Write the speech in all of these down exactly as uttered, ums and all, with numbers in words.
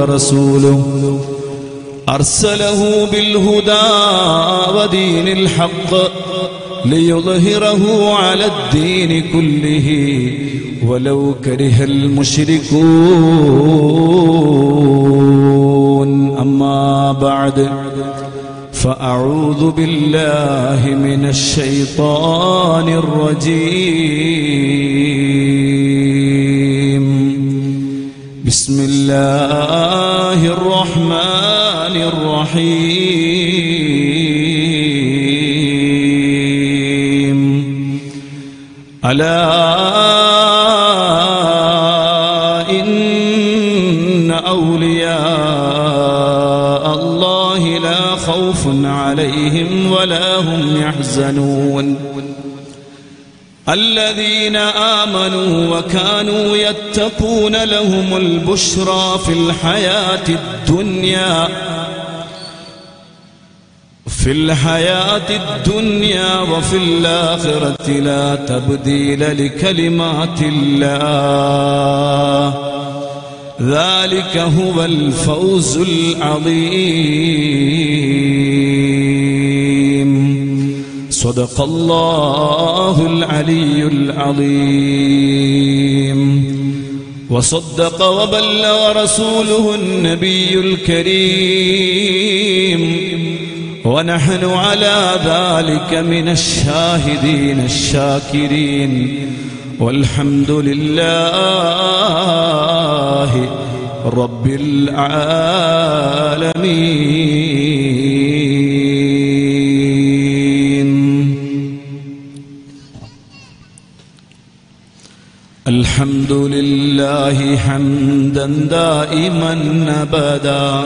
رسوله أرسله بالهدى ودين الحق ليظهره على الدين كله ولو كره المشركون أما بعد فأعوذ بالله من الشيطان الرجيم بسم الله الرحمن الرحيم ألا إن أولياء الله لا خوف عليهم ولا هم يحزنون الذين آمنوا وكانوا يتقون لهم البشرى في الحياة الدنيا في الحياة الدنيا وفي الآخرة لا تبديل لكلمات الله ذلك هو الفوز العظيم صدق الله العلي العظيم وصدق وبلغ رسوله النبي الكريم ونحن على ذلك من الشاهدين الشاكرين والحمد لله رب العالمين الحمد لله حمدا دائما أبدا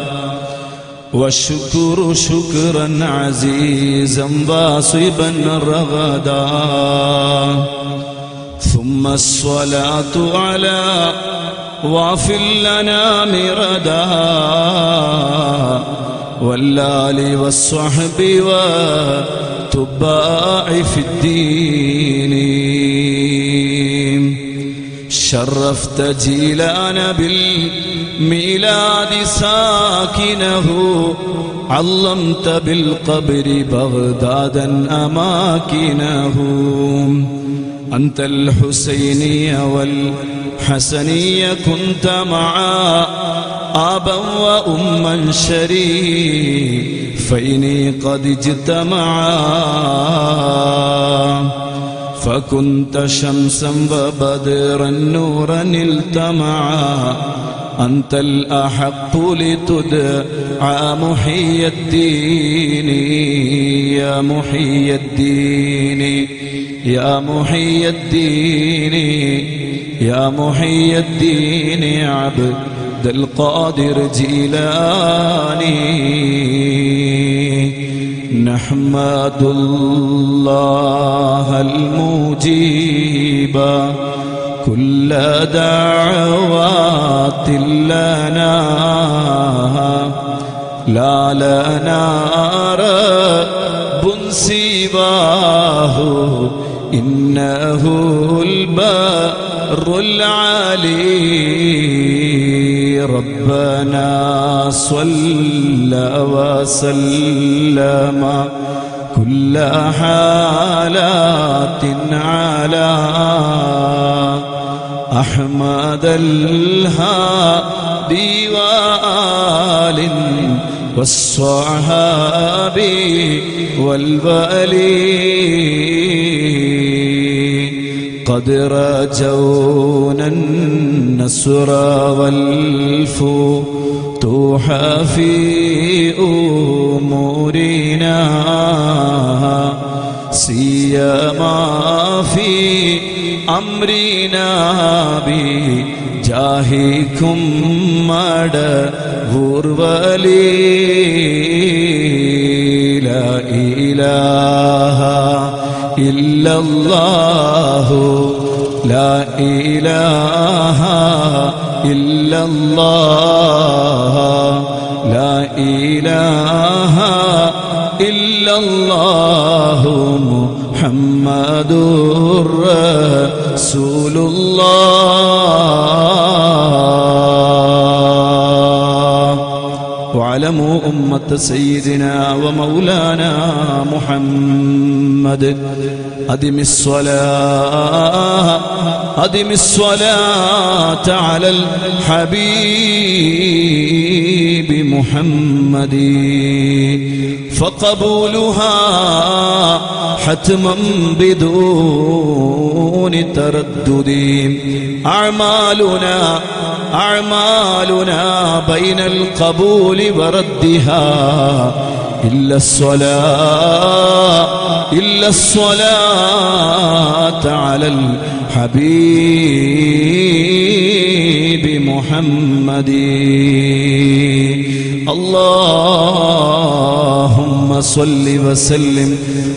والشكر شكرا عزيزا واصبا رغدا ثم الصلاة على وافر لنا مردا والآل والصحب والتباع في الدين شرفت جيلانا بالميلاد ساكنه علمت بالقبر بغدادا أماكنه أنت الحسيني والحسني كنت معا أبا وأما شريفين قد اجتمعا فكنت شمسا وبدرا نورا التمعا أنت الأحق لتدعى محيي الدين يا محيي الدين يا محيي الدين يا محيي الدين عبد القادر جيلاني نحمد الله المجيب كل دعوات لنا لا لنا رب سواه إنه البر العلي ربنا صلى وسلم كل حالات على أحمد الهادي وآل والصحاب والوالي قد رجونا النصر والفتوح في أمورنا سيما في أمرنا بجاهكم مدعور ولي لا إله إلا الله لا إله إلا الله لا إله إلا الله محمد رسول الله. واعلموا أمة سيدنا ومولانا محمد أدم الصلاة أدم الصلاة على الحبيب محمد فقبولها حتما بدون تردد أعمالنا أعمالنا بين القبول وردها إلا الصلاة إلا الصلاة على الحبيب محمد اللهم صل وسلم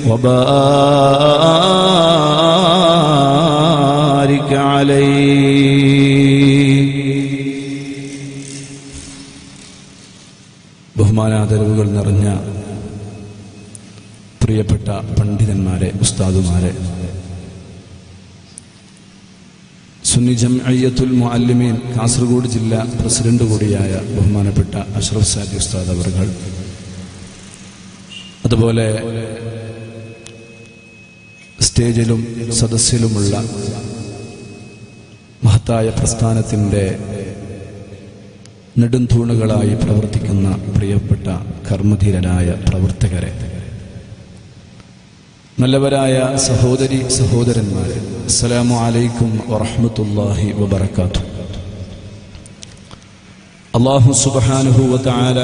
وبارك عليه ബഹുമാനാദരവുകൾ നിറഞ്ഞ പ്രിയപ്പെട്ട പണ്ഡിതന്മാരെ, ഉസ്താദുമാരെ, സുന്നി ജംഇയ്യത്തുൽ മുഅല്ലിമീൻ കാസർഗോഡ് ജില്ലാ പ്രസിഡന്റ് കൂടിയായ ബഹുമാനപ്പെട്ട അഷ്റഫ് സാദി ഉസ്താദ് അവർകൾ, അതുപോലെ സ്റ്റേജിലും സദസ്സിലുമുള്ള മഹത്തായ പ്രസ്ഥാനത്തിൻ്റെ നെടുംതൂണുകളായി പ്രവർത്തിക്കുന്ന പ്രിയപ്പെട്ട കർമ്മധീരരായ പ്രവർത്തകരെ, നല്ലവരായ സഹോദരി സഹോദരന്മാരെ, അസ്സലാമു അലൈക്കും വറഹ്മത്തുള്ളാഹി വബറകാതുഹു. അല്ലാഹു സുബ്ഹാനഹു വതആല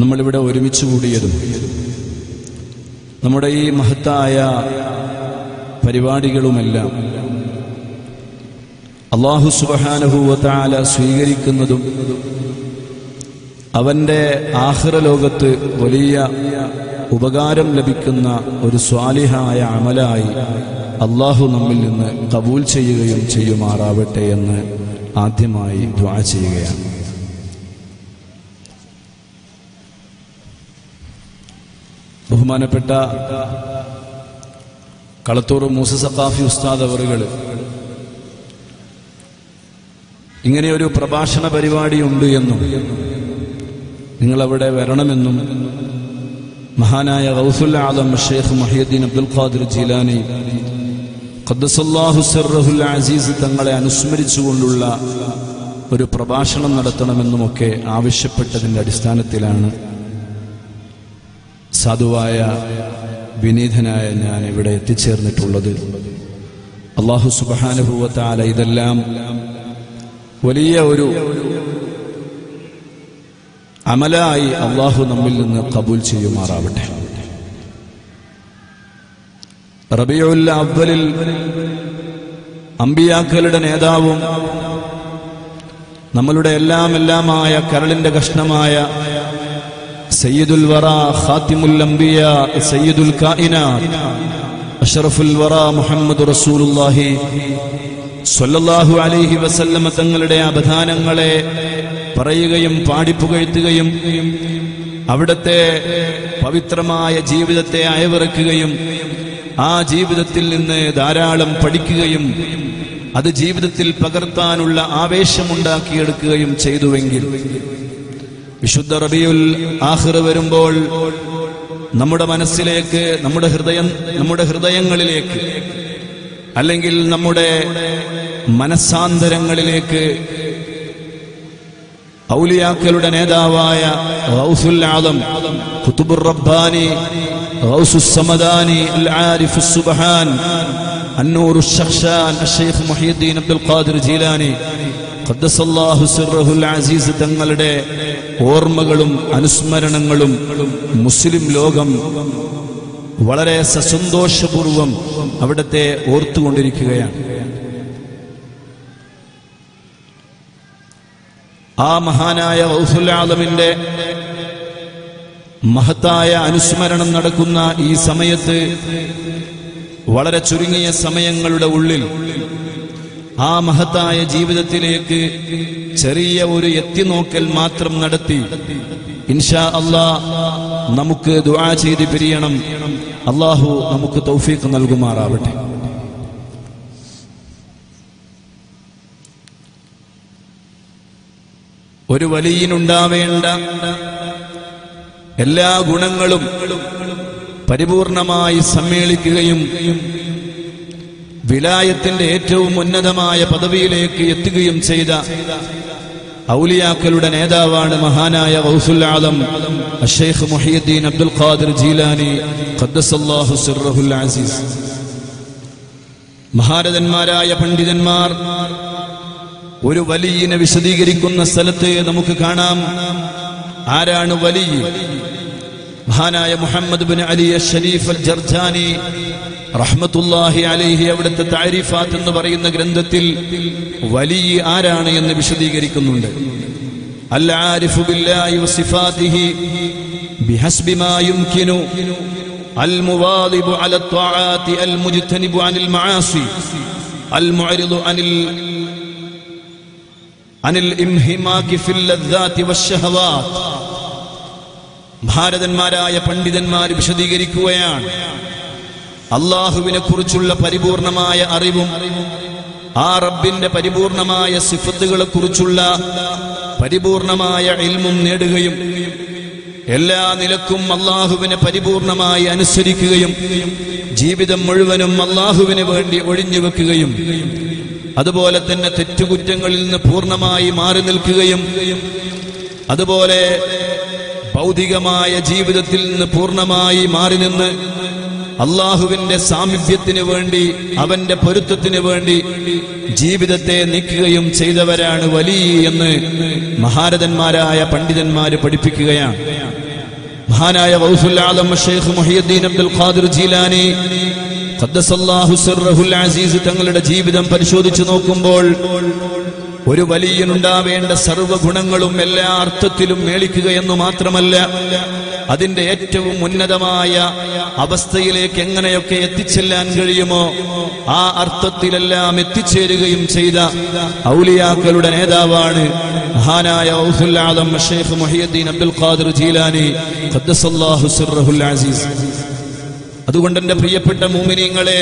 നമ്മളിവിടെ ഒരുമിച്ച് കൂടിയതും നമ്മുടെ ഈ മഹത്തായ പരിപാടികളുമെല്ലാം അല്ലാഹു സുബ്ഹാനഹു വതആല സ്വീകരിക്കുന്നതും അവൻ്റെ ആഖിറ ലോകത്ത് വലിയ ഉപകാരം ലഭിക്കുന്ന ഒരു സ്വാലിഹായ അമലായി അല്ലാഹു നമ്മിൽ നിന്ന് കബൂൽ ചെയ്യുകയും ചെയ്യുമാറാവട്ടെ എന്ന് ആദ്യമായി ദുആ ചെയ്യുകയാണ്. ബഹുമാനപ്പെട്ട കളത്തൂർ മൂസ സഖാഫി ഉസ്താദ് അവറുകൾ, ഇങ്ങനെയൊരു പ്രഭാഷണ പരിപാടിയുണ്ട് എന്നും നിങ്ങളവിടെ വരണമെന്നും മഹാനായ ഗൗസുൽ ആലം Sheikh Muhyiddin Abdul Qadir Jilani ഖദ്ദസല്ലാഹു സിർറഹുൽ അസീസ് തങ്ങളെ അനുസ്മരിച്ചുകൊണ്ടുള്ള ഒരു പ്രഭാഷണം നടത്തണമെന്നുമൊക്കെ ആവശ്യപ്പെട്ടതിൻ്റെ അടിസ്ഥാനത്തിലാണ് സാധുവായ വിനീതനായ ഞാൻ ഇവിടെ എത്തിച്ചേർന്നിട്ടുള്ളത്. അല്ലാഹു സുബ്ഹാനഹു വതആല ഇതെല്ലാം വലിയ ഒരു അമലായി അള്ളാഹു നമ്മിൽ നിന്ന് കബൂൽ ചെയ്യുമാറാവട്ടെ. റബീഉൽ അവ്വലിൽ അമ്പിയാക്കളുടെ നേതാവും നമ്മളുടെ എല്ലാം എല്ലാമായ കരളിന്റെ കഷ്ണമായ സയ്യിദുൽ വറാ ഖാതിമുൽ അംബിയാ സയ്യിദുൽ കായിനാത് അഷ്റഫുൽ വറാ മുഹമ്മദ് റസൂലുള്ളാഹി സ്വല്ലല്ലാഹു അലൈഹി വസല്ലമ തങ്ങളുടെ അപദാനങ്ങളെ പറയുകയും പാടിപ്പുകഴ്ത്തുകയും അവിടുത്തെ പവിത്രമായ ജീവിതത്തെ അയവിറക്കുകയും ആ ജീവിതത്തിൽ നിന്ന് ധാരാളം പഠിക്കുകയും അത് ജീവിതത്തിൽ പകർത്താനുള്ള ആവേശമുണ്ടാക്കിയെടുക്കുകയും ചെയ്തുവെങ്കിൽ വിശുദ്ധ റബീഉൽ ആഖിർ വരുമ്പോൾ നമ്മുടെ മനസ്സിലേക്ക്, നമ്മുടെ ഹൃദയം നമ്മുടെ ഹൃദയങ്ങളിലേക്ക്, അല്ലെങ്കിൽ നമ്മുടെ മനസ്സാന്തരങ്ങളിലേക്ക് ഔലിയാക്കളുടെ നേതാവായ ഗൗസുൽ ആദം ഖുതുബുർ റബ്ബാനി ഗൗസുസ് സമദാനി അൽ ആരിഫുസ് സുബ്ഹാൻ അന്നൂറുൽ ശഖ്ശാൻ അൽശൈഖ് മുഹ്യിദ്ദീൻ അബ്ദുൽ ഖാദിർ ജീലാനി ഖദ്ദസല്ലാഹു സിർറഹുൽ അസീസ് തങ്ങളുടെ ഓർമ്മകളും അനുസ്മരണങ്ങളും മുസ്ലിം ലോകം വളരെ സസന്തോഷപൂർവം അവിടുത്തെ ഓർത്തുകൊണ്ടിരിക്കുകയാണ്. ആ മഹാനായ ഗൗസുൽ ആലമിന്റെ മഹത്തായ അനുസ്മരണം നടക്കുന്ന ഈ സമയത്ത് വളരെ ചുരുങ്ങിയ സമയങ്ങളുടെ ഉള്ളിൽ ആ മഹത്തായ ജീവിതത്തിലേക്ക് ചെറിയ ഒരു എത്തിനോക്കൽ മാത്രം നടത്തി ഇൻഷാ അള്ളാ നമുക്ക് ദുആ ചെയ്ത് പിരിയണം. അള്ളാഹു നമുക്ക് തൗഫീഖ് നൽകുമാറാവട്ടെ. ഒരു വലിയിനുണ്ടാവേണ്ട എല്ലാ ഗുണങ്ങളും പരിപൂർണമായി സമ്മേളിക്കുകയും വിലായത്തിന്റെ ഏറ്റവും ഉന്നതമായ പദവിയിലേക്ക് എത്തുകയും ചെയ്ത ഔലിയാക്കളുടെ നേതാവാണ് മഹാനായ ഗൗസുൽ ആലം അഷ്ശൈഖ് മുഹിയുദ്ദീൻ അബ്ദുൽ ഖാദിർ ജീലാനി ഖദ്ദസല്ലാഹു സിർറഹുൽ അസീസ്. മഹാരഥന്മാരായ പണ്ഡിതന്മാർ ഒരു വലിയിനെ വിശദീകരിക്കുന്ന സ്ഥലത്ത് നമുക്ക് കാണാം ആരാണ് വലി. മഹാനായ മുഹമ്മദ് ബിൻ അലി അഷ്ശരീഫ് അൽ ജർജാനി റഹ്മത്തുല്ലാഹി അലൈഹി അവിടുത്തെ താരിഫാത്ത് എന്ന് പറയുന്ന ഗ്രന്ഥത്തിൽ വലി ആരാണ് എന്ന് വിശദീകരിക്കുന്നുണ്ട്. അൽ ആരിഫു ബില്ലാഹി വസിഫാതിഹി ബിഹസ്ബി മാ യുംകിനു അൽ മുവാദിബു അല ത്വാഅതി അൽ മുജ്തനിബു അനിൽ മആസി അൽ മുഅരിദു അനിൽ അനിൽ ഇംഹിമാകി ഫിൽ ലദ്ദാതി വശഹവാത്. ഭാരതന്മാരായ പണ്ഡിതന്മാർ വിശദീകരിക്കുകയാണ് അള്ളാഹുവിനെ കുറിച്ചുള്ള പരിപൂർണമായ അറിവും ആ റബ്ബിന്റെ പരിപൂർണമായ സിഫത്തുകളെ കുറിച്ചുള്ള പരിപൂർണമായ ഇൽമും നേടുകയും എല്ലാ നിലക്കും അള്ളാഹുവിനെ പരിപൂർണമായി അനുസരിക്കുകയും ജീവിതം മുഴുവനും അള്ളാഹുവിന് വേണ്ടി ഒഴിഞ്ഞു വെക്കുകയും അതുപോലെ തന്നെ തെറ്റുകുറ്റങ്ങളിൽ നിന്ന് പൂർണ്ണമായി മാറി നിൽക്കുകയും അതുപോലെ ഭൗതികമായ ജീവിതത്തിൽ നിന്ന് പൂർണ്ണമായി മാറി നിന്ന് അള്ളാഹുവിന്റെ സാമീപ്യത്തിന് വേണ്ടി അവന്റെ പൊരുത്തത്തിന് വേണ്ടി ജീവിതത്തെ നീക്കുകയും ചെയ്തവരാണ് വലി എന്ന് മഹാരഥന്മാരായ പണ്ഡിതന്മാര് പഠിപ്പിക്കുകയാണ്. മഹാനായ ഗൗസുൽ ആലം Sheikh Muhiyuddin Abdul Qadir Jilani ഖദ്ദസല്ലാഹു സിർറഹുൽ അസീസ് തങ്ങളുടെ ജീവിതം പരിശോധിച്ചു നോക്കുമ്പോൾ ഒരു വലിയനുണ്ടാവേണ്ട സർവ്വഗുണങ്ങളും എല്ലാ അർത്ഥത്തിലും മേളിക്കുകയെന്നു മാത്രമല്ല അതിന്റെ ഏറ്റവും ഉന്നതമായ അവസ്ഥയിലേക്ക് എങ്ങനെയൊക്കെ എത്തിച്ചെല്ലാൻ കഴിയുമോ ആ അർത്ഥത്തിലെല്ലാം എത്തിച്ചേരുകയും ചെയ്ത ഔലിയാക്കളുടെ നേതാവാണ് മഹാനായ ഗൗസുൽ ആലം Sheikh Muhiyuddin Abdul Qadir Jilani ഖദ്ദസല്ലാഹു സിർറഹുൽ അസീസ്. അതുകൊണ്ട് എൻ്റെ പ്രിയപ്പെട്ട മുഅ്മിനീങ്ങളെ,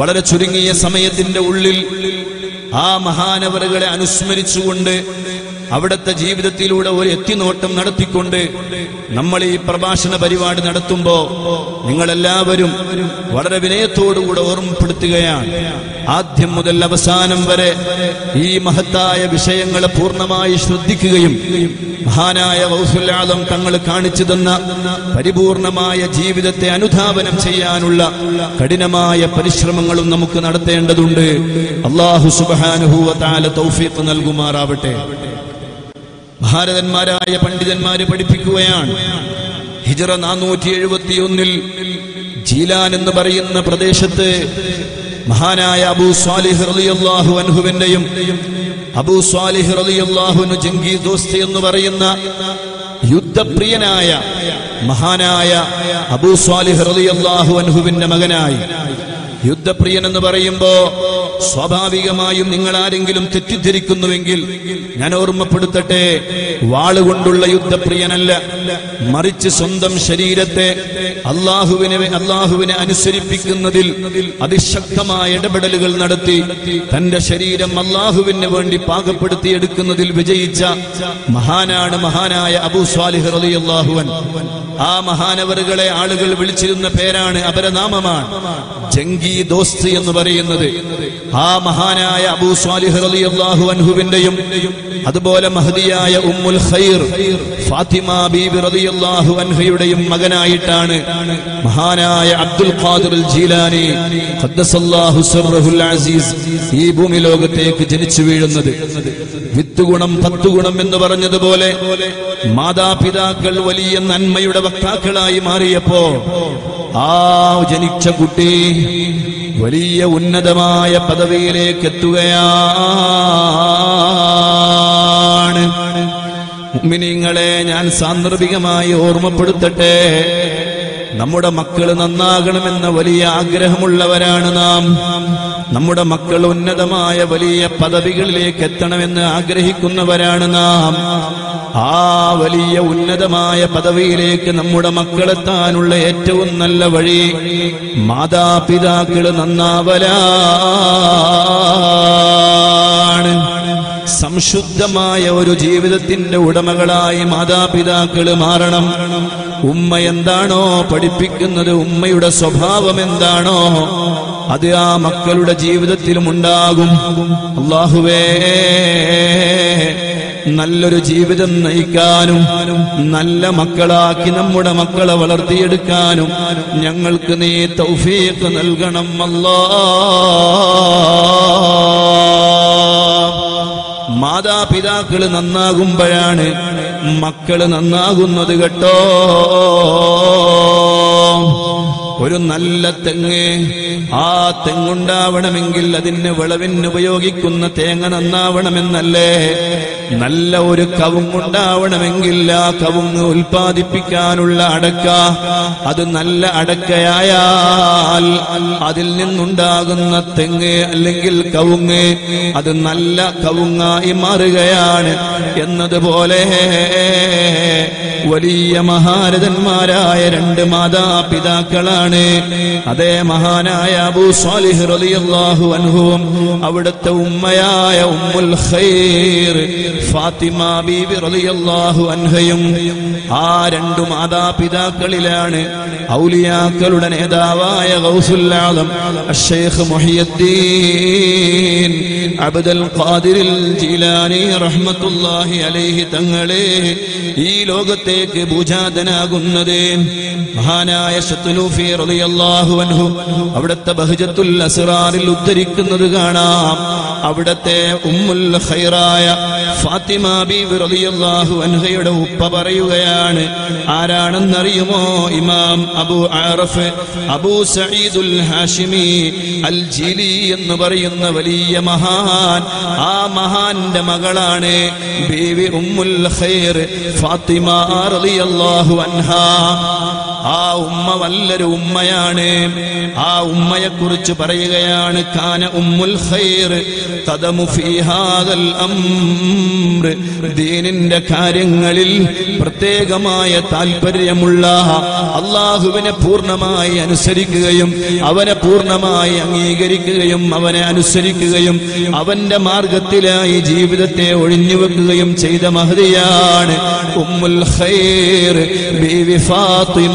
വളരെ ചുരുങ്ങിയ സമയത്തിന്റെ ഉള്ളിൽ ആ മഹാനവറുകളെ അനുസ്മരിച്ചുകൊണ്ട് അവിടുത്തെ ജീവിതത്തിലൂടെ ഒരു എത്തിനോട്ടം നടത്തിക്കൊണ്ട് നമ്മൾ ഈ പ്രഭാഷണ പരിപാടി നടത്തുമ്പോൾ നിങ്ങളെല്ലാവരും വളരെ വിനയത്തോടുകൂടെ ഓർമ്മപ്പെടുത്തുകയാണ്. ആദ്യം മുതൽ അവസാനം വരെ ഈ മഹത്തായ വിഷയങ്ങളെ പൂർണ്ണമായി ശ്രദ്ധിക്കുകയും മഹാനായ ഗൗസുൽ ആലം തങ്ങൾ കാണിച്ചു തന്ന പരിപൂർണമായ ജീവിതത്തെ അനുധാവനം ചെയ്യാനുള്ള കഠിനമായ പരിശ്രമങ്ങളും നമുക്ക് നടത്തേണ്ടതുണ്ട്. അല്ലാഹു സുബ്ഹാനഹു വ തആല തൗഫീഖ് നൽകുമാറാവട്ടെ. ഭാരതന്മാരായ പണ്ഡിതന്മാര് പഠിപ്പിക്കുകയാണ് ഹിജറ നാനൂറ്റി എഴുപത്തി ഒന്നിൽ ജീലാൻ എന്ന് പറയുന്ന പ്രദേശത്ത് മഹാനായ അബൂ സാലിഹ് റളിയല്ലാഹു അൻഹുവിന്റെയും അബൂ സാലിഹ് റളിയല്ലാഹു അൻഹു ജംഗി ദോസ്തി എന്ന് പറയുന്ന യുദ്ധപ്രിയനായ മഹാനായ അബൂ സാലിഹ് റളിയല്ലാഹു അൻഹുവിന്റെ മകനായി. യുദ്ധപ്രിയൻ എന്ന് പറയുമ്പോ സ്വാഭാവികമായും നിങ്ങൾ ആരെങ്കിലും തെറ്റിദ്ധരിക്കുന്നുവെങ്കിൽ ഞാൻ ഓർമ്മപ്പെടുത്തട്ടെ, വാളുകൊണ്ടുള്ള യുദ്ധപ്രിയനല്ല, മറിച്ച് സ്വന്തം ശരീരത്തെ അള്ളാഹുവിനെ അള്ളാഹുവിനെ അനുസരിപ്പിക്കുന്നതിൽ അതിശക്തമായ ഇടപെടലുകൾ നടത്തി തന്റെ ശരീരം അള്ളാഹുവിന് വേണ്ടി പാകപ്പെടുത്തി എടുക്കുന്നതിൽ വിജയിച്ച മഹാനാണ് മഹാനായ അബൂ സാലിഹ് റളിയല്ലാഹു അൻഹു. ആ മഹാനവറുകളെ ആളുകൾ വിളിച്ചിരുന്ന പേരാണ്, അപരനാമമാണ് ജംഗി ദോസ്തി എന്ന് പറയുന്നത്. ആ മഹാനായ അബൂ സാലിഹ് റളിയല്ലാഹു അൻഹുവിന്റെയും അതുപോലെ മഹദിയായ ഉമ്മുൽ ഖൈർ ഫാത്തിമ ബീബി റളിയല്ലാഹു അൻഹയുടെയും മകനായിട്ടാണ് മഹാനായ അബ്ദുൽ ഖാദിർ ജീലാനി ഖദ്ദസല്ലാഹു സിർറഹുൽ അസീസ് ഈ ഭൂമി ലോകത്തേക്ക് ജനിച്ചു വീഴുന്നത്. വിത്ത് ഗുണം പത്ത് ഗുണം എന്ന് പറഞ്ഞതുപോലെ മാതാപിതാക്കൾ വലിയ നന്മയുടെ വക്താക്കളായി മാറിയപ്പോ ആ ജനിച്ച കുട്ടി വലിയ ഉന്നതമായ പദവിയിലേക്ക് എത്തുകയാണ്. മുഅ്മിനീങ്ങളെ, ഞാൻ സാന്ദർഭികമായി ഓർമ്മപ്പെടുത്തട്ടെ, നമ്മുടെ മക്കൾ നന്നാകണമെന്ന വലിയ ആഗ്രഹമുള്ളവരാണ് നാം. നമ്മുടെ മക്കൾ ഉന്നതമായ വലിയ പദവികളിലേക്ക് എത്തണമെന്ന് ആഗ്രഹിക്കുന്നവരാണ് നാം. ആ വലിയ ഉന്നതമായ പദവിയിലേക്ക് നമ്മുടെ മക്കളെത്താനുള്ള ഏറ്റവും നല്ല വഴി മാതാപിതാക്കൾ നന്നാവലാണ്. സംശുദ്ധമായ ഒരു ജീവിതത്തിന്റെ ഉടമകളായി മാതാപിതാക്കൾ മാറണം. ഉമ്മ എന്താണോ പഠിപ്പിക്കുന്നത്, ഉമ്മയുടെ സ്വഭാവം എന്താണോ അത് ആ മക്കളുടെ ജീവിതത്തിലും ഉണ്ടാകും. അല്ലാഹുവേ, നല്ലൊരു ജീവിതം നയിക്കാനും നല്ല മക്കളാക്കി നമ്മുടെ മക്കളെ വളർത്തിയെടുക്കാനും ഞങ്ങൾക്ക് നീ തൗഫീഖ് നൽകണം അല്ലാ. മാതാപിതാക്കൾ നന്നാകുമ്പോഴാണ് മക്കൾ നന്നാകുന്നത് കേട്ടോ. ഒരു നല്ല തെങ്ങ്, ആ തെങ്ങുണ്ടാവണമെങ്കിൽ അതിന് വിളവിന് ഉപയോഗിക്കുന്ന തേങ്ങ നന്നാവണമെന്നല്ലേ. നല്ല ഒരു കവുങ്ങുണ്ടാവണമെങ്കിൽ ആ കവുങ്ങ് ഉൽപ്പാദിപ്പിക്കാനുള്ള അടക്ക, അത് നല്ല അടക്കയായാൽ അതിൽ നിന്നുണ്ടാകുന്ന തെങ്ങ് അല്ലെങ്കിൽ കവുങ്ങ് അത് നല്ല കവുങ്ങായി മാറുകയാണ് എന്നതുപോലെ വലിയ മഹാരഥന്മാരായ രണ്ട് മാതാപിതാക്കളാണ്. അതേ മഹാനായ അബൂ സാലിഹ് റളിയല്ലാഹു അൻഹു അവിടുത്തെ ഉമ്മയായ ഉമ്മുൽ ഖൈർ ഫാത്തിമ ബീബി റളിയല്ലാഹു അൻഹയും. ആ രണ്ടു മാതാപിതാക്കളിലാണ് ഔലിയാക്കളുടെ നേതാവായ ഗൗസുൽ ആലം അഷ്ശൈഖ് മുഹിയുദ്ദീൻ അബ്ദുൽ ഖാദിർ ജീലാനി റഹ്മത്തുള്ളാഹി അലൈഹി തങ്ങളെ ഈ ലോകത്തേക്ക് ഭൂജാതനാകുന്നത്. മഹാനായ ശത്ലുഫി റളിയല്ലാഹു അൻഹു അവിടുത്തെ ബഹ്ജത്തുൽ അസ്റാറിൽ ഉദ്ധരിക്കുന്നത് കാണാം. അവിടുത്തെ ഉമ്മുൽ ഖൈറായ ഫാത്തിമ ബീബി റളിയല്ലാഹു അൻഹയുടെ ഉപ്പ പറയുകയാണ്. ആരാണെന്നറിയുമോ? ഇമാം അബൂ ആറഫ് അബൂ സഈദുൽ ഹാഷിമി അൽ ജീലി എന്ന് പറയുന്ന വലിയ മഹാൻ. ആ മഹാന്റെ മകളാണ് ബീവി ഉമ്മുൽ ഖൈർ ഫാത്തിമ റളിയല്ലാഹു അൻഹാ. ആ ഉമ്മ വല്ലൊരു ഉമ്മയാണ്. ആ ഉമ്മയെക്കുറിച്ച് പറയുകയാണ്, കാന ഉമ്മുൽ ഖൈർ തദമു ഫീ ഹാദൽ അംർ, ദീനിന്റെ കാര്യങ്ങളിൽ പ്രത്യേകമായ താൽപര്യമുള്ള, അല്ലാഹുവിനെ പൂർണ്ണമായി അനുസരിക്കുകയും അവനെ പൂർണ്ണമായി അംഗീകരിക്കുകയും അവനെ അനുസരിക്കുകയും അവന്റെ മാർഗത്തിലായി ജീവിതത്തെ ഒഴിഞ്ഞുവെക്കുകയും ചെയ്ത മഹതിയാണ് ഉമ്മുൽ ഖൈർ ബീവി Fathima.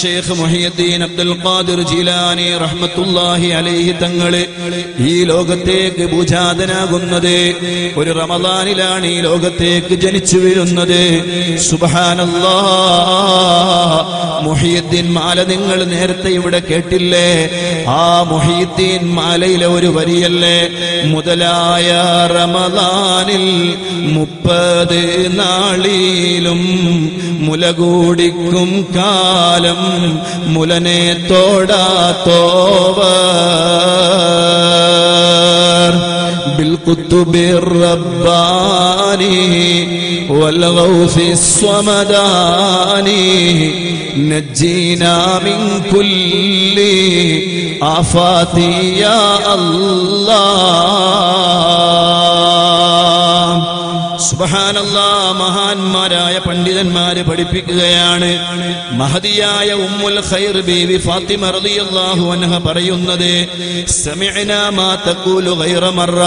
Sheikh Muhiyuddin Abdul Qadir Jilani റഹ്മത്തുള്ളാഹി അലൈഹി തങ്ങള് ഈ ലോകത്തേക്ക് ഭൂജാതനാകുന്നത്. ഒരു റമദാനിലാണ് ഈ ലോകത്തേക്ക് ജനിച്ചു വീഴുന്നത്. സുബ്ഹാനല്ലാഹ്, മുഹിയുദ്ദീൻ മാല നിങ്ങൾ നേരത്തെ ഇവിടെ കേട്ടില്ലേ? ആ മുഹിയുദ്ദീൻ മാലയിലെ ഒരു വരിയല്ലേ, മുതലായ റമദാനിൽ മുപ്പത് നാളി മുലകൂടിക്കും കാലം മുലനെ തോടാത്തോവർ ബിൽഖുതുബിർ റബ്ബാനി വൽ ഗൗസിസ് സമദാനി നജ്ജിനാ മിൻ കുല്ലി ആഫാതി യാ അല്ലാഹ്. സുബ്ഹാനല്ലാഹ്, മഹാന്മാരായ പണ്ഡിതന്മാര് പഠിപ്പിക്കുകയാണ്. മഹദിയായ ഉമ്മുൽ ഖൈർ ബീവി ഫാത്തിമ റളിയല്ലാഹു അൻഹ പറയുന്നത്, സമഇനാ മാ തഖൂലു ഗൈറ മർറ,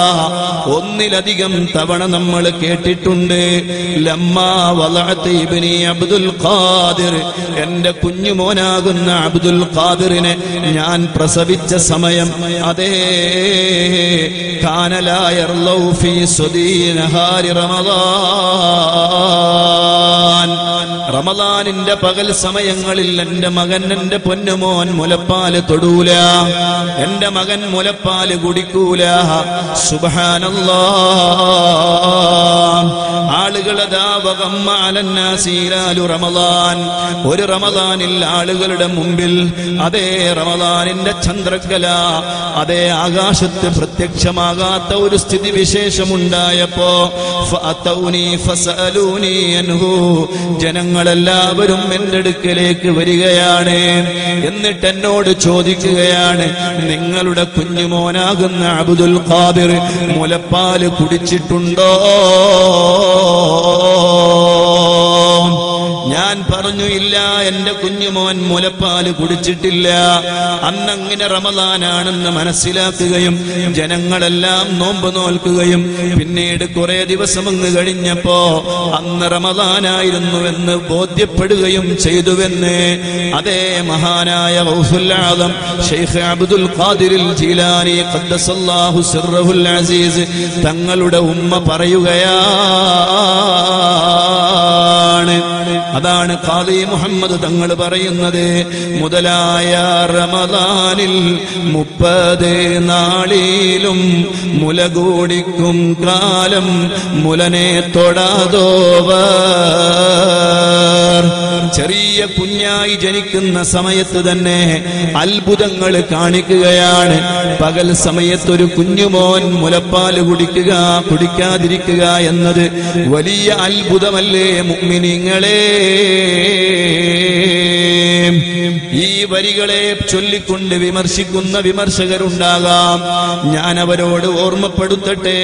ഒന്നിലധികം തവണ നമ്മൾ കേട്ടിട്ടുണ്ട്. ലമ്മാ വലഅത് ഇബ്നി അബ്ദുൽ ഖാദിർ, എൻ്റെ കുഞ്ഞുമോനാകുന്ന അബ്ദുൽ ഖാദിറിനെ ഞാൻ പ്രസവിച്ച സമയം, അതേ കാന ലാ യർലൗ ഫീ സദീ നഹാരി റമ റമദാനിന്റെ പകൽ സമയങ്ങളിൽ എന്റെ മകൻ, എന്റെ പൊന്നുമോൻ മുലപ്പാല് തൊടൂല, എന്റെ മകൻ മുലപ്പാല് കുടിക്കൂല. സുബ്ഹാനല്ലാഹ്, ആളുകളെ ദാവഖമ്മ അലന്നാസീലാലു റമദാൻ, ഒരു റമദാനിൽ ആളുകളുടെ മുമ്പിൽ അതേ റമദാനിന്റെ ചന്ദ്രകല അതേ ആകാശത്ത് പ്രത്യക്ഷമാകാത്ത ഒരു സ്ഥിതി വിശേഷമുണ്ടായപ്പോ ജനങ്ങളെല്ലാവരും എന്റെ അടുക്കലേക്ക് വരികയാണ്. എന്നിട്ട് എന്നോട് ചോദിക്കുകയാണ്, നിങ്ങളുടെ കുഞ്ഞുമോനാകുന്ന അബ്ദുൽ ഖാദിർ മുലപ്പാല് കുടിച്ചിട്ടുണ്ടോ? ഞാൻ പറഞ്ഞു ഇല്ല, എന്റെ കുഞ്ഞുമോൻ മുലപ്പാല് കുടിച്ചിട്ടില്ല. അന്നങ്ങനെ റമദാനാണെന്ന് മനസ്സിലാക്കുകയും ജനങ്ങളെല്ലാം നോമ്പ് നോൽക്കുകയും പിന്നീട് കുറെ ദിവസം അങ്ങ് കഴിഞ്ഞപ്പോ അന്ന് റമദാനായിരുന്നുവെന്ന് ബോധ്യപ്പെടുകയും ചെയ്തുവെന്ന് അതേ മഹാനായ ഗൗസുൽ ആദം ശൈഖ് അബ്ദുൽ ഖാദിറുൽ ജീലാനി ഖദ്ദസല്ലാഹു സിർറഹുൽ അസീസ് തങ്ങളുടെ ഉമ്മ പറയുകയാണ്. അതാണ് ഖാദി മുഹമ്മദ് തങ്ങൾ പറയുന്നത്. മുതലായ റമദാനിൽ മുപ്പത് നാളിലും മുല കൂടിക്കും കാലം മുലനെ തൊടാതോവർ. ചെറിയ കുഞ്ഞായി ജനിക്കുന്ന സമയത്ത് തന്നെ അത്ഭുതങ്ങൾ കാണിക്കുകയാണ്. പകൽ സമയത്തൊരു കുഞ്ഞുമോൻ മുലപ്പാല് കുടിക്കുക കുടിക്കാതിരിക്കുക എന്നത് വലിയ അത്ഭുതമല്ലേ മുഅ്മിനീങ്ങളെ? ഈ വരികളെ ചൊല്ലിക്കൊണ്ട് വിമർശിക്കുന്ന വിമർശകരുണ്ടാകാം. ഞാൻ അവരോട് ഓർമ്മപ്പെടുത്തട്ടെ,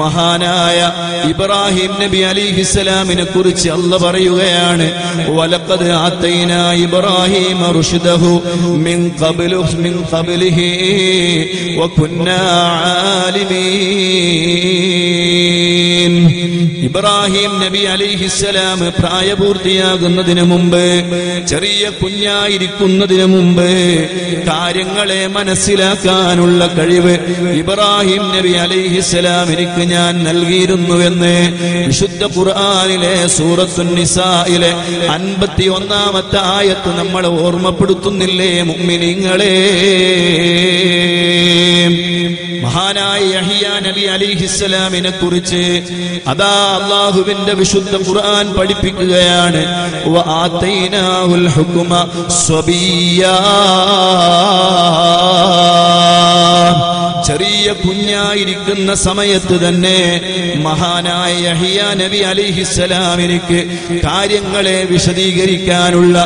മഹാനായ ഇബ്രാഹിം നബി അലൈഹിസ്സലാമിനെ കുറിച്ച് അല്ലാഹ് പറയുകയാണ്, വലഖദ് ആതൈനാ ഇബ്രാഹിമ റുഷ്ദഹു മിൻ ഖബ്ലു മിൻ ഖബ്ലിഹി വകുന്നാ ആലിമീൻ. ഇബ്രാഹിം നബി അലൈഹിസ്സലാം പ്രായപൂർത്തിയാകുന്നതിന് മുമ്പ്, ചെറിയ കുഞ്ഞായിരിക്കുന്നതിന് മുമ്പ് കാര്യങ്ങളെ മനസ്സിലാക്കാനുള്ള കഴിവ് ഇബ്രാഹിം നബി അലൈഹിസ്സലാമിനിക്ക് ഞാൻ നൽകിയിരുന്നുവെന്ന് വിശുദ്ധ ഖുർആനിലെ സൂറത്തുൻ നിസായിലെ അൻപത്തി ഒന്നാമത്തെ ആയത്ത് നമ്മളെ ഓർമ്മപ്പെടുത്തുന്നില്ലേ മുഅ്മിനീങ്ങളെ? മഹാനായ യഹ്യ നബി അലൈഹിസ്സലാമിനെ കുറിച്ച് അതാ അല്ലാഹുവിന്റെ വിശുദ്ധ ഖുർആൻ പഠിപ്പിക്കുകയാണ്. വആതൈനാഹുൽ ഹുക്മ സ്വബിയ്യാ. ചെറിയ കുഞ്ഞായിരിക്കുന്ന സമയത്ത് തന്നെ മഹാനായ യഹ്യ നബി അലൈഹിസ്സലാമിനിക്ക് കാര്യങ്ങളെ വിശദീകരിക്കാനുള്ള,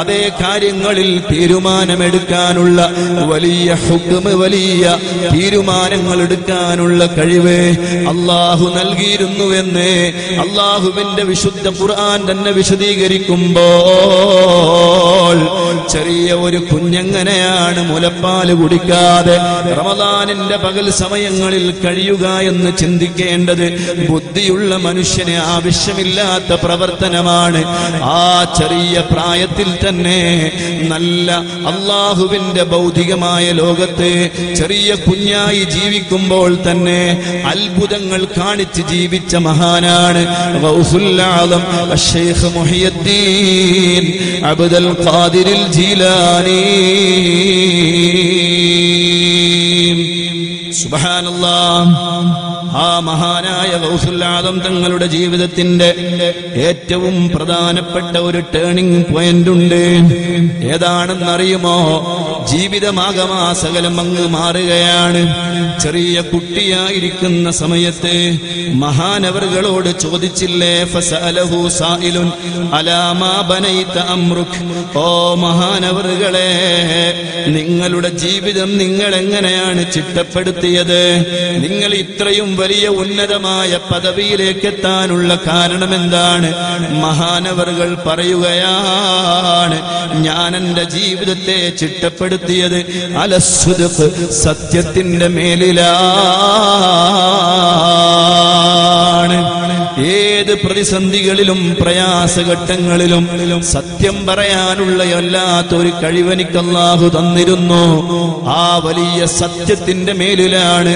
അതേ കാര്യങ്ങളിൽ തീരുമാനമെടുക്കാനുള്ള വലിയ ഹുക്മ, വലിയ തീരുമാനങ്ങൾ എടുക്കാനുള്ള കഴിവ് അല്ലാഹു നൽകിയിരുന്നുവെന്ന് അല്ലാഹുവിന്റെ വിശുദ്ധ ഖുർആൻ തന്നെ വിശദീകരിക്കുമ്പോൾ, ചെറിയ ഒരു കുഞ്ഞെങ്ങനെയാണ് മുലപ്പാല് കുടിക്കാതെ റമദാനിന്റെ പകൽ സമയങ്ങളിൽ കഴിയുക എന്ന് ചിന്തിക്കേണ്ടത് ബുദ്ധിയുള്ള മനുഷ്യന് ആവശ്യമില്ലാത്ത പ്രവർത്തനമാണ്. ആ ചെറിയ പ്രായത്തിൽ തന്നെ നല്ല അല്ലാഹുവിന്റെ ഭൗതികമായ ലോകത്ത് ചെറിയ കുഞ്ഞായി ജീവിക്കുമ്പോൾ തന്നെ അത്ഭുതങ്ങൾ കാണിച്ച് ജീവിച്ച മഹാനാണ് ഗൗസുൽ ആദം അശ്ശൈഖ് മുഹിയുദ്ദീൻ അബ്ദുൽ ഖാദിറുൽ ജീലാനി. സുബ്ഹാനല്ലാഹ്, ആ മഹാനായ ഗൗസുൽ ആദം തങ്ങളുടെ ജീവിതത്തിന്റെ ഏറ്റവും പ്രധാനപ്പെട്ട ഒരു ടേണിംഗ് പോയിന്റ് ഉണ്ട്. ഏതാണെന്നറിയുമോ? ജീവിതമാകമാ സകലം അങ്ങ് മാറുകയാണ്. ചെറിയ കുട്ടിയായിരിക്കുന്ന സമയത്ത് മഹാനവറുകളോട് ചോദിച്ചില്ലേ, ഫസഅലഹു സാഇലുൻ അലാ മാ ബനൈത അംറുക്. ഓ മഹാനവറുകളെ, നിങ്ങളുടെ ജീവിതം നിങ്ങൾ എങ്ങനെയാണ് ചിട്ടപ്പെടുത്തിയത്? നിങ്ങൾ ഇത്രയും വലിയ ഉന്നതമായ പദവിയിലേക്ക് എത്താനുള്ള കാരണം എന്താണ്? മഹാനവറുകൾ പറയുകയാണ്, ഞാൻ എൻ്റെ ജീവിതത്തെ ചിട്ടപ്പെടുത്തി അലസ്സുദ്ഖ്, സത്യത്തിന്റെ മേലിലാണ്. ഏത് പ്രതിസന്ധികളിലും പ്രയാസഘട്ടങ്ങളിലും സത്യം പറയാനുള്ള വല്ലാത്തൊരു കഴിവെനിക്ക് അല്ലാഹു തന്നിരുന്നു. ആ വലിയ സത്യത്തിന്റെ മേലിലാണ്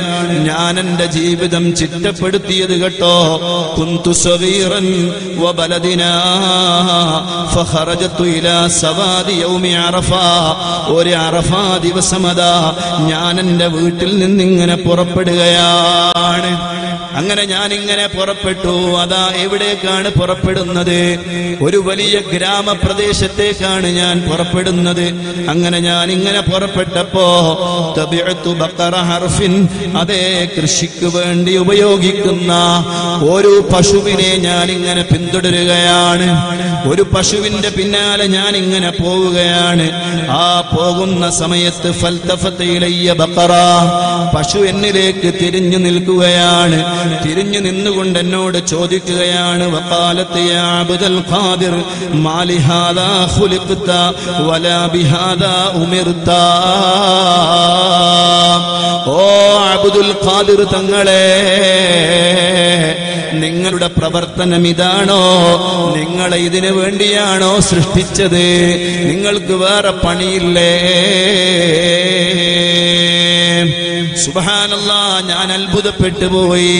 ഞാൻ എൻ്റെ ജീവിതം ചിട്ടപ്പെടുത്തിയത് കേട്ടോ. കുന്തു സഗീറൻ വബലദിനാ ഫഖറജതു ഇലാ സവാദി യൗമി അറഫാ. ഒരു അറഫാ ദിവസമതാ ഞാൻ എൻ്റെ വീട്ടിൽ നിന്നിങ്ങനെ പുറപ്പെടുകയാണ്. അങ്ങനെ ഞാനിങ്ങനെ പുറപ്പെട്ടു. അതാ എവിടേക്കാണ് പുറപ്പെടുന്നത്? ഒരു വലിയ ഗ്രാമപ്രദേശത്തേക്കാണ് ഞാൻ പുറപ്പെടുന്നത്. അങ്ങനെ ഞാൻ ഇങ്ങനെ പുറപ്പെട്ടപ്പോ തബിഅതു ബഖറ ഹർഫിൻ, അതേ കൃഷിക്ക് വേണ്ടി ഉപയോഗിക്കുന്ന ഒരു പശുവിനെ ഞാൻ ഇങ്ങനെ പിന്തുടരുകയാണ്. ഒരു പശുവിന്റെ പിന്നാലെ ഞാൻ ഇങ്ങനെ പോവുകയാണ്. ആ പോകുന്ന സമയത്ത് ഫൽതഫത ഇലയ്യ ബഖറ, പശു എന്നിലേക്ക് തിരിഞ്ഞു നിൽക്കുകയാണ്. തിരിഞ്ഞു നിന്നുകൊണ്ട് എന്നോട് ചോദിക്കുകയാണ്, വഖാലത്ത് യാ അബ്ദുൽ ഖാദിർ മാലി ഹാദാ ഖുലിഖ്ത വലാ ബിഹാദാ ഉമിർത. ഓ അബ്ദുൽ ഖാദിർ തങ്ങളെ, നിങ്ങളുടെ പ്രവർത്തനം ഇതാണോ? നിങ്ങളെ ഇതിനു വേണ്ടിയാണോ സൃഷ്ടിച്ചത്? നിങ്ങൾക്ക് വേറെ പണിയില്ലേ? സുബ്ഹാനല്ലാഹ്, ഞാൻ അത്ഭുതപ്പെട്ടു പോയി.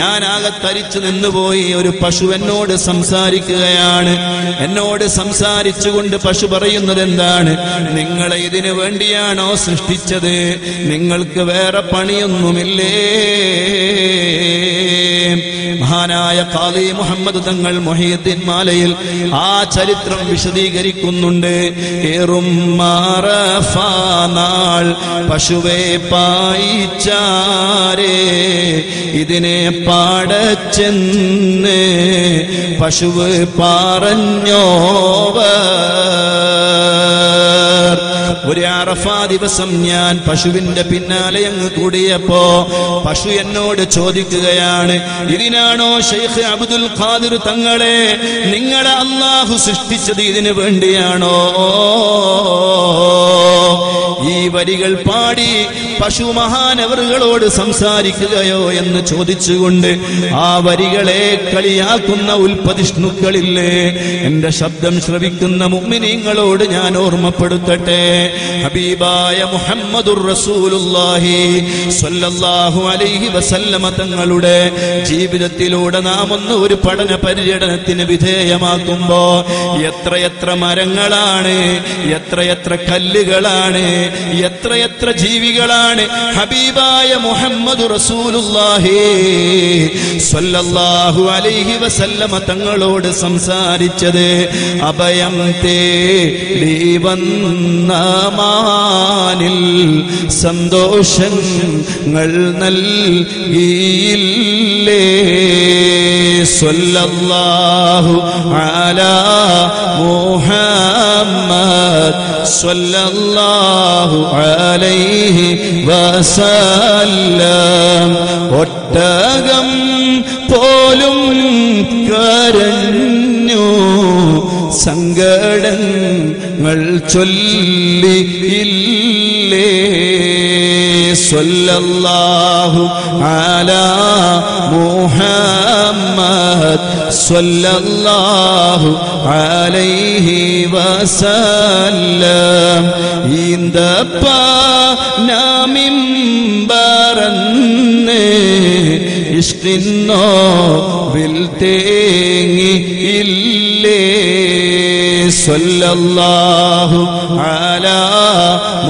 ഞാൻ ആകെ തരിച്ചു നിന്നുപോയി. ഒരു പശു എന്നോട് സംസാരിക്കുകയാണ്. എന്നോട് സംസാരിച്ചുകൊണ്ട് പശു പറയുന്നത് എന്താണ്? നിങ്ങളെ ഇതിനു വേണ്ടിയാണോ സൃഷ്ടിച്ചത്? നിങ്ങൾക്ക് വേറെ പണിയൊന്നുമില്ലേ? മഹാനായ ഖാദി മുഹമ്മദ് തങ്ങൾ മുഹീദ്ദീൻ മാലയിൽ ആ ചരിത്രം വിശദീകരിക്കുന്നുണ്ട്. ഏറും മാറഫ നാൾ പശുവേ പായിച്ചാരേ, ഇതിനെ പാടച്ചെന്ന് പശുവ് പറഞ്ഞോവർ. ഒരു അറഫാ ദിവസം ഞാൻ പശുവിന്റെ പിന്നാലെ അങ്ങ് കൂടിയപ്പോ പശു എന്നോട് ചോദിക്കുകയാണ്, ഇതിനാണോ ശൈഖ് അബ്ദുൽ ഖാദിർ തങ്ങളെ നിങ്ങളെ അല്ലാഹു സൃഷ്ടിച്ചത്? ഇതിനു വേണ്ടിയാണോ? ഈ വരികൾ പാടി പശു മഹാനവറുകളോട് സംസാരിക്കുകയോ എന്ന് ചോദിച്ചുകൊണ്ട് ആ വരികളെ കളിയാക്കുന്ന ഉൽപ്പതിഷ്ണുക്കളില്ലേ? എന്റെ ശബ്ദം ശ്രവിക്കുന്ന മുഅ്മിനീങ്ങളോട് ഞാൻ ഓർമ്മപ്പെടുത്തട്ടെ, ഹബീബായ മുഹമ്മദുർ റസൂലുള്ളാഹി സ്വല്ലല്ലാഹു അലൈഹി വസല്ലമ തങ്ങളുടെ ജീവിതത്തിലൂടെ നാം ഒന്ന് ഒരു പഠന പര്യടനത്തിന് വിധേയമാക്കുമ്പോ എത്രയെത്ര മരങ്ങളാണ്, എത്രയെത്ര കല്ലുകളാണ്, എത്രയെത്ര ജീവികളാണ് ഹബീബായ മുഹമ്മദ് റസൂലുള്ളാഹി സ്വല്ലല്ലാഹു അലൈഹി വസല്ലമ തങ്ങളോട് സംസാരിച്ചത്. അഭയം തേടി വന്ന മാനിൽ സന്തോഷങ്ങൾ നൽകിയില്ലേ? സ്വല്ലല്ലാഹു അലാ മുഹമ്മദ് സ്വല്ലല്ലാഹു അലൈഹി വസല്ലം. ഒട്ടകം പോലും കരഞ്ഞു സങ്കടങ്ങൾ ചൊല്ലിയില്ലേ? സ്വല്ലല്ലാഹു അലാ മുഹമ്മദ് സ്വല്ലല്ലാഹു അലൈഹി വസല്ലം. ഈന്തപ്പനമിമ്പറന്ന് ഇഷ്കിന്നോ വിൽ തേങ്ങിയില്ലേ? സ്വല്ലല്ലാഹു അലാ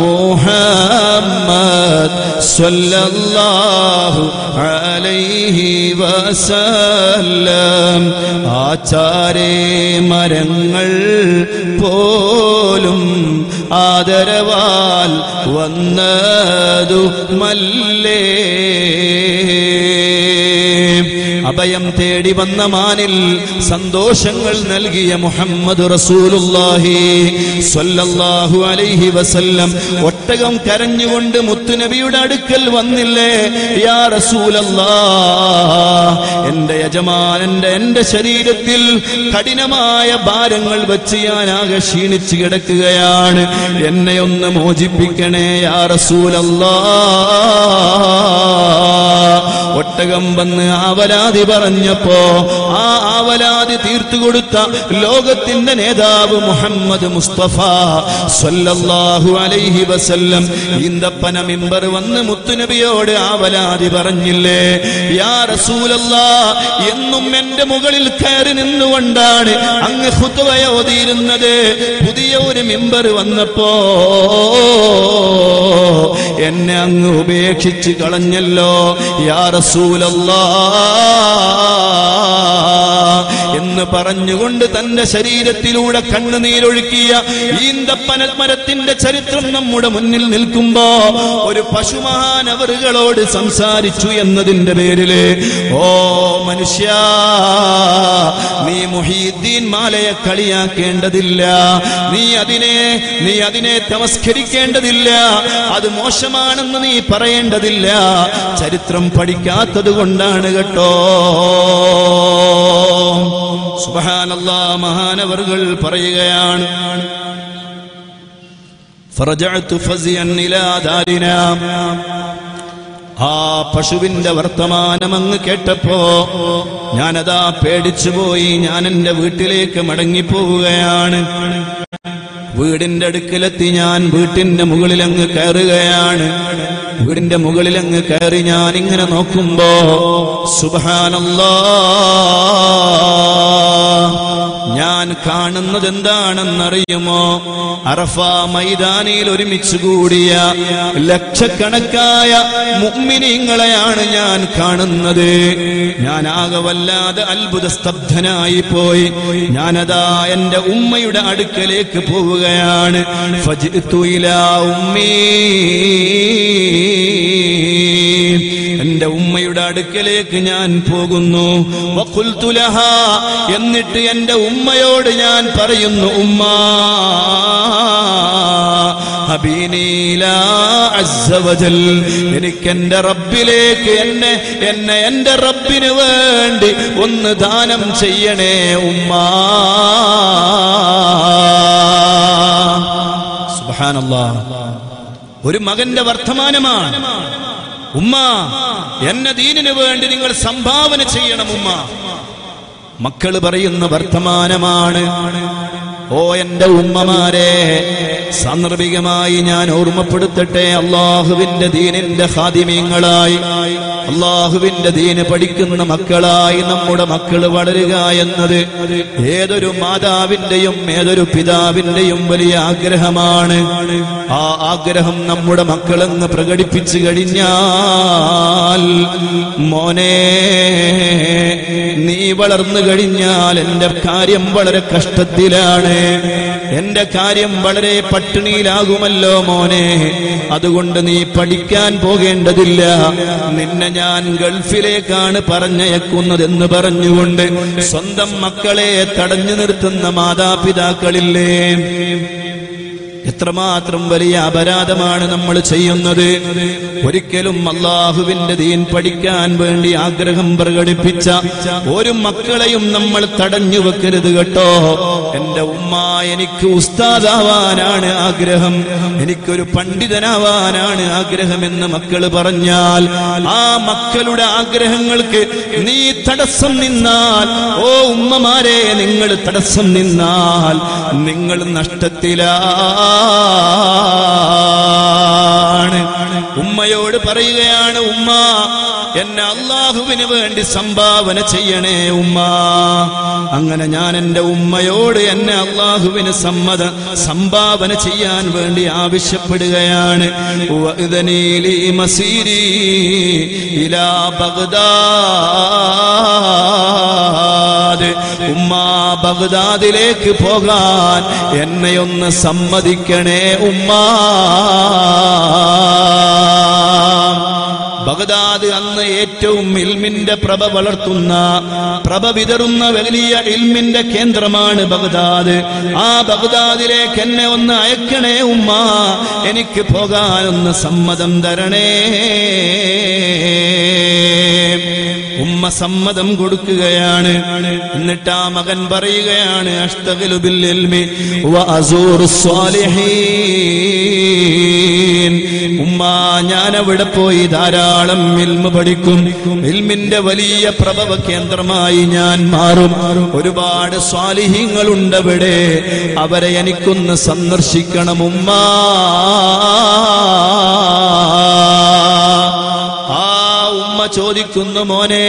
മുഹമ്മദ് സ്വല്ലല്ലാഹു അലൈഹി വസല്ലം. ആചാരേ മരങ്ങൾ പോലും ആദരവാൽ വന്നതുമല്ലേ? അഭയം തേടി വന്ന മാനിൽ സന്തോഷങ്ങൾ നൽകിയ മുഹമ്മദ് റസൂലുള്ളാഹി സ്വല്ലല്ലാഹു അലൈഹി വസല്ലം ഒട്ടകം കരഞ്ഞുകൊണ്ട് മുത്തുനബിയുടെ അടുക്കൽ വന്നില്ലേ? യാ റസൂലല്ലാഹ്, എൻ്റെ യജമാനൻ്റെ എൻ്റെ ശരീരത്തിൽ കഠിനമായ ഭാരങ്ങൾ വെച്ച് ഞാനാകെ ക്ഷീണിച്ചു കിടക്കുകയാണ്, എന്നെ ഒന്ന് മോചിപ്പിക്കണേ യാ റസൂലല്ലാഹ്. ഒട്ടകം വന്ന് ആവലാതി പറഞ്ഞപ്പോ ആ ആവലാതി തീർത്തു കൊടുത്ത ലോകത്തിന്റെ നേതാവ് മുഹമ്മദ് മുസ്തഫ സ്വല്ലല്ലാഹു അലൈഹി വസല്ലം ഈന്തപ്പന മിമ്പർ വന്ന് മുത്തുനബിയോട് ആവലാതി പറഞ്ഞില്ലേ? യാ റസൂലല്ലാഹ്, എന്നും എന്റെ മുകളിൽ കയറി നിന്നുകൊണ്ടാണ് അങ്ങ് ഖുത്വയോതിയിരുന്നത്. പുതിയ ഒരു മിമ്പർ വന്നപ്പോ എന്നെ അങ്ങ് ഉപേക്ഷിച്ച് കളഞ്ഞല്ലോ യാ റസൂലല്ലാഹ് എന്ന് പറഞ്ഞുകൊണ്ട് തന്റെ ശരീരത്തിലൂടെ കണ്ണുനീരൊഴുക്കിയ ഈന്തപ്പനൽ മരത്തിന്റെ ചരിത്രം നമ്മുടെ മുന്നിൽ നിൽക്കുമ്പോ ഒരു പശുമഹാനവറുകളോട് സംസാരിച്ചു എന്നതിന്റെ പേരില് ഓ മനുഷ്യ, നീ മുഹീദ്ദീൻ മാലയെ കളിയാക്കേണ്ടതില്ല, നീ അതിനെ നീ അതിനെ തമസ്കരിക്കേണ്ടതില്ല, അത് മോശമാണെന്ന് നീ പറയേണ്ടതില്ല. ചരിത്രം പഠിക്കാത്തത് കൊണ്ടാണ് കേട്ടോ. സുബ്ഹാനല്ലാഹ്, മഹാനവറുകൾ പറയുകയാണ് ഫറജഅതു ഫസിയൻ ഇലാ ദാരിനാ. ആ പശുവിന്റെ വർത്തമാനം അങ്ങ് കേട്ടപ്പോ ഞാനതാ പേടിച്ചു പോയി. ഞാൻ എൻ്റെ വീട്ടിലേക്ക് മടങ്ങിപ്പോവുകയാണ്. വീടിന്റെ അടുക്കലെത്തി ഞാൻ വീട്ടിന്റെ മുകളിലങ്ങ് കയറുകയാണ്. വീടിന്റെ മുകളിലങ്ങ് കയറി ഞാൻ ഇങ്ങനെ നോക്കുമ്പോ സുബ്ഹാനല്ലാഹ്, ഞാൻ കാണുന്നത് എന്താണെന്നറിയുമോ? അറഫ മൈതാനിയിൽ ഒരുമിച്ച് കൂടിയ ലക്ഷക്കണക്കായ മുഅ്മിനീങ്ങളെയാണ് ഞാൻ കാണുന്നത്. ഞാൻ ആകെ വല്ലാതെ അത്ഭുത സ്തബ്ധനായി പോയി. ഞാനതാ എന്റെ ഉമ്മയുടെ അടുക്കലേക്ക് പോവുകയാണ്. ഫജിഅ്തു ഇലാ ഉമ്മീ, എന്റെ ഉമ്മയുടെ അടുക്കലേക്ക് ഞാൻ പോകുന്നു. വഖുൽതു ലഹാ, എന്നിട്ട് എന്റെ ഉമ്മയോട് ഞാൻ പറയുന്നു, ഉമ്മാ ഹബീനി ലാ അസ്സ വജൽ, എനിക്ക് എന്റെ റബ്ബിലേക്ക് എന്നെ എന്നെ എന്റെ റബ്ബിന് വേണ്ടി ഒന്ന് ദാനം ചെയ്യണേ ഉമ്മാ. സുബ്ഹാനല്ലാഹ്, ഒരു മകന്റെ വർത്തമാനമാണ്. ഉമ്മ, എന്നെ ദീനിനു വേണ്ടി നിങ്ങൾ സംഭാവന ചെയ്യണം ഉമ്മ. മക്കൾ പറയുന്ന വർത്തമാനമാണ്. ഓ എന്റെ ഉമ്മമാരെ, സാന്ദർഭികമായി ഞാൻ ഓർമ്മപ്പെടുത്തട്ടെ, അള്ളാഹുവിന്റെ ദീനിന്റെ ഖാദിമീങ്ങളായി, അള്ളാഹുവിന്റെ ദീന് പഠിക്കുന്ന മക്കളായി നമ്മുടെ മക്കൾ വളരുക എന്നത് ഏതൊരു മാതാവിന്റെയും ഏതൊരു പിതാവിന്റെയും വലിയ ആഗ്രഹമാണ്. ആ ആഗ്രഹം നമ്മുടെ മക്കളെന്ന് പ്രകടിപ്പിച്ചു കഴിഞ്ഞാൽ, മോനെ നീ വളർന്നു കഴിഞ്ഞാൽ എന്റെ കാര്യം വളരെ കഷ്ടത്തിലാണ്, എന്റെ കാര്യം വളരെ പട്ടിണിയിലാകുമല്ലോ മോനെ, അതുകൊണ്ട് നീ പഠിക്കാൻ പോകേണ്ടതില്ല, നിന്നെ ഞാൻ ഗൾഫിലേക്കാണ് പറഞ്ഞയക്കുന്നതെന്ന് പറഞ്ഞുകൊണ്ട് സ്വന്തം മക്കളെ തടഞ്ഞു നിർത്തുന്ന മാതാപിതാക്കളില്ലേ? എത്രമാത്രം വലിയ അപരാധമാണ് നമ്മൾ ചെയ്യുന്നത്. ഒരിക്കലും അള്ളാഹുവിന്റെ ദീൻ പഠിക്കാൻ വേണ്ടി ആഗ്രഹം പ്രകടിപ്പിച്ച ഒരു മക്കളെയും നമ്മൾ തടഞ്ഞു വെക്കരുത് കേട്ടോ. എന്റെ ഉമ്മ, എനിക്ക് ഉസ്താദാവാനാണ് ആഗ്രഹം, എനിക്കൊരു പണ്ഡിതനാവാനാണ് ആഗ്രഹമെന്ന് മക്കൾ പറഞ്ഞാൽ, ആ മക്കളുടെ ആഗ്രഹങ്ങൾക്ക് നീ തടസ്സം നിന്നാൽ, ഓ ഉമ്മമാരെ, നിങ്ങൾ തടസ്സം നിന്നാൽ നിങ്ങൾ നഷ്ടത്തിലാ. ഉമ്മയോട് പറയുകയാണ്, ഉമ്മ എന്നെ അള്ളാഹുവിന് വേണ്ടി സംഭാവന ചെയ്യണേ ഉമ്മ. അങ്ങനെ ഞാൻ എൻ്റെ ഉമ്മയോട് എന്നെ അള്ളാഹുവിന് സമ്മത സംഭാവന ചെയ്യാൻ വേണ്ടി ആവശ്യപ്പെടുകയാണ്. വഇദനീലി മസീരി ഇലാ ബഗ്ദാദ്, ഉമ്മ ബഗ്ദാദിലേക്ക് പോകാൻ എന്നെയൊന്ന് സമ്മതിക്കണേ ഉമ്മ. ബഗ്ദാദ് അന്ന് ഏറ്റവും ഇൽമിന്റെ പ്രഭ വളർത്തുന്ന പ്രഭ വിതറുന്ന വലിയ ഇൽമിന്റെ കേന്ദ്രമാണ് ബഗ്ദാദ്. ആ ബഗ്ദാദിലേക്ക് എന്നെ ഒന്ന് അയക്കണേ ഉമ്മ, എനിക്ക് പോകാനൊന്ന് സമ്മതം തരണേ. ഉമ്മ സമ്മതം കൊടുക്കുകയാണ്. എന്നിട്ട് ആ മകൻ പറയുകയാണ്, അസ്തഖിലു ബിൽ ഇൽമി വ അസൂറു സ്വാലിഹീൻ, ഉമ്മ ഞാനവിടെ പോയി ധാരാളം ഇൽമ പഠിക്കും, ഇൽമിന്റെ വലിയ പ്രഭവ കേന്ദ്രമായി ഞാൻ മാറും, ഒരുപാട് സ്വാലിഹീങ്ങളുണ്ടവിടെ, അവരെ എനിക്കൊന്ന് സന്ദർശിക്കണം ഉമ്മ. ചോദിക്കുന്നു, മോനെ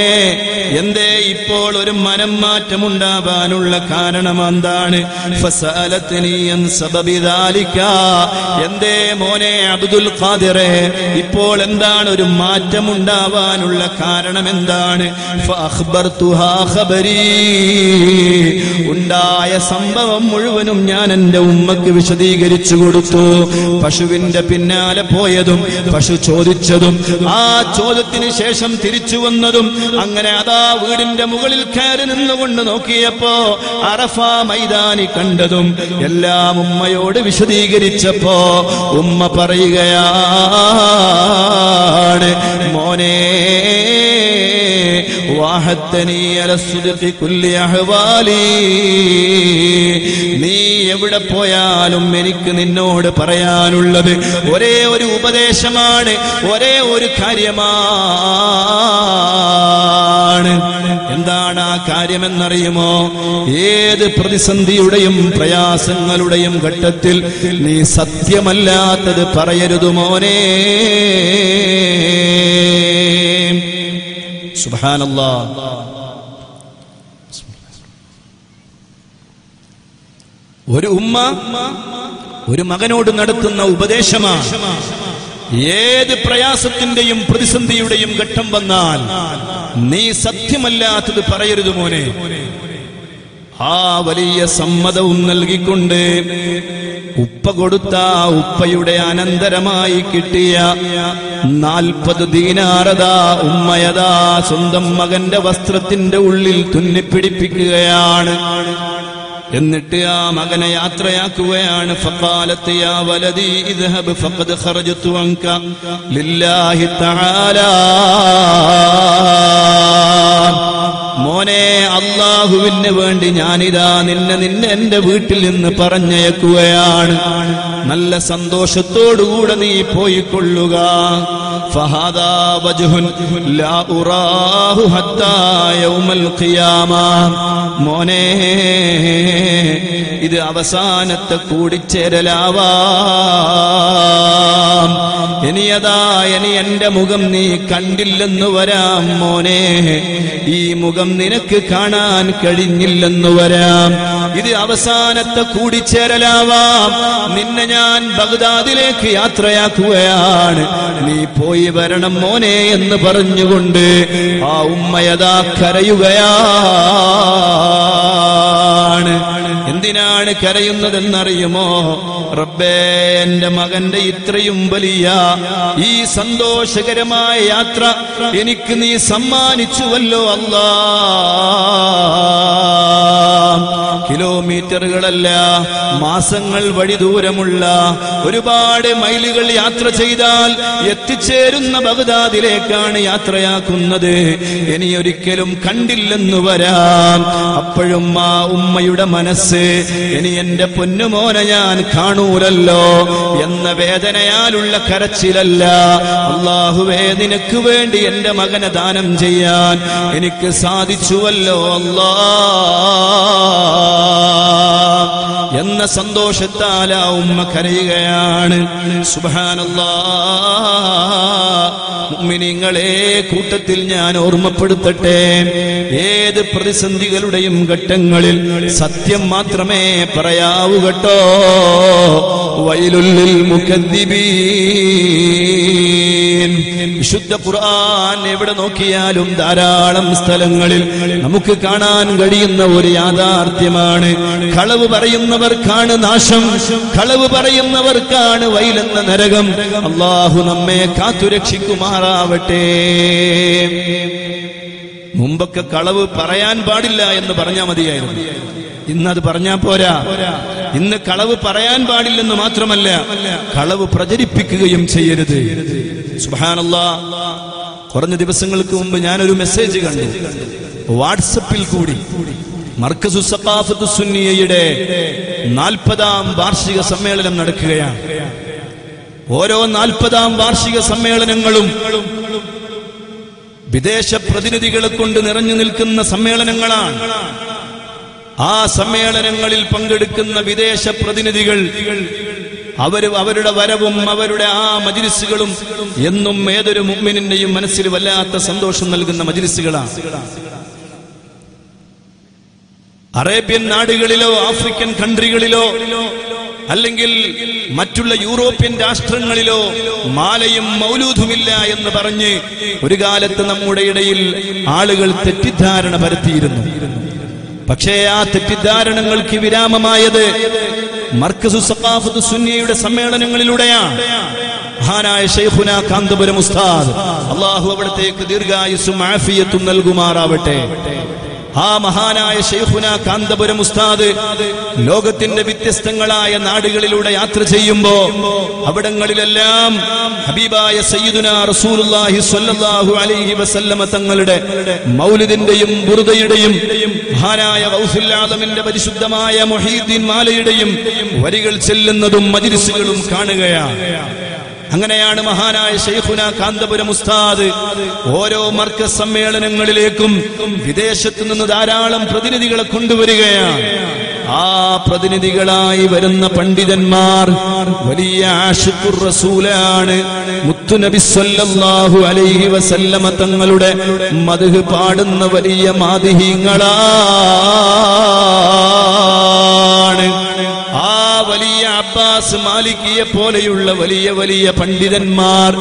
എന്തേ ഇപ്പോൾ ഒരു മനം മാറ്റമുണ്ടാവാനുള്ള കാരണം എന്താണ്? എന്തേ മോനെ അബ്ദുൽ ഖാദിറെ, ഇപ്പോൾ എന്താണ് ഒരു മാറ്റമുണ്ടാവാനുള്ള കാരണം എന്താണ്? ഉണ്ടായ സംഭവം മുഴുവനും ഞാൻ എൻ്റെ ഉമ്മക്ക് വിശദീകരിച്ചു കൊടുത്തു. പശുവിന്റെ പിന്നാലെ പോയതും പശു ചോദിച്ചതും ആ ചോദ്യത്തിന് ശേഷം തിരിച്ചു വന്നതും അങ്ങനെ അതാ വീടിന്റെ മുകളിൽ കയറി നിന്നുകൊണ്ട് നോക്കിയപ്പോ അറഫ മൈതാനി കണ്ടതും എല്ലാം ഉമ്മയോട് വിശദീകരിച്ചപ്പോ ഉമ്മ പറയുകയാണ്, മോനെ വാഹത്തനീ അലസ്സുദഖി കുല്ലി അഹ്വാലി, നീ എവിടെ പോയാലും എനിക്ക് നിന്നോട് പറയാനുള്ളത് ഒരേ ഒരു ഉപദേശമാണ്, ഒരേ ഒരു കാര്യമാണ്. എന്താണ് ആ കാര്യമെന്നറിയുമോ? ഏത് പ്രതിസന്ധിയുടെയും പ്രയാസങ്ങളുടെയും ഘട്ടത്തിൽ നീ സത്യമല്ലാത്തത് പറയരുത് മോനെ. സുബ്ഹാനല്ലാഹ്. ഒരു ഉമ്മ ഒരു മകനോട് നടത്തുന്ന ഉപദേശമാണ്. ഏത് പ്രയാസത്തിന്റെയും പ്രതിസന്ധിയുടെയും ഘട്ടം വന്നാൽ നീ സത്യമല്ലാത്തത് പറയരുത് മോനെ. ആ വലിയ സമ്മതവും നൽകിക്കൊണ്ട് ഉപ്പ കൊടുത്ത ഉപ്പയുടെ അനന്തരമായി കിട്ടിയ നാൽപ്പത് ദീനാറതാ ഉമ്മയതാ സ്വന്തം മകന്റെ വസ്ത്രത്തിന്റെ ഉള്ളിൽ തുന്നിപ്പിടിപ്പിക്കുകയാണ്. എന്നിട്ട് ആ മകനെ യാത്രയാക്കുകയാണ്. ഫഖാലത് യാ വലദി ഇദ്ഹബ് ഫഖദ് ഖറജതു അൻക ലില്ലാഹി തആല. മോനെ, അള്ളാഹുവിന് വേണ്ടി ഞാനിതാ നിന്നെ നിന്നെ എന്റെ വീട്ടിൽ നിന്ന് പറഞ്ഞയക്കുകയാണ്. നല്ല സന്തോഷത്തോടുകൂടെ നീ പോയിക്കൊള്ളുക. ഫഹാദാ വജ്ഹുൻ ലാ ഉറാഹു ഹത്താ യൗമൽ ഖിയാമ. മോനെ, ഇത് അവസാനത്തെ കൂടിച്ചേരലാവാം. ഇനിയതാ ഇനി എന്റെ മുഖം നീ കണ്ടില്ലെന്നു വരാം മോനെ. ഈ മുഖം നിനക്ക് കാണാൻ കഴിഞ്ഞില്ലെന്നു വരാം. ഇത് അവസാനത്തെ കൂടിച്ചേരലാവാം. നിന്നെ ഞാൻ ബഗ്ദാദിലേക്ക് യാത്രയാക്കുകയാണ്, നീ പോയി വരണം മോനെ എന്ന് പറഞ്ഞുകൊണ്ട് ആ ഉമ്മയതാ കരയുകയാണ്. എന്തിനാണ് കരയുന്നതെന്നറിയുമോ? റബ്ബേ, എന്റെ മകന്റെ ഇത്രയും വലിയ ഈ സന്തോഷകരമായ യാത്ര എനിക്ക് നീ സമ്മാനിച്ചുവല്ലോ അല്ലാ. കിലോമീറ്ററുകളല്ല, മാസങ്ങൾ വഴി ദൂരമുള്ള ഒരുപാട് മൈലുകൾ യാത്ര ചെയ്താൽ എത്തിച്ചേരുന്ന ബഗ്ദാദിലേക്കാണ് യാത്രയാക്കുന്നത്. ഇനി ഒരിക്കലും കണ്ടില്ലെന്നു വരാം. അപ്പോഴും ആ ഉമ്മയുടെ മനസ്സ് ഇനി എന്റെ പൊന്നുമോനെ ഞാൻ കാണൂലല്ലോ എന്ന വേദനയാലുള്ള കരച്ചിലല്ല. അല്ലാഹുവേ, നിനക്ക് വേണ്ടി എന്റെ മകനെ ദാനം ചെയ്യാൻ എനിക്ക് സാധിച്ചുവല്ലോ അല്ലാ എന്ന സന്തോഷത്താൽ ആ ഉമ്മ കരയുകയാണ്. സുബ്ഹാനല്ലാഹ്. മുഅ്മിനീങ്ങളെ, കൂട്ടത്തിൽ ഞാൻ ഓർമ്മപ്പെടുത്തട്ടെ, ഏത് പ്രതിസന്ധികളുടെയും ഘട്ടങ്ങളിൽ സത്യം മാത്രമേ പറയാവൂ കേട്ടോ. വൈലുൽ ലിൽ മുകദ്ദിബീൻ. വിശുദ്ധ ഖുർആൻ എവിടെ നോക്കിയാലും ധാരാളം സ്ഥലങ്ങളിൽ നമുക്ക് കാണാൻ കഴിയുന്ന ഒരു യാഥാർത്ഥ്യമാണ്. കളവ് പറയുന്നവർക്കാണ് നാശം, കളവ് പറയുന്നവർക്കാണ് വൈലെന്ന നരകം. അല്ലാഹു നമ്മെ കാത്തുരക്ഷിക്കുമാറാവട്ടെ. മുമ്പൊക്കെ കളവ് പറയാൻ പാടില്ല എന്ന് പറഞ്ഞാൽ മതിയായിരുന്നു. ഇന്നത് പറഞ്ഞാൽ പോരാ. ഇന്ന് കളവ് പറയാൻ പാടില്ലെന്ന് മാത്രമല്ല, കളവ് പ്രചരിപ്പിക്കുകയും ചെയ്യരുത്. സുബ്ഹാനല്ലാഹ്. കുറഞ്ഞ ദിവസങ്ങൾക്ക് മുമ്പ് ഞാനൊരു മെസ്സേജ് കണ്ടു വാട്സപ്പിൽ കൂടി. മർക്കസു സഖാഫത്തു സുന്നിയയുടെ നാൽപ്പതാം വാർഷിക സമ്മേളനം നടക്കുകയാണ്. ഓരോ നാൽപ്പതാം വാർഷിക സമ്മേളനങ്ങളും വിദേശ പ്രതിനിധികളെ കൊണ്ട് നിറഞ്ഞു നിൽക്കുന്ന സമ്മേളനങ്ങളാണ്. ആ സമ്മേളനങ്ങളിൽ പങ്കെടുക്കുന്ന വിദേശ പ്രതിനിധികൾ അവര് അവരുടെ വരവും അവരുടെ ആ മജ്‌ലിസുകളും എന്നും ഏതൊരു മുഅ്മിനിന്റെയും മനസ്സിൽ വല്ലാത്ത സന്തോഷം നൽകുന്ന മജ്‌ലിസുകളാണ്. Arabian Nadigalillo, African country Galillo, Alingil, Matula, European Dastran Galillo, Malayam, Mauludumilla, and the Barane, Rigalatanamudail, Aligal Tetitar and Abaratiran, Pachea, Tetitar and Angal Kivirama Mayade, Marcus Sakafu, the Sunni, the Samer and Angaludea. Hana Sheikhuna Kandabara Mustad, Allah who ever take Dirga Yusumafi to Nalgumaravate. Ha Mahana Sheikhuna Kandabara Mustad, Logatin Devitis Tangala and Adigaluda Yatrajimbo, Abadangalilam, Habiba Sayyiduna Rasulullah, his Sallallahu Alaihi Wasallam Tangalade, Maulidin Dayim, Burdayim, Hana Yavasilam in the Badisudamaya, Mohidin Malayim, Varigal Chilanadum, Madirisilum Kanagaya. Anganeyana Mahanaya Sheikhuna Kandabara Mustad, Oro Marcus Sammelanangalilekum, Videshathu ninnu Dharalam Pratinidhikale Konduvariya, Aa Pratinidhikalayi Varunna Panditanmar, Valiya Aashiqur Rasulanu, Muthu Nabi Sallallahu Alaihi Wasallam Thangalude, Madhu Paaduന്ന Valiya Madhihingalanu. Abbas Malikiye Poleyulla Valiya Valiya Panditanmar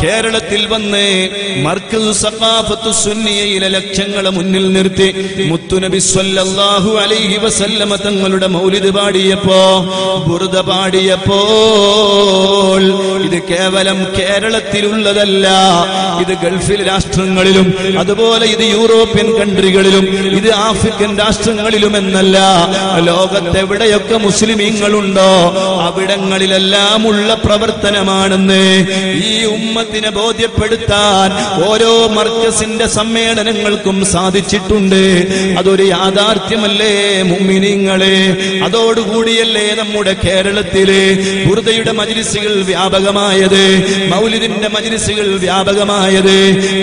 Keralattil vanne Markaz Saqafathu Sunniyile Lakshangale Munnil Nirthi Muthu Nabi Sallallahu Alaihi Wasallam Thangalude Maulid Paadiyappo Burda Paadiyappol Ithu Kevalam Keralathilulla Ithu Gulfil Rashtrangalilu Athupole Ithu European countrygalilum Ithu African Rashtrangalilu ennalla Lokathe evideyokke Muslimingalundo Abidangalilellam ulla pravartanamanennu ee ummathine bodhyappeduthan oro markasinte sammelanangalkkum sadhichittunde adoru yatharthyalle mu'miningale adodu koodiyalle nammude Keralatile burudayude majlisikal vyapakamaayathu maulidinte majlisikal vyapakamaayathu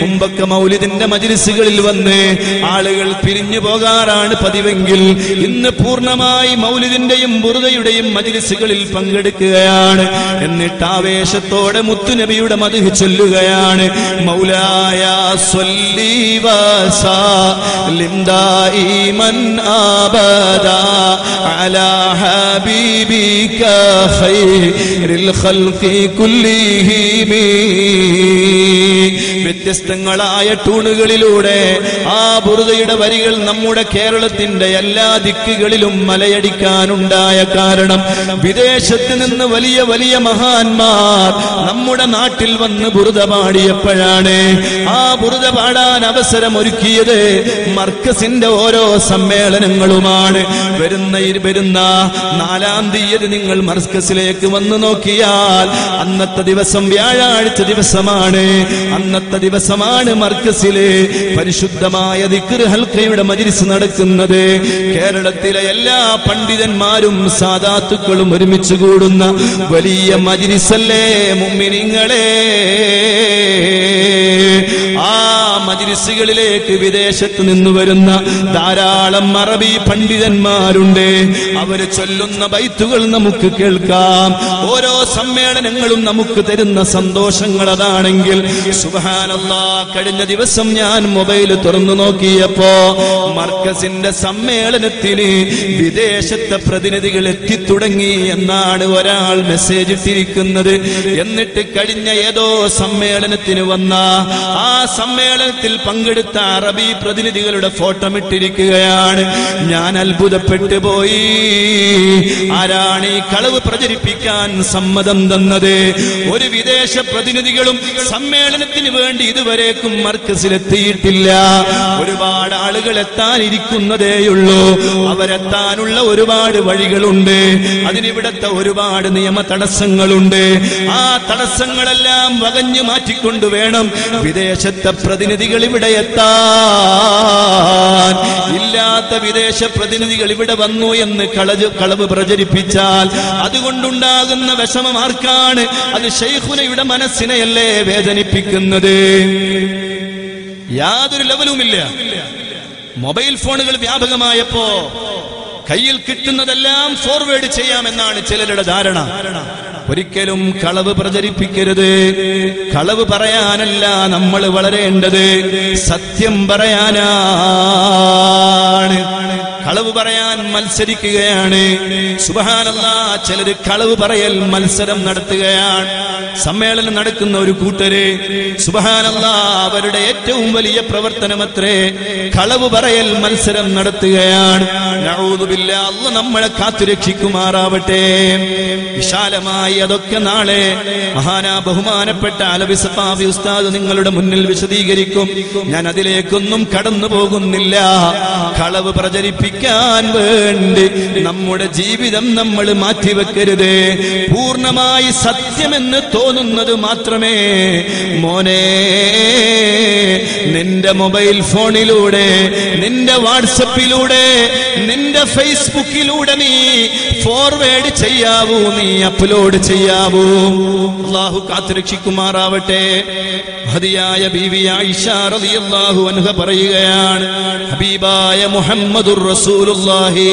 kumbakka maulidinte majlisikalil vanne aalukal pirinju pogaaranu padivengil innu poornamayi maulidinteyum burudayudeyum majlisikal Pangadikayane, and the Tavesh Toda Mutunabiuda Madhichulugayane, Maulaya Solivasa, Linda Iman Abada, Ala Habibika Khairil Khalqi Kullihim, Vittestangalaya Tunugalilude, Ah Burudayude Varigal Namuda Keratinde, Alla Dikkigalilum Malayadikanundaya Karanam. Videshathil ninnu valiya valiya mahanmar nammude naattil vannu buruda paadiyappozhaanu aa buruda paadan avasaram orukkiyathu markasinte oro sammelanangalumaanu varunna varunna naalam theeyadi ningal markasilekku vannu nokkiyal annathe divasam vyazhazhcha divasamaanu annathe divasamaanu markasile parishuddhamaya dhikr halqayude majlis nadakkunnathu Keralathile ella panditanmarum saadaathukalum ഒരുമിച്ച് കൂടുന്ന വലിയ മജ്‌ലിസല്ലേ മുഅ്മിനീങ്ങളെ ആ മജ്‌ലിസുകളിലേക്ക് വിദേശത്തു നിന്ന് വരുന്ന ധാരാളം അറബി പണ്ഡിതന്മാരുണ്ട് അവർ ചൊല്ലുന്ന ബൈത്തുകൾ നമുക്ക് കേൾക്കാം ഓരോ സമ്മേളനങ്ങളും നമുക്ക് തരുന്ന സന്തോഷങ്ങൾ അതാണെങ്കിൽ സുബ്ഹാനല്ലാഹ് കഴിഞ്ഞ ദിവസം ഞാൻ മൊബൈൽ തുറന്നു നോക്കിയപ്പോൾ മർക്കസിന്റെ സമ്മേളനത്തിനെ വിദേശത്തെ പ്രതിനിധികൾ എത്തി തുടങ്ങി എന്നാണ് ഒരാൾ മെസ്സേജ് ഇട്ടിരിക്കുന്നത് എന്നിട്ട് കഴിഞ്ഞ ഏതോ സമ്മേളനത്തിനു വന്ന ആ സമ്മേളനത്തിൽ പങ്കെടുത്ത അറബി പ്രതിനിധികളുടെ ഫോട്ടോ ഇട്ടിരിക്കുകയാണ് ഞാൻ അത്ഭുതപ്പെട്ടു പോയി ആരാണ് ഈ കളവ് പ്രചരിപ്പിക്കാൻ സമ്മതം തന്നത് ഒരു വിദേശ പ്രതിനിധികളും സമ്മേളനത്തിനു വേണ്ടി ഇതുവരെക്കും മർക്കസിലെത്തിയിട്ടില്ല ഒരുപാട് ആളുകൾ എത്താനിരിക്കുന്നതേയുള്ളൂ അവരെത്താനുള്ള ഒരുപാട് വഴികളുണ്ട് അതിനിവിടത്തെ ഒരുപാട് നിയമ തടസ്സങ്ങളുണ്ട് ആ തടസ്സങ്ങളെല്ലാം വകഞ്ഞു മാറ്റിക്കൊണ്ട് വേണം വിദേശത്തെ പ്രതിനിധികൾ ഇവിടെ എത്താൻ ഇല്ലാത്ത വിദേശ പ്രതിനിധികൾ ഇവിടെ വന്നു എന്ന് കളജ് കളവ് പ്രചരിപ്പിച്ചാൽ അതുകൊണ്ടുണ്ടാകുന്ന വിഷമം ആർക്കാണ് അത് ശൈഖുനയുടെ മനസ്സിനെയല്ലേ വേദനിപ്പിക്കുന്നത് യാതൊരു ലെവലുമില്ല മൊബൈൽ ഫോണുകൾ വ്യാപകമായപ്പോ കയ്യിൽ കിട്ടുന്നതെല്ലാം ഫോർവേഡ് ചെയ്യാമെന്നാണ് ചിലരുടെ ധാരണ ഒരിക്കലും കളവ് പ്രചരിപ്പിക്കരുത് കളവ് പറയാനല്ല നമ്മൾ വളരേണ്ടത് സത്യം പറയാനാണ് കളവ് പറയാൻ മത്സരിക്കുകയാണ്. സുബ്ഹാനല്ലാഹ്, ചിലര് കളവ് പറയൽ മത്സരം നടത്തുകയാണ്. സമ്മേളനം നടക്കുന്ന ഒരു കൂട്ടര് സുബ്ഹാനല്ലാഹ്, അവരുടെ ഏറ്റവും വലിയ പ്രവർത്തനമത്രേ കളവ് പറയൽ മത്സരം നടത്തുകയാണ്. നഊദുബില്ലാഹ്, അല്ലാഹ് നമ്മളെ കാത്തുരക്ഷിക്കുമാറാവട്ടെ. വിശാലമായി അതൊക്കെ നാളെ മഹാനാ ബഹുമാനപ്പെട്ട അലവി സഖാഫി ഉസ്താദ് നിങ്ങളുടെ മുന്നിൽ വിശദീകരിക്കും. ഞാൻ അതിലേക്കൊന്നും കടന്നു പോകുന്നില്ല. കളവ് പ്രചരിപ്പിക്കാൻ വേണ്ടി നമ്മുടെ ജീവിതം നമ്മൾ മാറ്റിവെക്കരുത്. പൂർണ്ണമായി സത്യമെന്ന് തോന്നുന്നത് മാത്രമേ. മോനെ, നിന്റെ മൊബൈൽ ഫോണിലൂടെ, നിന്റെ വാട്സപ്പിലൂടെ, നിന്റെ ഫേസ്ബുക്കിലൂടെ നീ ഫോർവേഡ് ചെയ്യാവൂ, നീ അപ്ലോഡ് ചെയ്യാവൂ. അല്ലാഹു കാത്തുരക്ഷിക്കുമാറാവട്ടെ. ഹദിയായ ബീവി ആയിഷ റളിയല്ലാഹു അൻഹ പറയുകയാണ്, ഹബീബായ മുഹമ്മദുർ റസൂലുള്ളാഹി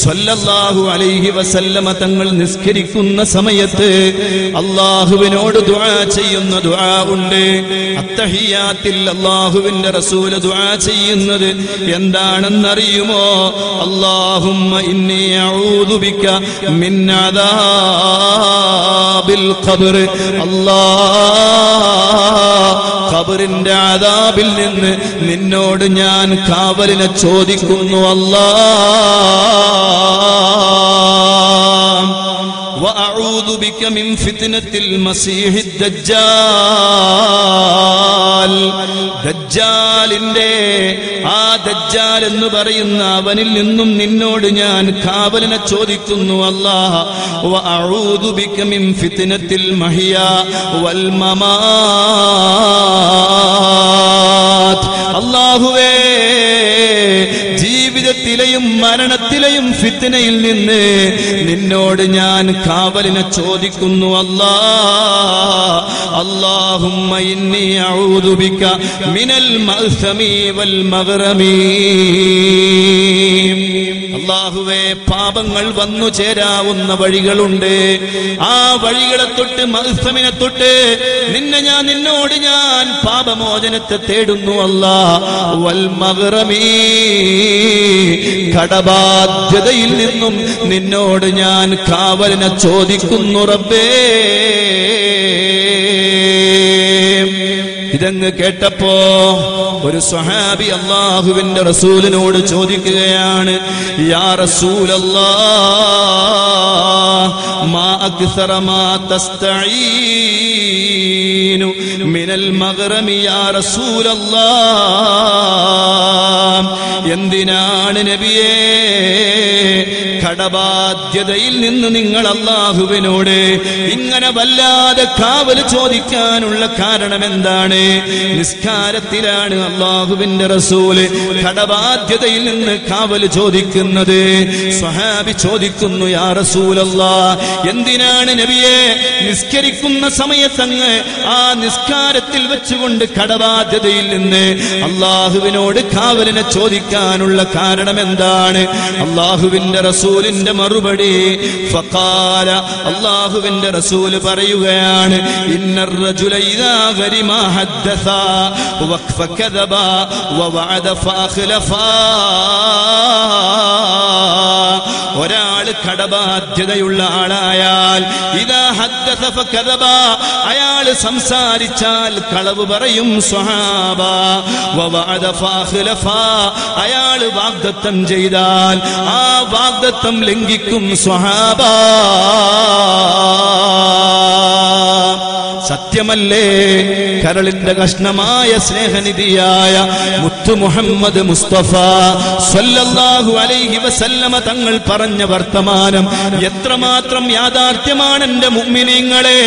സ്വല്ലല്ലാഹു അലൈഹി വസല്ലമ തങ്ങൾ നിസ്കരിക്കുന്ന സമയത്ത് അല്ലാഹുവിനോട് ദുആ ചെയ്യുന്ന ദുആ ഉണ്ട്. അത്തഹിയാത്തിൽ അല്ലാഹുവിന്റെ റസൂൽ ദുആ ചെയ്യുന്നത് എന്താണെന്നറിയുമോ? അല്ലാഹുമ്മ ഇന്നി അഊദു ബിക മിൻ അദാബിൽ ഖബർ. അല്ലാഹ്, ഖബറിന്റെ അദാബിൽ നിന്ന് നിന്നോട് ഞാൻ കാവലിനെ ചോദിക്കുന്നു. അല്ലാഹ്, വഅഊദു ബിക മിൻ ഫിത്നത്തിൽ മസീഹി ദജ്ജാൽ. ദജ്ജാലിന്റെ, ആ ദജ്ജാൽ എന്ന് പറയുന്ന അവനിൽ നിന്നും നിന്നോട് ഞാൻ കാവലിനെ ചോദിക്കുന്നു. അല്ലാഹ്, വഅഊദു ബിക മിൻ ഫിത്നത്തിൽ മഹിയ വൽ മമാത്. അല്ലാഹുവേ, ജീവിതത്തിലെയും മരണത്തിലെയും ഫിത്നയിൽ നിന്ന് നിന്നോട് ഞാൻ കാവലിനെ ചോദിക്കുന്നു. അല്ലാഹ്, അല്ലാഹുമ്മ ഇന്നി അഊദു ബിക മിനൽ മഅ്സമി വൽ മഗ്റമി. അല്ലാഹുവേ, പാപങ്ങൾ വന്നു ചേരാവുന്ന വഴികളുണ്ട്. ആ വഴികളെ തൊട്ട്, മഅ്സമിനെ തൊട്ട് നിന്നെ ഞാൻ നിന്നോട് ഞാൻ പാപമോചനത്തെ തേടുന്നു. അല്ലാഹ്, വൽ മഗ്റമി, കടബാധ്യതയിൽ നിന്നും നിന്നോട് ഞാൻ കാവലിനെ ചോദിക്കുന്നു. റബ്ബേ, ഇതങ്ങ് കേട്ടപ്പോ ഒരു സ്വഹാബി അല്ലാഹുവിന്റെ റസൂലിനോട് ചോദിക്കുകയാണ്, യാ റസൂലല്ലാഹ്, മാ അക്സറ മാ തസ്തഈനു മിനൽ മഗ്റമി. യാ റസൂലല്ലാഹ്, എന്തിനാണ് നബിയേ കടബാധ്യതയിൽ നിന്ന് നിങ്ങൾ അല്ലാഹുവിനോട് ഇങ്ങനെ വല്ലാതെ കാവൽ ചോദിക്കാനുള്ള കാരണം എന്താണ്? നിസ്കാരത്തിലാണ് അല്ലാഹുവിന്റെ റസൂല് കടബാധ്യതയിൽ നിന്ന് കാവൽ ചോദിക്കുന്നത്. സ്വഹാബി ചോദിക്കുന്നു, യാ റസൂലല്ലാഹ്, എന്തിനാണ് നബിയെ നിസ്കരിക്കുന്ന സമയത്തങ്ങ് ആ നിസ്കാരത്തിൽ വെച്ചുകൊണ്ട് കടബാധ്യതയിൽ നിന്ന് അല്ലാഹുവിനോട് കാവലിനെ ചോദിക്കാനുള്ള കാരണം എന്താണ്? അല്ലാഹുവിന്റെ റസൂലിന്റെ മറുപടി, ഫഖാല, അല്ലാഹുവിന്റെ റസൂൽ പറയുകയാണ്, ഇന്നർ റജുല ഇദാ ഗരിമ ഹദ്ദസ വകഫകദബ വവഅദ ഫഅഖ്ലഫ. ഒരാൾ കടബാധ്യതയുള്ള ആളായാൽ, ഇദാ ഹദ്ദസ ഫകദബ, അയാൾ സംസാരിച്ചാൽ കളവ് പറയും. സ്വഹാബ, വവഅദ ഫഅഖ്ലഫ, അയാൾ വാഗ്ദത്തം ചെയ്താൽ ആ വാഗ്ദത്തം ലംഘിക്കും. സ്വഹാബ, സത്യമല്ലേ കരളിന്റെ കഷ്ണമായ സ്നേഹനിധിയായ മുത്തു മുഹമ്മദ് മുസ്തഫ സ്വല്ലല്ലാഹു അലൈഹി വസല്ലമ തങ്ങൾ പറഞ്ഞ വർത്തമാനം എത്രമാത്രം യാഥാർത്ഥ്യമാണ് എൻ്റെ മുഅ്മിനീങ്ങളെ.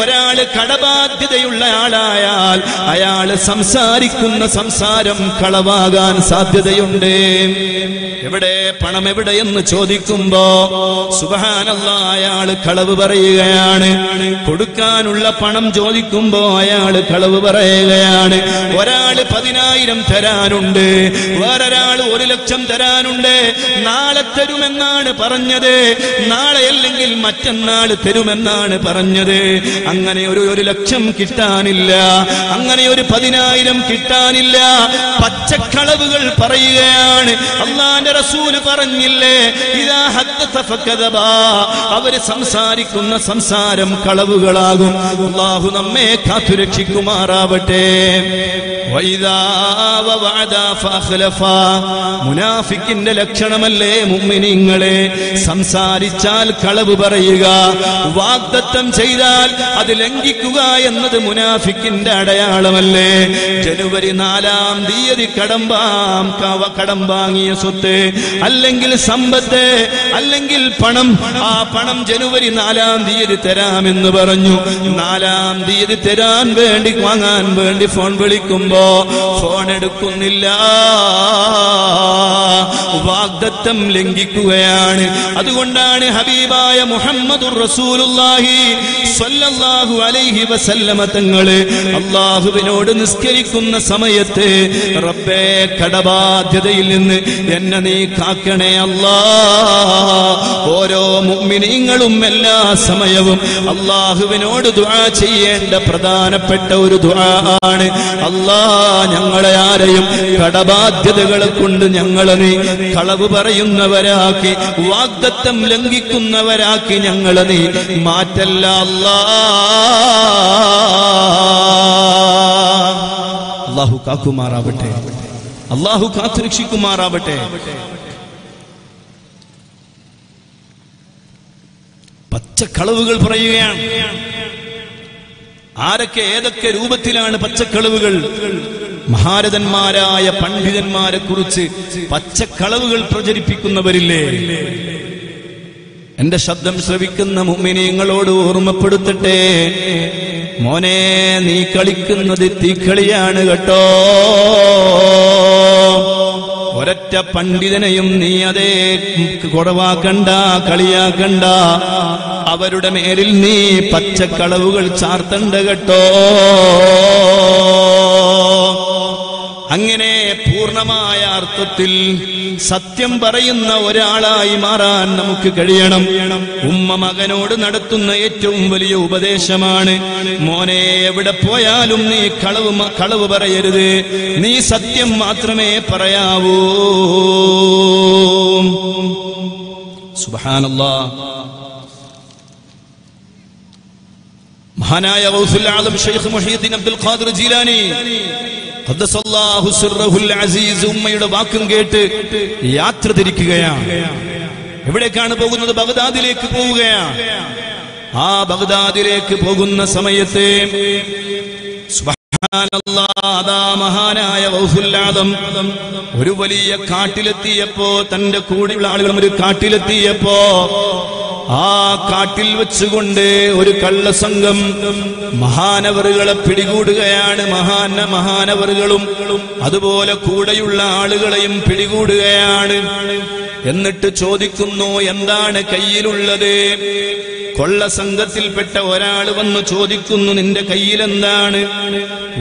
ഒരാൾ കടബാധ്യതയുള്ള ആളായാൽ അയാൾ സംസാരിക്കുന്ന സംസാരം കളവാകാൻ സാധ്യതയുണ്ട്. എവിടെ പണം എവിടെയെന്ന് ചോദിക്കുമ്പോ സുബ്ഹാനല്ലാഹ് അയാൾ കളവ് പറയുകയാണ്. കൊടുക്കാനുള്ള പണം ചോദിക്കുമ്പോൾ അയാൾ കളവ് പറയുകയാണ്. ഒരാൾ പതിനായിരം തരാനുണ്ട്, വേറൊരാൾ ഒരു ലക്ഷം തരാനുണ്ട്. നാളെ തരുമെന്നാണ് പറഞ്ഞത്, നാളെ അല്ലെങ്കിൽ മറ്റന്നാൾ തരുമെന്നാണ് പറഞ്ഞത്. അങ്ങനെ ഒരു ഒരു ലക്ഷം കിട്ടാനില്ല, അങ്ങനെ ഒരു പതിനായിരം കിട്ടാനില്ല. പച്ചക്കളവുകൾ പറയുകയാണ്. അല്ലാഹുവിന്റെ റസൂൽ പറഞ്ഞില്ലേ, ഇദാ ഹദ്ദസ ഫകദബ, അവര് സംസാരിക്കുന്ന സംസാരം കളവുകളാകും. അല്ലാഹു നമ്മെ കാത്തുരക്ഷിക്കുമാറാവട്ടെ. വഇദാ വഅദ ഫഅഖ്ലഫ, മുനാഫിക്കിന്റെ ലക്ഷണമല്ലേ മുഅ്മിനീങ്ങളെ, സംസാരിച്ചാൽ കളവ് പറയുക, വാഗ്ദത്തം ചെയ്താൽ അത് ലംഘിക്കുക എന്നത് മുനാഫിക്കിന്റെ അടയാളമല്ലേ. ജനുവരി നാലാം തീയതി കടമ്പാം കടം വാങ്ങിയ സ്വത്ത് അല്ലെങ്കിൽ സമ്പത്ത് അല്ലെങ്കിൽ പണം, ആ പണം ജനുവരി നാലാം തീയതി തരാമെന്ന് പറഞ്ഞു. നാലാം തീയതി തരാൻ വേണ്ടി വാങ്ങാൻ വേണ്ടി ഫോൺ വിളിക്കുമ്പോ ഫോൺ എടുക്കുന്നില്ല, വാഗ്ദത്തം ലംഘിക്കുകയാണ്. അതുകൊണ്ടാണ് ഹബീബായ മുഹമ്മദുർ റസൂലുള്ളാഹി സ്വല്ലല്ലാഹു അലൈഹി വസല്ലമ തങ്ങളെ അല്ലാഹുവിനോട് നിസ്കരിക്കുന്ന സമയത്ത് റബ്ബേ കടബാധ്യതയിൽ നിന്ന് എന്നെ നീ കാക്കണേ അല്ലാ. ഓരോ മുഅ്മിനീങ്ങളും എല്ലാ സമയവും അല്ലാഹുവിനോട് ദുആ ചെയ്യേണ്ട പ്രധാനപ്പെട്ട ഒരു ദുആ ആണ്. അല്ലാ, ഞങ്ങളെ ആരെയും കടബാധ്യതകളെ കൊണ്ട് ഞങ്ങളെ നീ കളവ് പറയുന്നവരാക്കി വാഗ്ദത്തം ലംഘിക്കുന്നവരാക്കി ഞങ്ങളെ നീ മാറ്റല്ല അല്ലാ. അല്ലാഹു കാക്കുമാറാവട്ടെ, അല്ലാഹു കാത്തുരക്ഷിക്കുമാറാവട്ടെ. പച്ചക്കളവുകൾ പറയുകയാണ്. ആരൊക്കെ ഏതൊക്കെ രൂപത്തിലാണ് പച്ചക്കളവുകൾ? മഹാരഥന്മാരായ പണ്ഡിതന്മാരെ കുറിച്ച് പച്ചക്കളവുകൾ പ്രചരിപ്പിക്കുന്നവരില്ലേ? എന്റെ ശബ്ദം ശ്രവിക്കുന്ന മുഅ്മിനീങ്ങളോട് ഓർമ്മപ്പെടുത്തട്ടെ, മോനെ, നീ കളിക്കുന്നത് തീക്കളിയാണ് കേട്ടോ. ഒരൊറ്റ പണ്ഡിതനെയും നീ അതേ കുറവാക്കണ്ട, കളിയാക്കണ്ട. അവരുടെ മേലിൽ നീ പച്ചക്കളവുകൾ ചാർത്തണ്ട കേട്ടോ. അങ്ങനെ പൂർണ്ണമായ അർത്ഥത്തിൽ സത്യം പറയുന്ന ഒരാളായി മാറാൻ നമുക്ക് കഴിയണം. ഉമ്മ മകനോട് നടത്തുന്ന ഏറ്റവും വലിയ ഉപദേശമാണ്, മോനെ, എവിടെ പോയാലും നീ കളവ് കളവ് പറയരുത്, നീ സത്യം മാത്രമേ പറയാവൂ. സുബ്ഹാനല്ലാഹ്. മഹാനായ ഗൗസുൽ ആലം Sheikh Mohiuddin Abdul Qadir Jilani ഖദ്ദസല്ലാഹു സിർറഹുൽ അസീസ് ഉമ്മയുടെ വാക്കും കേട്ട് യാത്ര തിരിക്കുകയാണ്. എവിടേക്കാണ് പോകുന്നത്? ബഗ്ദാദിലേക്ക് പോവുകയാണ്. ആ ബഗ്ദാദിലേക്ക് പോകുന്ന സമയത്ത് മഹാനായ ഗൗസുൽ ആലം ഒരു വലിയ കാട്ടിലെത്തിയപ്പോ, തന്റെ കൂടെയുള്ള ആളുകളും ഒരു കാട്ടിലെത്തിയപ്പോ, ആ കാട്ടിൽ വെച്ചുകൊണ്ട് ഒരു കള്ളസംഘം മഹാനവറുകളെ പിടികൂടുകയാണ്. മഹാന മഹാനവറുകളും അതുപോലെ കൂടെയുള്ള ആളുകളെയും പിടികൂടുകയാണ്. എന്നിട്ട് ചോദിക്കുന്നു, എന്താണ് കയ്യിലുള്ളത്? കൊള്ള സംഘത്തിൽപ്പെട്ട ഒരാൾ വന്ന് ചോദിക്കുന്നു, നിന്റെ കയ്യിലെന്താണ്?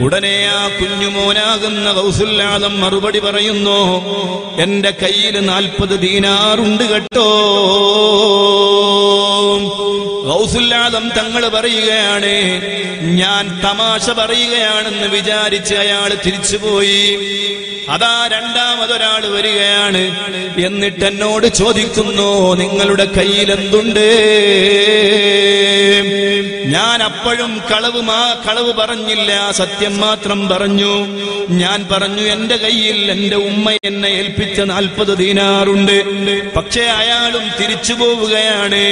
ഉടനെ ആ കുഞ്ഞുമോനാകുന്ന ഗൗസുൽ ആലം മറുപടി പറയുന്നു, എന്റെ കയ്യിൽ നാൽപ്പത് ദീനാറുണ്ട് കേട്ടോ. ഗൗസുൽ ആലം തങ്ങൾ പറയുകയാണ്, ഞാൻ തമാശ പറയുകയാണെന്ന് വിചാരിച്ച് അയാൾ തിരിച്ചുപോയി. അതാ രണ്ടാമതൊരാൾ വരികയാണ്. എന്നിട്ട് എന്നോട് ചോദിക്കുന്നു, നിങ്ങളുടെ കയ്യിൽ എന്തുണ്ട്? ഞാൻ അപ്പോഴും കളവ് മാ കളവ് പറഞ്ഞില്ല, സത്യം മാത്രം പറഞ്ഞു. ഞാൻ പറഞ്ഞു, എന്റെ കയ്യിൽ എന്റെ ഉമ്മ എന്നെ ഏൽപ്പിച്ച നാൽപ്പത് ദീനാറുണ്ട്. പക്ഷേ അയാളും തിരിച്ചു പോവുകയാണ്.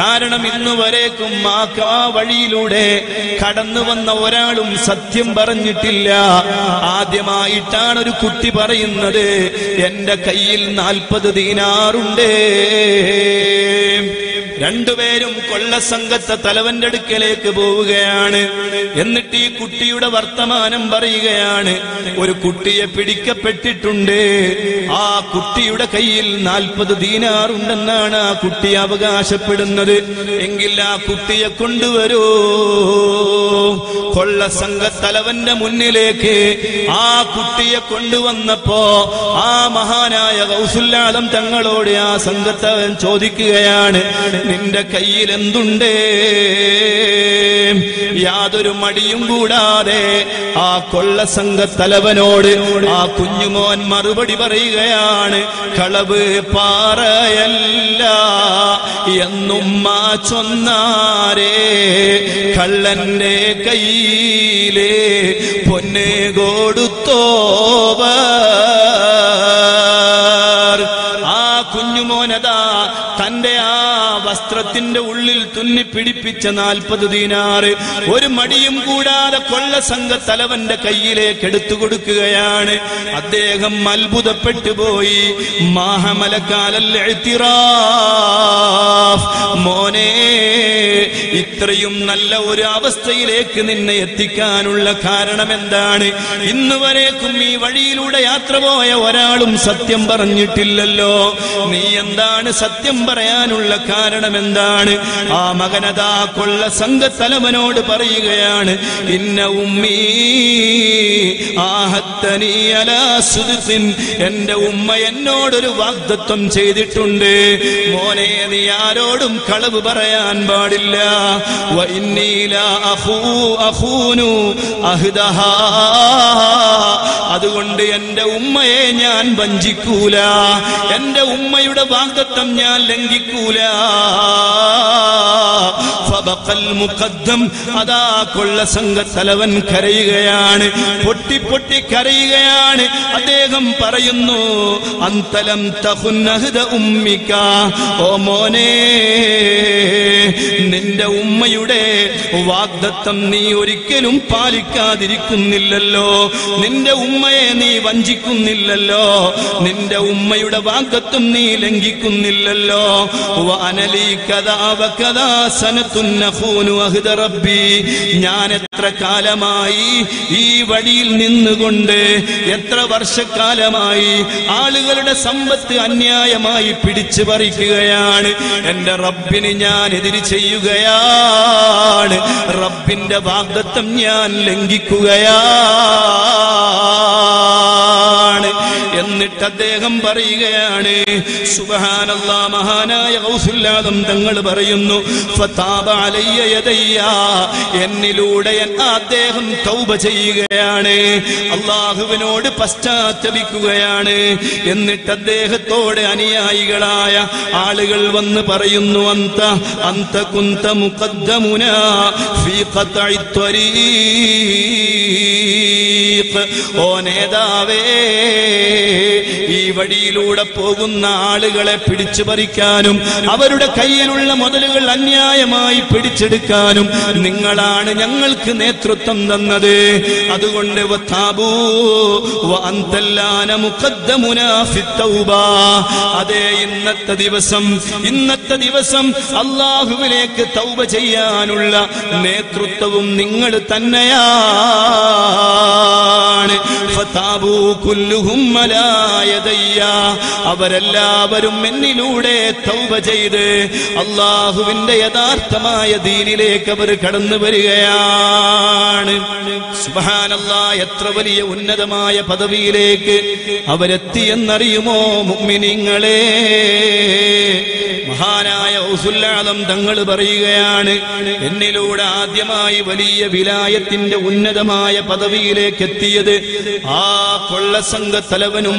കാരണം ഇന്നുവരേക്കും ആ ആ വഴിയിലൂടെ കടന്നു വന്ന ഒരാളും സത്യം പറഞ്ഞിട്ടില്ല. ആദ്യമായിട്ടാണ് ഒരു കുട്ടി പറയുന്നത്, എന്റെ കയ്യിൽ നാൽപ്പത് ദീനാറുണ്ട്. രണ്ടുപേരും കൊള്ളസംഘത്തെ തലവന്റെ അടുക്കലേക്ക് പോവുകയാണ്. എന്നിട്ട് ഈ കുട്ടിയുടെ വർത്തമാനം പറയുകയാണ്. ഒരു കുട്ടിയെ പിടിക്കപ്പെട്ടിട്ടുണ്ട്, ആ കുട്ടിയുടെ കയ്യിൽ നാൽപ്പത് ദീനാറുണ്ടെന്നാണ് ആ കുട്ടി അവകാശപ്പെടുന്നത്. എങ്കിൽ ആ കുട്ടിയെ കൊണ്ടുവരൂ. കൊള്ള സംഘത്തലവന്റെ മുന്നിലേക്ക് ആ കുട്ടിയെ കൊണ്ടുവന്നപ്പോ ആ മഹാനായ ഗൗസുൽ ആലം തങ്ങളോട് ആ സംഘത്തലവൻ ചോദിക്കുകയാണ്, നിന്റെ കയ്യിൽ എന്തുണ്ട്? യാതൊരു മടിയും കൂടാതെ ആ കൊള്ള സംഘത്തലവനോട് ആ കുഞ്ഞുമോൻ മറുപടി പറയുകയാണ്, കളവ് പാറയല്ല എന്നും മാ ചൊന്നാരേ കള്ളന്റെ കയ്യിലെ പൊന്നെ കൊടുത്തോവ. ആ കുഞ്ഞുമോനതാ തന്റെ ആ വസ്ത്രത്തിന്റെ ഉള്ളിൽ തുന്നി പിടിപ്പിച്ച നാൽപ്പത് ദീനാറ് ഒരു മടിയും കൂടാതെ കൊള്ള സംഘത്തലവന്റെ കയ്യിലേക്ക് എടുത്തു കൊടുക്കുകയാണ്. അദ്ദേഹം അത്ഭുതപ്പെട്ടു പോയി. മോനെ, ഇത്രയും നല്ല ഒരു അവസ്ഥയിലേക്ക് നിന്നെ എത്തിക്കാനുള്ള കാരണം എന്താണ്? ഇന്നുവരേക്കും ഈ വഴിയിലൂടെ യാത്ര പോയ ഒരാളും സത്യം പറഞ്ഞിട്ടില്ലല്ലോ. നീ എന്താണ് സത്യം പറയാനുള്ള കാരണം എന്താണ്? ആ മകനതാ കൊള്ള സംഘത്തലവനോട് പറയുകയാണ്, ഇന്ന ഉമ്മീ ആഹത്തനിയല സുദിൻ, എന്റെ ഉമ്മ എന്നോടൊരു വാഗ്ദത്വം ചെയ്തിട്ടുണ്ട്, മോനെ നീ ആരോടും കളവ് പറയാൻ പാടില്ല. വഇന്നീല അഹൂ അഹൂനു അഹ്ദഹ, അതുകൊണ്ട് എന്റെ ഉമ്മയെ ഞാൻ വഞ്ചിക്കൂല, എന്റെ ഉമ്മയുടെ വാഗ്ദത്വം ഞാൻ ലംഘിക്കൂല. ഫബഖൽ മുഖദ്ദം, അതാ കൊള്ള സംഘത്തലവൻ കരയുകയാണ്, പൊട്ടി പൊട്ടി കരയുകയാണ്. അദ്ദേഹം പറയുന്നു, അന്തലം തഖുൻ അഹ്ദ ഉമ്മിക, ഓ മോനെ, നിന്റെ ഉമ്മയുടെ വാഗ്ദത്തം നീ ഒരിക്കലും പാലിക്കാതിരിക്കുന്നില്ലല്ലോ, നിന്റെ ഉമ്മയെ നീ വഞ്ചിക്കുന്നില്ലല്ലോ, നിന്റെ ഉമ്മയുടെ വാഗ്ദത്തം നീ ലംഘിക്കുന്നില്ലല്ലോ. അനലി കഥാ കഥാ സനത്തുന്ന ഹൂനു അഹ്ദ റബ്ബി, ഞാൻ എത്ര കാലമായി ഈ വഴിയിൽ നിന്നുകൊണ്ട്, എത്ര വർഷക്കാലമായി ആളുകളുടെ സമ്പത്ത് അന്യായമായി പിടിച്ചു പറിക്കുകയാണ്, എൻ്റെ റബ്ബിന് ഞാൻ എതിര് ചെയ്യുകയാണ്, റബ്ബിൻ്റെ വാഗ്ദത്തം ഞാൻ ലംഘിക്കുകയാണ്. എന്നിട്ട് അദ്ദേഹം പറയുകയാണ്, സുബ്ഹാനല്ലാ, മഹാനായ ഗൗസുൽ ആലം തങ്ങൾ പറയുന്നു, ഫതാബ അലയ്യ യദയ്യ, എന്നിലൂടെ അദ്ദേഹം തൗബ ചെയ്യുകയാണ്, അല്ലാഹുവിനോട് പശ്ചാത്തപിക്കുകയാണ്. എന്നിട്ട് അദ്ദേഹത്തോട് അനുയായികളായ ആളുകൾ വന്ന് പറയുന്നു, അന്ത അന്ത കുന്ത മുഖദ്ദമുനാ ഫീ ഖത്ഇ ത്വരീഖ്, ഓ നേതാവേ, ഈ വഴിയിലൂടെ പോകുന്ന ആളുകളെ പിടിച്ചു പറിക്കാനും അവരുടെ കയ്യിലുള്ള മുതലുകൾ അന്യായമായി പിടിച്ചെടുക്കാനും നിങ്ങളാണ് ഞങ്ങൾക്ക് നേതൃത്വം തന്നത്, അതുകൊണ്ട് അതേ ഇന്നത്തെ ദിവസം ഇന്നത്തെ ദിവസം അല്ലാഹുവിലേക്ക് തൗബ ചെയ്യാനുള്ള നേതൃത്വവും നിങ്ങൾ തന്നെയാണ്. അവരെല്ലാവരും എന്നിലൂടെ തൗബ ചെയ്ത് അല്ലാഹുവിന്റെ യഥാർത്ഥമായ ദീനിലേക്ക് അവർ കടന്നു വരികയാണ്. സുബ്ഹാനല്ലാഹ്, എത്ര വലിയ ഉന്നതമായ പദവിയിലേക്ക് അവരെത്തി എന്നറിയുമോ മുഅ്മിനീങ്ങളെ? മഹാനായ ഗൗസുൽ ആലം തങ്ങൾ പറയുകയാണ്, എന്നിലൂടെ ആദ്യമായി വലിയ വിലായത്തിന്റെ ഉന്നതമായ പദവിയിലേക്ക് എത്തിയത് ആ കൊള്ള സംഘത്തലവനും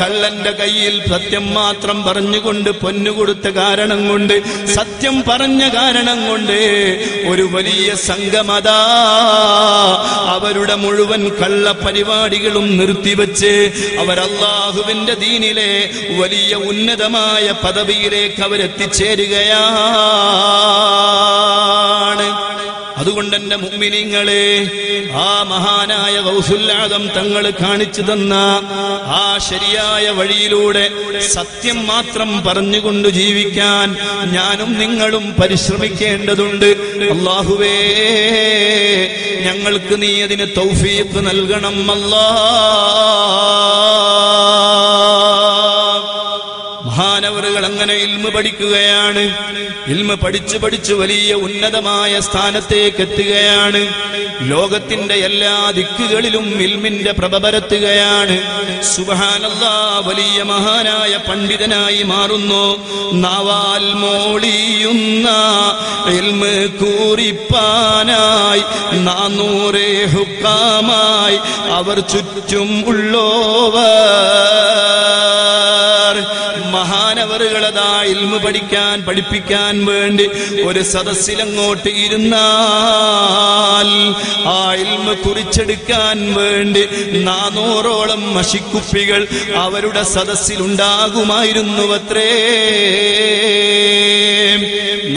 കള്ളന്റെ കയ്യിൽ സത്യം മാത്രം പറഞ്ഞുകൊണ്ട് പൊന്നു കൊടുത്ത കാരണം കൊണ്ട്, സത്യം പറഞ്ഞ കാരണം കൊണ്ട് ഒരു വലിയ സംഗമത അവരുടെ മുഴുവൻ കള്ള പരിപാടികളും നിർത്തിവെച്ച് അവരല്ലാഹുവിന്റെ ദീനിലെ വലിയ ഉന്നതമായ പദവിയിലേക്ക് അവരെത്തിച്ചേരുകയാണ്. അതുകൊണ്ട് എൻ്റെ മുഅ്മിനീങ്ങളെ, ആ മഹാനായ ഗൗസുൽ ആലം തങ്ങൾ കാണിച്ചു തന്ന ആ ശരിയായ വഴിയിലൂടെ സത്യം മാത്രം പറഞ്ഞുകൊണ്ട് ജീവിക്കാൻ ഞാനും നിങ്ങളും പരിശ്രമിക്കേണ്ടതുണ്ട്. അല്ലാഹുവേ, ഞങ്ങൾക്ക് നീ അതിന് തൗഫീഖ് നൽകണം. അല്ലാ, മഹാനവറുകൾ അങ്ങനെ ഇൽമ് പഠിക്കുകയാണ്. ഇൽമ് പഠിച്ചു പഠിച്ചു വലിയ ഉന്നതമായ സ്ഥാനത്തേക്ക് എത്തുകയാണ്. ലോകത്തിന്റെ എല്ലാ ദിക്കുകളിലും ഇൽമിന്റെ പ്രഭ പരത്തുകയാണ്. സുബ്ഹാനല്ലാ, വലിയ മഹാനായ പണ്ഡിതനായി മാറുന്നു. നാവാൽ മോളിയുന്ന ഇൽമ് കൂറിപ്പാനായി നാനൂറേ ഹുക്കാമായി അവർ ചുറ്റും ഉള്ളോവർ. മഹാനവറുകളതാ ഇൽമ് പഠിക്കാൻ പഠിപ്പിക്കാൻ വേണ്ടി ഒരു സദസ്സിലങ്ങോട്ട് ഇരുന്നാൽ ആ ഇൽമ് കുറിച്ചെടുക്കാൻ വേണ്ടി നാനൂറോളം മഷിക്കുപ്പികൾ അവരുടെ സദസ്സിലുണ്ടാകുമായിരുന്നു അത്രേ.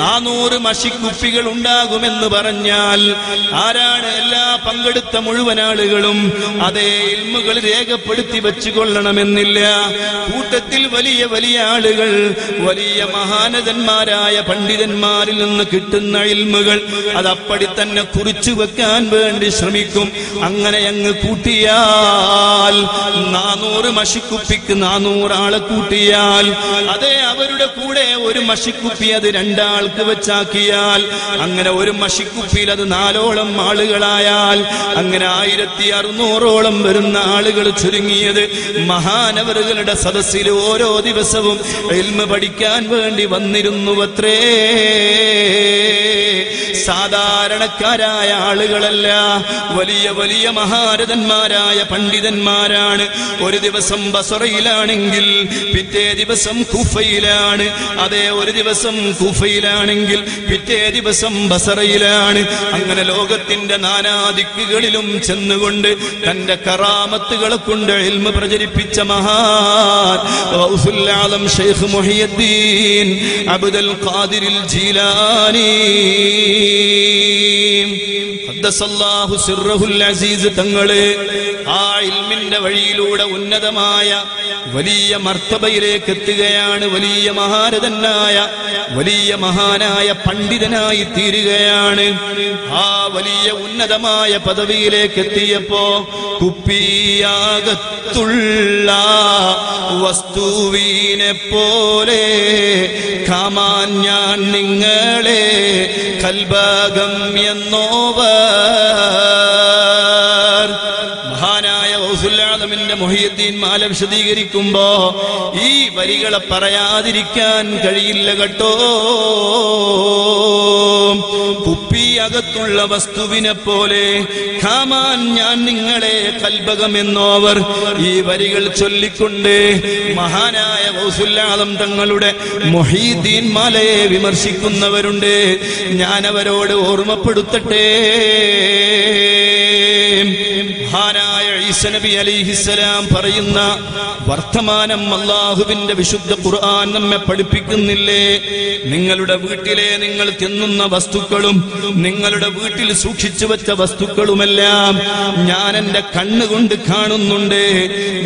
നാനൂറ് മഷിക്കുപ്പികൾ ഉണ്ടാകുമെന്ന് പറഞ്ഞാൽ ആരാണ് എല്ലാ പങ്കെടുത്ത മുഴുവൻ ആളുകളും അതേ ഇൽമുകൾ രേഖപ്പെടുത്തി വെച്ചുകൊള്ളണമെന്നില്ല. കൂട്ടത്തിൽ വലിയ വലിയ ആളുകൾ, വലിയ മഹാനതന്മാരായ പണ്ഡിതന്മാരിൽ നിന്ന് കിട്ടുന്ന ഇൽമുകൾ അതപ്പടി തന്നെ കുറിച്ചു വെക്കാൻ വേണ്ടി ശ്രമിക്കും. അങ്ങനെ അങ്ങ് കൂട്ടിയാൽ നാനൂറ് മഷിക്കുപ്പിക്ക് നാനൂറാളെ കൂട്ടിയാൽ അതേ അവരുടെ കൂടെ ഒരു മഷിക്കുപ്പി അത് രണ്ടാൾ വെച്ചാക്കിയാൽ അങ്ങനെ ഒരു മഷിക്കുപ്പിയിൽ അത് നാലോളം ആളുകളായാൽ അങ്ങനെ ആയിരത്തി അറുന്നൂറോളം വരുന്ന ആളുകൾ ചുരുങ്ങിയത് മഹാനവറുകളുടെ സദസ്സിൽ ഓരോ ദിവസവും ഇൽമ് പഠിക്കാൻ വേണ്ടി വന്നിരുന്നു അത്രേ. സാധാരണക്കാരായ ആളുകളല്ല, വലിയ വലിയ മഹാരഥന്മാരായ പണ്ഡിതന്മാരാണ്. ഒരു ദിവസം ബസറയിലാണെങ്കിൽ പിറ്റേ ദിവസം കുഫയിലാണ്. അതേ ഒരു ദിവസം കുഫയിലാണെങ്കിൽ പിറ്റേ ദിവസം ബസറയിലാണ്. അങ്ങനെ ലോകത്തിന്റെ നാനാദിക്കുകളിലും ചെന്നുകൊണ്ട് തന്റെ കറാമത്തുകളെ കൊണ്ട് ഇൽമ പ്രചരിപ്പിച്ച മഹാൻ ഗൗസുൽ ആലം ശൈഖ് മുഹിയുദ്ദീൻ അബ്ദുൽ ഖാദിറിൽ ജീലാനി ഖദ്ദസല്ലാഹു സിർറഹുൽ അസീസ് തങ്ങളെ ആ ഇൽമിന്റെ വഴിയിലൂടെ ഉന്നതമായ വലിയ മർത്തബയിലേക്ക് എത്തുകയാണ്. വലിയ മഹാരഥനായ വലിയ മഹാനായ പണ്ഡിതനായി തീരുകയാണ്. ആ വലിയ ഉന്നതമായ പദവിയിലേക്ക് എത്തിയപ്പോ കുപ്പിയാകത്തുള്ള വസ്തുവിനെ പോലെ കാമാൻ ഞാൻ നിങ്ങളെ കൽബാഗം എന്നോവർ. മഹാനായ ഗൗസുൽ ആലമിന്റെ മുഹിയുദ്ദീൻ മാല വിശദീകരിക്കുമ്പോ ഈ വരികളെ പറയാതിരിക്കാൻ കഴിയില്ല കേട്ടോ. കുപ്പിയകത്തുള്ള വസ്തുവിനെ പോലെ കാമാൻ ഞാൻ നിങ്ങളെ കൽബകമെന്നോവർ. ഈ വരികൾ ചൊല്ലിക്കൊണ്ട് മഹാനായ ഗൗസുൽ ആലം തങ്ങളുടെ മുഹിയുദ്ദീൻ മാലയെ വിമർശിക്കുന്നവരുണ്ട്. ഞാനവരോട് ഓർമ്മപ്പെടുത്തട്ടെ, മഹാനായ ഈസ നബി അലൈഹിസ്സലാം പറയുന്ന വർത്തമാനം അല്ലാഹുവിന്റെ വിശുദ്ധ ഖുർആൻ നമ്മെ പഠിപ്പിക്കുന്നില്ലേ? നിങ്ങളുടെ വീട്ടിലെ നിങ്ങൾ തിന്നുന്ന വസ്തുക്കളും നിങ്ങളുടെ വീട്ടിൽ സൂക്ഷിച്ചു വെച്ച വസ്തുക്കളുമെല്ലാം ഞാൻ എൻ്റെ കണ്ണുകൊണ്ട് കാണുന്നുണ്ട്,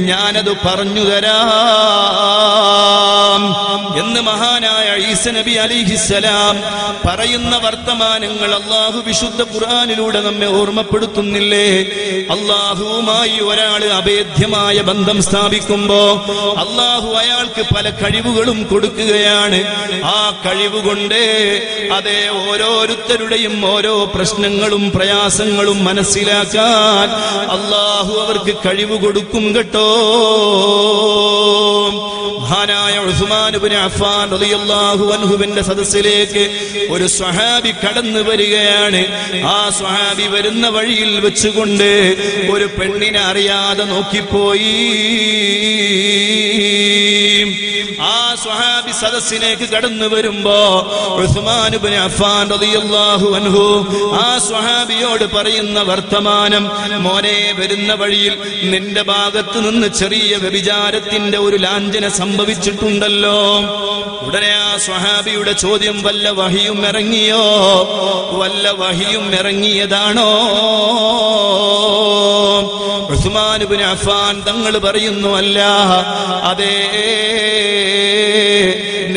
ഞാനത് പറഞ്ഞു തരാം എന്ന് മഹാനായ ഈസ നബി അലൈഹിസ്സലാം പറയുന്ന വർത്തമാനങ്ങൾ അല്ലാഹു വിശുദ്ധ ഖുർആനിലൂടെ നമ്മെ ഓർമ്മപ്പെടുത്തുന്നില്ലേ? അല്ലാഹുവുമായി ഒരാൾ അഭേദ്യമായ ബന്ധം സ്ഥാപിക്കുമ്പോ അല്ലാഹു അയാൾക്ക് പല കഴിവുകളും കൊടുക്കുകയാണ്. ആ കഴിവുകൊണ്ട് അതേ ഓരോരുത്തരുടെയും ഓരോ പ്രശ്നങ്ങളും പ്രയാസങ്ങളും മനസ്സിലാക്കാൻ അല്ലാഹു അവർക്ക് കഴിവ് കൊടുക്കും കേട്ടോ. മഹാനായ ഉസ്മാൻ ഇബ്നു അഫ്ഫാൻ റളിയല്ലാഹു അൻഹുവിന്റെ സദസ്സിലേക്ക് ഒരു സ്വഹാബി കടന്നു വരികയാണ്. ആ സ്വഹാബി വരുന്ന വഴിയിൽ വെച്ചുകൊണ്ട് ഒരു പെണ്ണിനെ അറിയാതെ നോക്കിപ്പോയി. ആ സ്വഹാബി സദസ്സിലേക്ക് കടന്നു വരുമ്പോ ഉസ്മാൻ ഇബ്നു അഫ്ഫാൻ റളിയല്ലാഹു അൻഹു ആ സ്വഹാബിയോട് പറയുന്ന വർത്തമാനം, മോനെ, വരുന്ന വഴിയിൽ നിന്റെ ഭാഗത്ത് നിന്ന് ചെറിയ വ്യഭിചാരത്തിന്റെ ഒരു ലാഞ്ചന സംഭവിച്ചിട്ടുണ്ടല്ലോ. ഉടനെ ആ സ്വഹാബിയുടെ ചോദ്യം, വല്ല വഹിയും ഇറങ്ങിയോ? വല്ല വഹിയും ഇറങ്ങിയതാണോ? ഉസ്മാൻ ഇബ്നു അഫ്ഫാൻ തങ്ങൾ പറയുന്നു, അല്ല അതേ,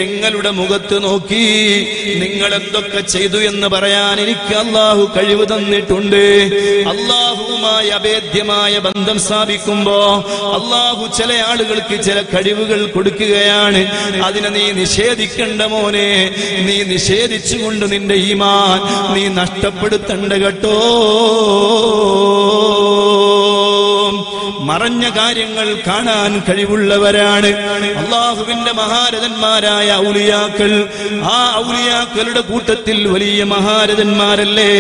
നിങ്ങളുടെ മുഖത്ത് നോക്കി നിങ്ങൾ എന്തൊക്കെ ചെയ്തു എന്ന് പറയാൻ എനിക്ക് അല്ലാഹു കഴിവ് തന്നിട്ടുണ്ട്. അല്ലാഹുവുമായി അഭേദ്യമായ ബന്ധം സ്ഥാപിക്കുമ്പോ അല്ലാഹു ചില ആളുകൾക്ക് ചില കഴിവുകൾ കൊടുക്കുകയാണ്. അതിനെ നീ നിഷേധിക്കണ്ട മോനെ, നീ നിഷേധിച്ചുകൊണ്ട് നിന്റെ ഈമാൻ നീ നഷ്ടപ്പെടുത്തണ്ട കേട്ടോ. മറഞ്ഞ കാര്യങ്ങൾ കാണാൻ കഴിവുള്ളവരാണ് അല്ലാഹുവിന്റെ മഹാരഥന്മാരായ ഔലിയാക്കൾ. ആ ഔലിയാക്കളുടെ കൂട്ടത്തിൽ വലിയ മഹാരഥന്മാരല്ലേ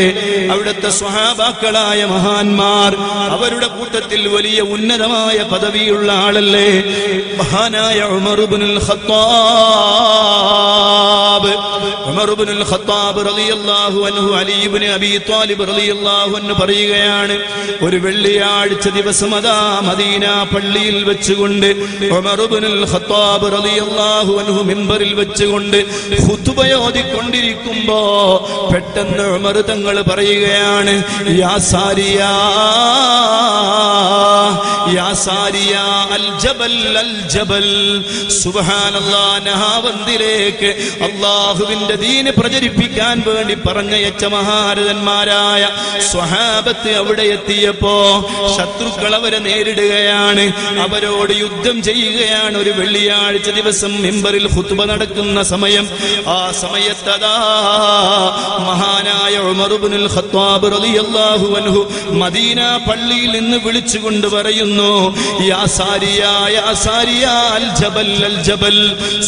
അവിടുത്തെ സ്വഹാബാക്കളായ മഹാന്മാർ. അവരുടെ കൂട്ടത്തിൽ വലിയ ഉന്നതമായ പദവിയുള്ള ആളല്ലേ മഹാനായ ഉമർ ഇബ്നുൽ ഖത്താബ്. ഉമർ ഇബ്നുൽ ഖത്താബ് റളിയല്ലാഹു അൻഹു അലി ഇബ്നു അബീ ത്വാലിബ് റളിയല്ലാഹു അൻഹു പറയുകയാണ്, ഒരു വെള്ളിയാഴ്ച ദിവസം അതാ മദീന പള്ളിയിൽ വെച്ചുകൊണ്ട് ഉമർ ഇബ്നുൽ ഖത്താബ് റളിയല്ലാഹു അൻഹു മിമ്പറിൽ വെച്ചുകൊണ്ട് ഖുത്ബ ഓതിക്കൊണ്ടിരിക്കുമ്പോ പെട്ടെന്ന് ഉമർ തങ്ങൾ പറയുകയാണ്, യാ സാരിയാ യാ സാരിയാ അൽ ജബൽ അൽ ജബൽ. സുബ്ഹാനല്ലാഹ്, നഹാവന്തിലേക്ക് അല്ലാഹുവിന്റെ ദീന് പ്രചരിപ്പിക്കാൻ വേണ്ടി പറഞ്ഞയച്ച മഹാരഥന്മാരായ സ്വഹാബത്ത് അവിടെ എത്തിയപ്പോ ശത്രുക്കൾ അവരെ നേരിടുകയാണ്, അവരോട് യുദ്ധം ചെയ്യുകയാണ്. ഒരു വെള്ളിയാഴ്ച ദിവസം മിമ്പറിൽ ഖുത്ബ നടക്കുന്ന സമയം, ആ സമയത്തതാ മഹാനായ ഉമർ ഇബ്നുൽ ഖത്താബ് റളിയല്ലാഹു അൻഹു മദീന പള്ളിയിൽ നിന്ന് വിളിച്ചുകൊണ്ട് പറയുന്നു, യാ സാരിയാ യാ സാരിയാ അൽ ജബൽ അൽ ജബൽ.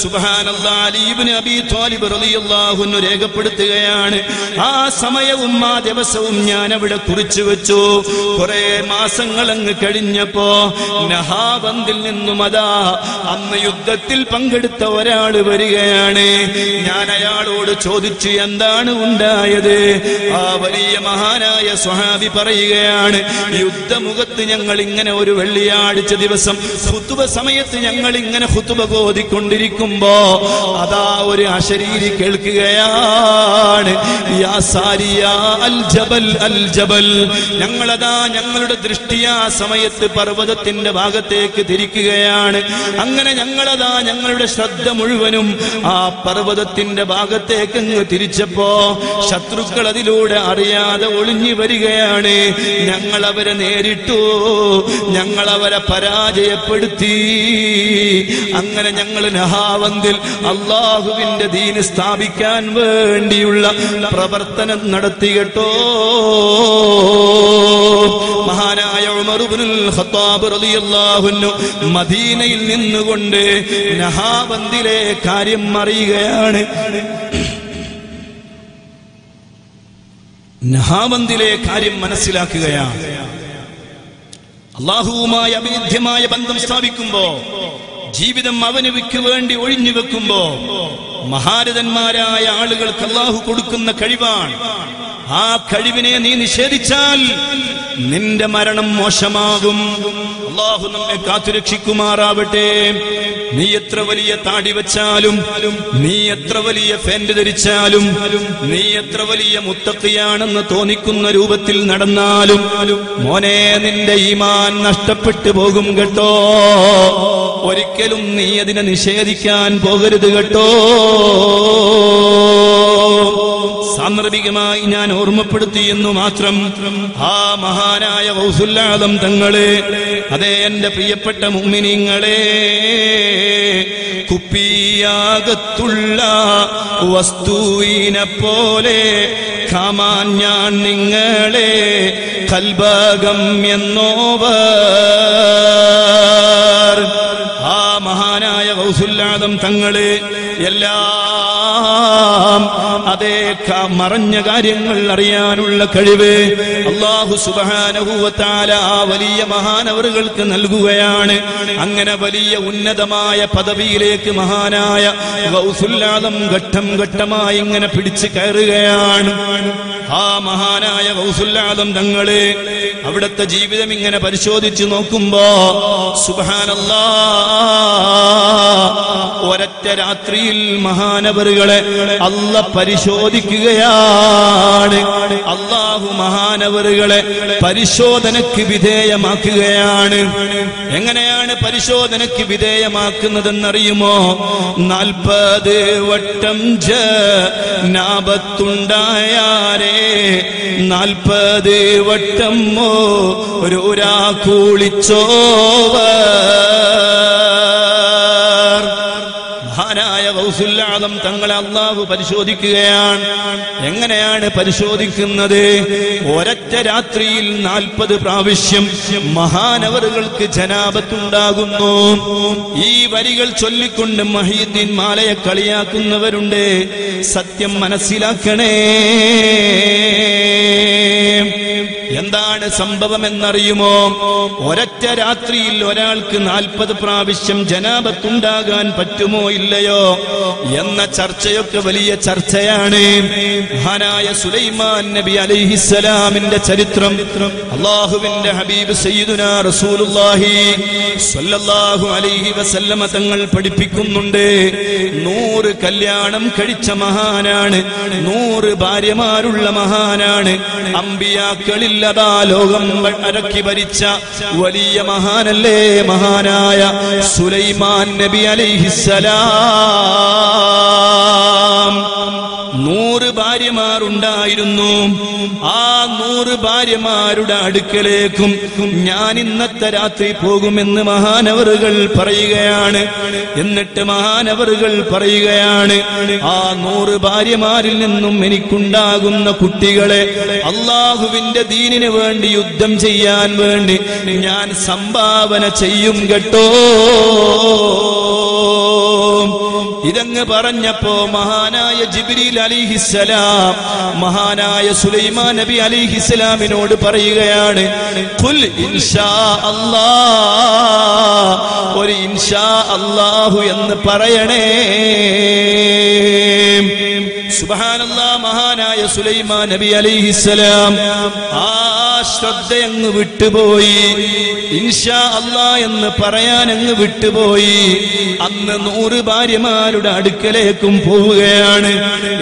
സുബ്ഹാനല്ലാഹ്, അലി ഇബ്നു അബീ ത്വാലിബ് റളിയല്ലാഹു അൻഹു രേഖപ്പെടുത്തുകയാണ്. ആ സമയവും ആ ദിവസവും ഞാൻ അവിടെ കുറിച്ചു വെച്ചു. കുറെ മാസങ്ങൾ അങ്ങ് കഴിഞ്ഞപ്പോ നഹാബന്ദിൽ നിന്നും അതാ അന്ന് യുദ്ധത്തിൽ പങ്കെടുത്ത ഒരാൾ വരികയാണ്. ഞാൻ അയാളോട് ചോദിച്ചു, എന്താണ് ഉണ്ടായത്? ആ വലിയ മഹാനായ സ്വഹാബി പറയുകയാണ്, യുദ്ധമുഖത്ത് ഞങ്ങൾ ഇങ്ങനെ ഒരു വെള്ളിയാഴ്ച ദിവസം ഖുത്ബ സമയത്ത് ഞങ്ങൾ ഇങ്ങനെ ഖുത്ബ ഓതിക്കൊണ്ടിരിക്കുമ്പോ അതാ ഒരു അശരീരി കേൾക്കുകയാണ്, യാ സാരിയാ അൽ ജബൽ അൽ ജബൽ. ഞങ്ങളതാ ഞങ്ങളുടെ ദൃഷ്ടിയാ സമയത്ത് പർവ്വതത്തിന്റെ ഭാഗത്തേക്ക് തിരിക്കുകയാണ്. അങ്ങനെ ഞങ്ങളതാ ഞങ്ങളുടെ ശ്രദ്ധ മുഴുവനും ആ പർവ്വതത്തിന്റെ ഭാഗത്തേക്ക് അങ്ങ് തിരിച്ചപ്പോ ശത്രുക്കൾ അതിലൂടെ അറിയാതെ ഒളിഞ്ഞു വരികയാണ്. ഞങ്ങൾ അവരെ നേരിട്ടു, ഞങ്ങൾ അവരെ പരാജയപ്പെടുത്തി. അങ്ങനെ ഞങ്ങൾ നഹാവന്തിൽ അള്ളാഹുവിന്റെ ദീന് സ്ഥാപിക്കാൻ വേണ്ടിയുള്ള പ്രവർത്തനം നടത്തി കേട്ടോ. മഹാനായ ഉമർ ഇബ്നുൽ ഖത്താബ് റളിയല്ലാഹു അൻഹു മദീനയിൽ നിന്നുകൊണ്ട് നഹാബന്ദിലെ കാര്യം അറിയുകയാണ്. നഹാബന്ദിലെ കാര്യം മനസ്സിലാക്കുകയാണ്. അല്ലാഹുവുമായി അഭേദ്യമായ ബന്ധം സ്ഥാപിക്കുമ്പോ, ജീവിതം അവനവയ്ക്ക് വേണ്ടി ഒഴിഞ്ഞു വെക്കുമ്പോ മഹാരഥന്മാരായ ആളുകൾക്ക് അല്ലാഹു കൊടുക്കുന്ന കഴിവാണ്. ആ കഴിവിനെ നീ നിഷേധിച്ചാൽ നിന്റെ മരണം മോശമാകും. അല്ലാഹു നമ്മെ കാത്തുരക്ഷിക്കുമാറാവട്ടെ. നീ എത്ര വലിയ താടി വെച്ചാലും, നീ എത്ര വലിയ ഫാൻറ് ധരിച്ചാലും, നീ എത്ര വലിയ മുത്തഖിയാണെന്ന് തോന്നിക്കുന്ന രൂപത്തിൽ നടന്നാലും മോനെ നിന്റെ ഈമാൻ നഷ്ടപ്പെട്ടു പോകും കേട്ടോ. ഒരിക്കലും നീ അതിനെ നിഷേധിക്കാൻ പോകരുത് കേട്ടോ. സാന്ദർഭികമായി ഞാൻ ഓർമ്മപ്പെടുത്തി എന്നു മാത്രം. ആ മഹാനായ ഗൗസുൽ ആദം തങ്ങളെ, അതേ എന്റെ പ്രിയപ്പെട്ട മുഅ്മിനീങ്ങളെ, കുപ്പിയാകത്തുള്ള വസ്തുവിനെ പോലെ കാമാൻ ഞാൻ നിങ്ങളെ കൽബാഗം എന്നോവർ. ആ മഹാനായ ഗൗസുൽ ആദം തങ്ങളെ എല്ലാ അതേ മറഞ്ഞ കാര്യങ്ങൾ അറിയാനുള്ള കഴിവ് അല്ലാഹു സുബ്ഹാനഹു വ തആല ആ വലിയ മഹാനവറുകൾക്ക് നൽകുകയാണ്. അങ്ങനെ വലിയ ഉന്നതമായ പദവിയിലേക്ക് മഹാനായ ഗൗസുൽ ആദം ഘട്ടം ഘട്ടമായി ഇങ്ങനെ പിടിച്ചു കയറുകയാണ്. ആ മഹാനായ ഗൗസുൽ ആദം തങ്ങളെ അവിടുത്തെ ജീവിതം ഇങ്ങനെ പരിശോധിച്ചു നോക്കുമ്പോ സുബ്ഹാനല്ലാഹ്, ഒരൊറ്റ രാത്രിയിൽ മഹാനവറുകളെ അല്ലാഹ് പരിശോധിച്ചു പരിശോധിക്കുകയാണ്. അല്ലാഹു മഹാനവറുകളെ പരിശോധനയ്ക്ക് വിധേയമാക്കുകയാണ്. എങ്ങനെയാണ് പരിശോധനയ്ക്ക് വിധേയമാക്കുന്നതെന്നറിയുമോ? നാൽപ്പത് വട്ടം ജനാപത്തുണ്ടായാരേ നാൽപ്പത് വട്ടം ഓരോരാ കൂളിച്ചോവർ. മഹാനായ ഗൗസുൽ ആദം തങ്ങളെ അല്ലാഹു പരിശോധിക്കുകയാണ്. എങ്ങനെയാണ് പരിശോധിക്കുന്നത്? ഒരൊറ്റ രാത്രിയിൽ നാൽപ്പത് പ്രാവശ്യം മഹാനവറുകൾക്ക് ജനാപത്തുണ്ടാകുന്നു. ഈ വരികൾ ചൊല്ലിക്കൊണ്ട് മഹീദ്ദീൻ മാലയെ കളിയാക്കുന്നവരുണ്ട്. സത്യം മനസ്സിലാക്കണേ. എന്താണ് സംഭവം എന്നറിയുമോ? ഒരൊറ്റ രാത്രിയിൽ ഒരാൾക്ക് നാൽപ്പത് പ്രാവശ്യം ജനാപത്തുണ്ടാകാൻ പറ്റുമോ ഇല്ലയോ എന്ന ചർച്ചയൊക്കെ വലിയ ചർച്ചയാണ്. മഹാനായ സുലൈമാൻ നബി അലൈഹിസ്സലാമിന്റെ ചരിത്രം അല്ലാഹുവിന്റെ ഹബീബ് സയ്യിദുനാ റസൂലുള്ളാഹി സ്വല്ലല്ലാഹു അലൈഹി വസല്ലമ തങ്ങൾ പഠിപ്പിക്കുന്നുണ്ട്. നൂറ് കല്യാണം കഴിച്ച മഹാനാണ്, നൂറ് ഭാര്യമാരുള്ള മഹാനാണ്, അമ്പിയാക്കളിൽ അതാ ലോകം അടക്കി ഭരിച്ച വലിയ മഹാനല്ലേ മഹാനായ സുലൈമാൻ നബി അലൈഹിസ്സലാം. നൂറ് ഭാര്യമാരുണ്ടായിരുന്നു. ആ നൂറ് ഭാര്യമാരുടെ അടുക്കലേക്കും ഞാൻ ഇന്നത്തെ രാത്രി പോകുമെന്ന് മഹാനവറുകൾ പറയുകയാണ്. എന്നിട്ട് മഹാനവറുകൾ പറയുകയാണ്, ആ നൂറ് ഭാര്യമാരിൽ നിന്നും എനിക്കുണ്ടാകുന്ന കുട്ടികളെ അള്ളാഹുവിന്റെ ദീനിന് വേണ്ടി യുദ്ധം ചെയ്യാൻ വേണ്ടി ഞാൻ സംഭാവന ചെയ്യും കേട്ടോ. ഇതങ്ങ് പറഞ്ഞപ്പോ മഹാനായ ജിബ്രീൽ അലൈഹിസ്സലാം മഹാനായ സുലൈമാൻ നബി അലൈഹിസ്സലാമിനോട് പറയുകയാണ്, ഖുൽ ഇൻഷാ അല്ലാഹ്, ഒരു ഇൻഷാ അല്ലാഹു എന്ന് പറയണേ. സുബ്ഹാനല്ലാഹ്, മഹാനായ സുലൈമാൻ നബി അലൈഹിസ്സലാം ആ ശ്രദ്ധയങ്ങ് വിട്ടുപോയി. ഇൻഷാ അല്ലാഹ് എന്ന് പറയാനങ്ങ് വിട്ടുപോയി. അന്ന് നൂറ് ഭാര്യമാരുടെ അടുക്കലേക്കും പോവുകയാണ്.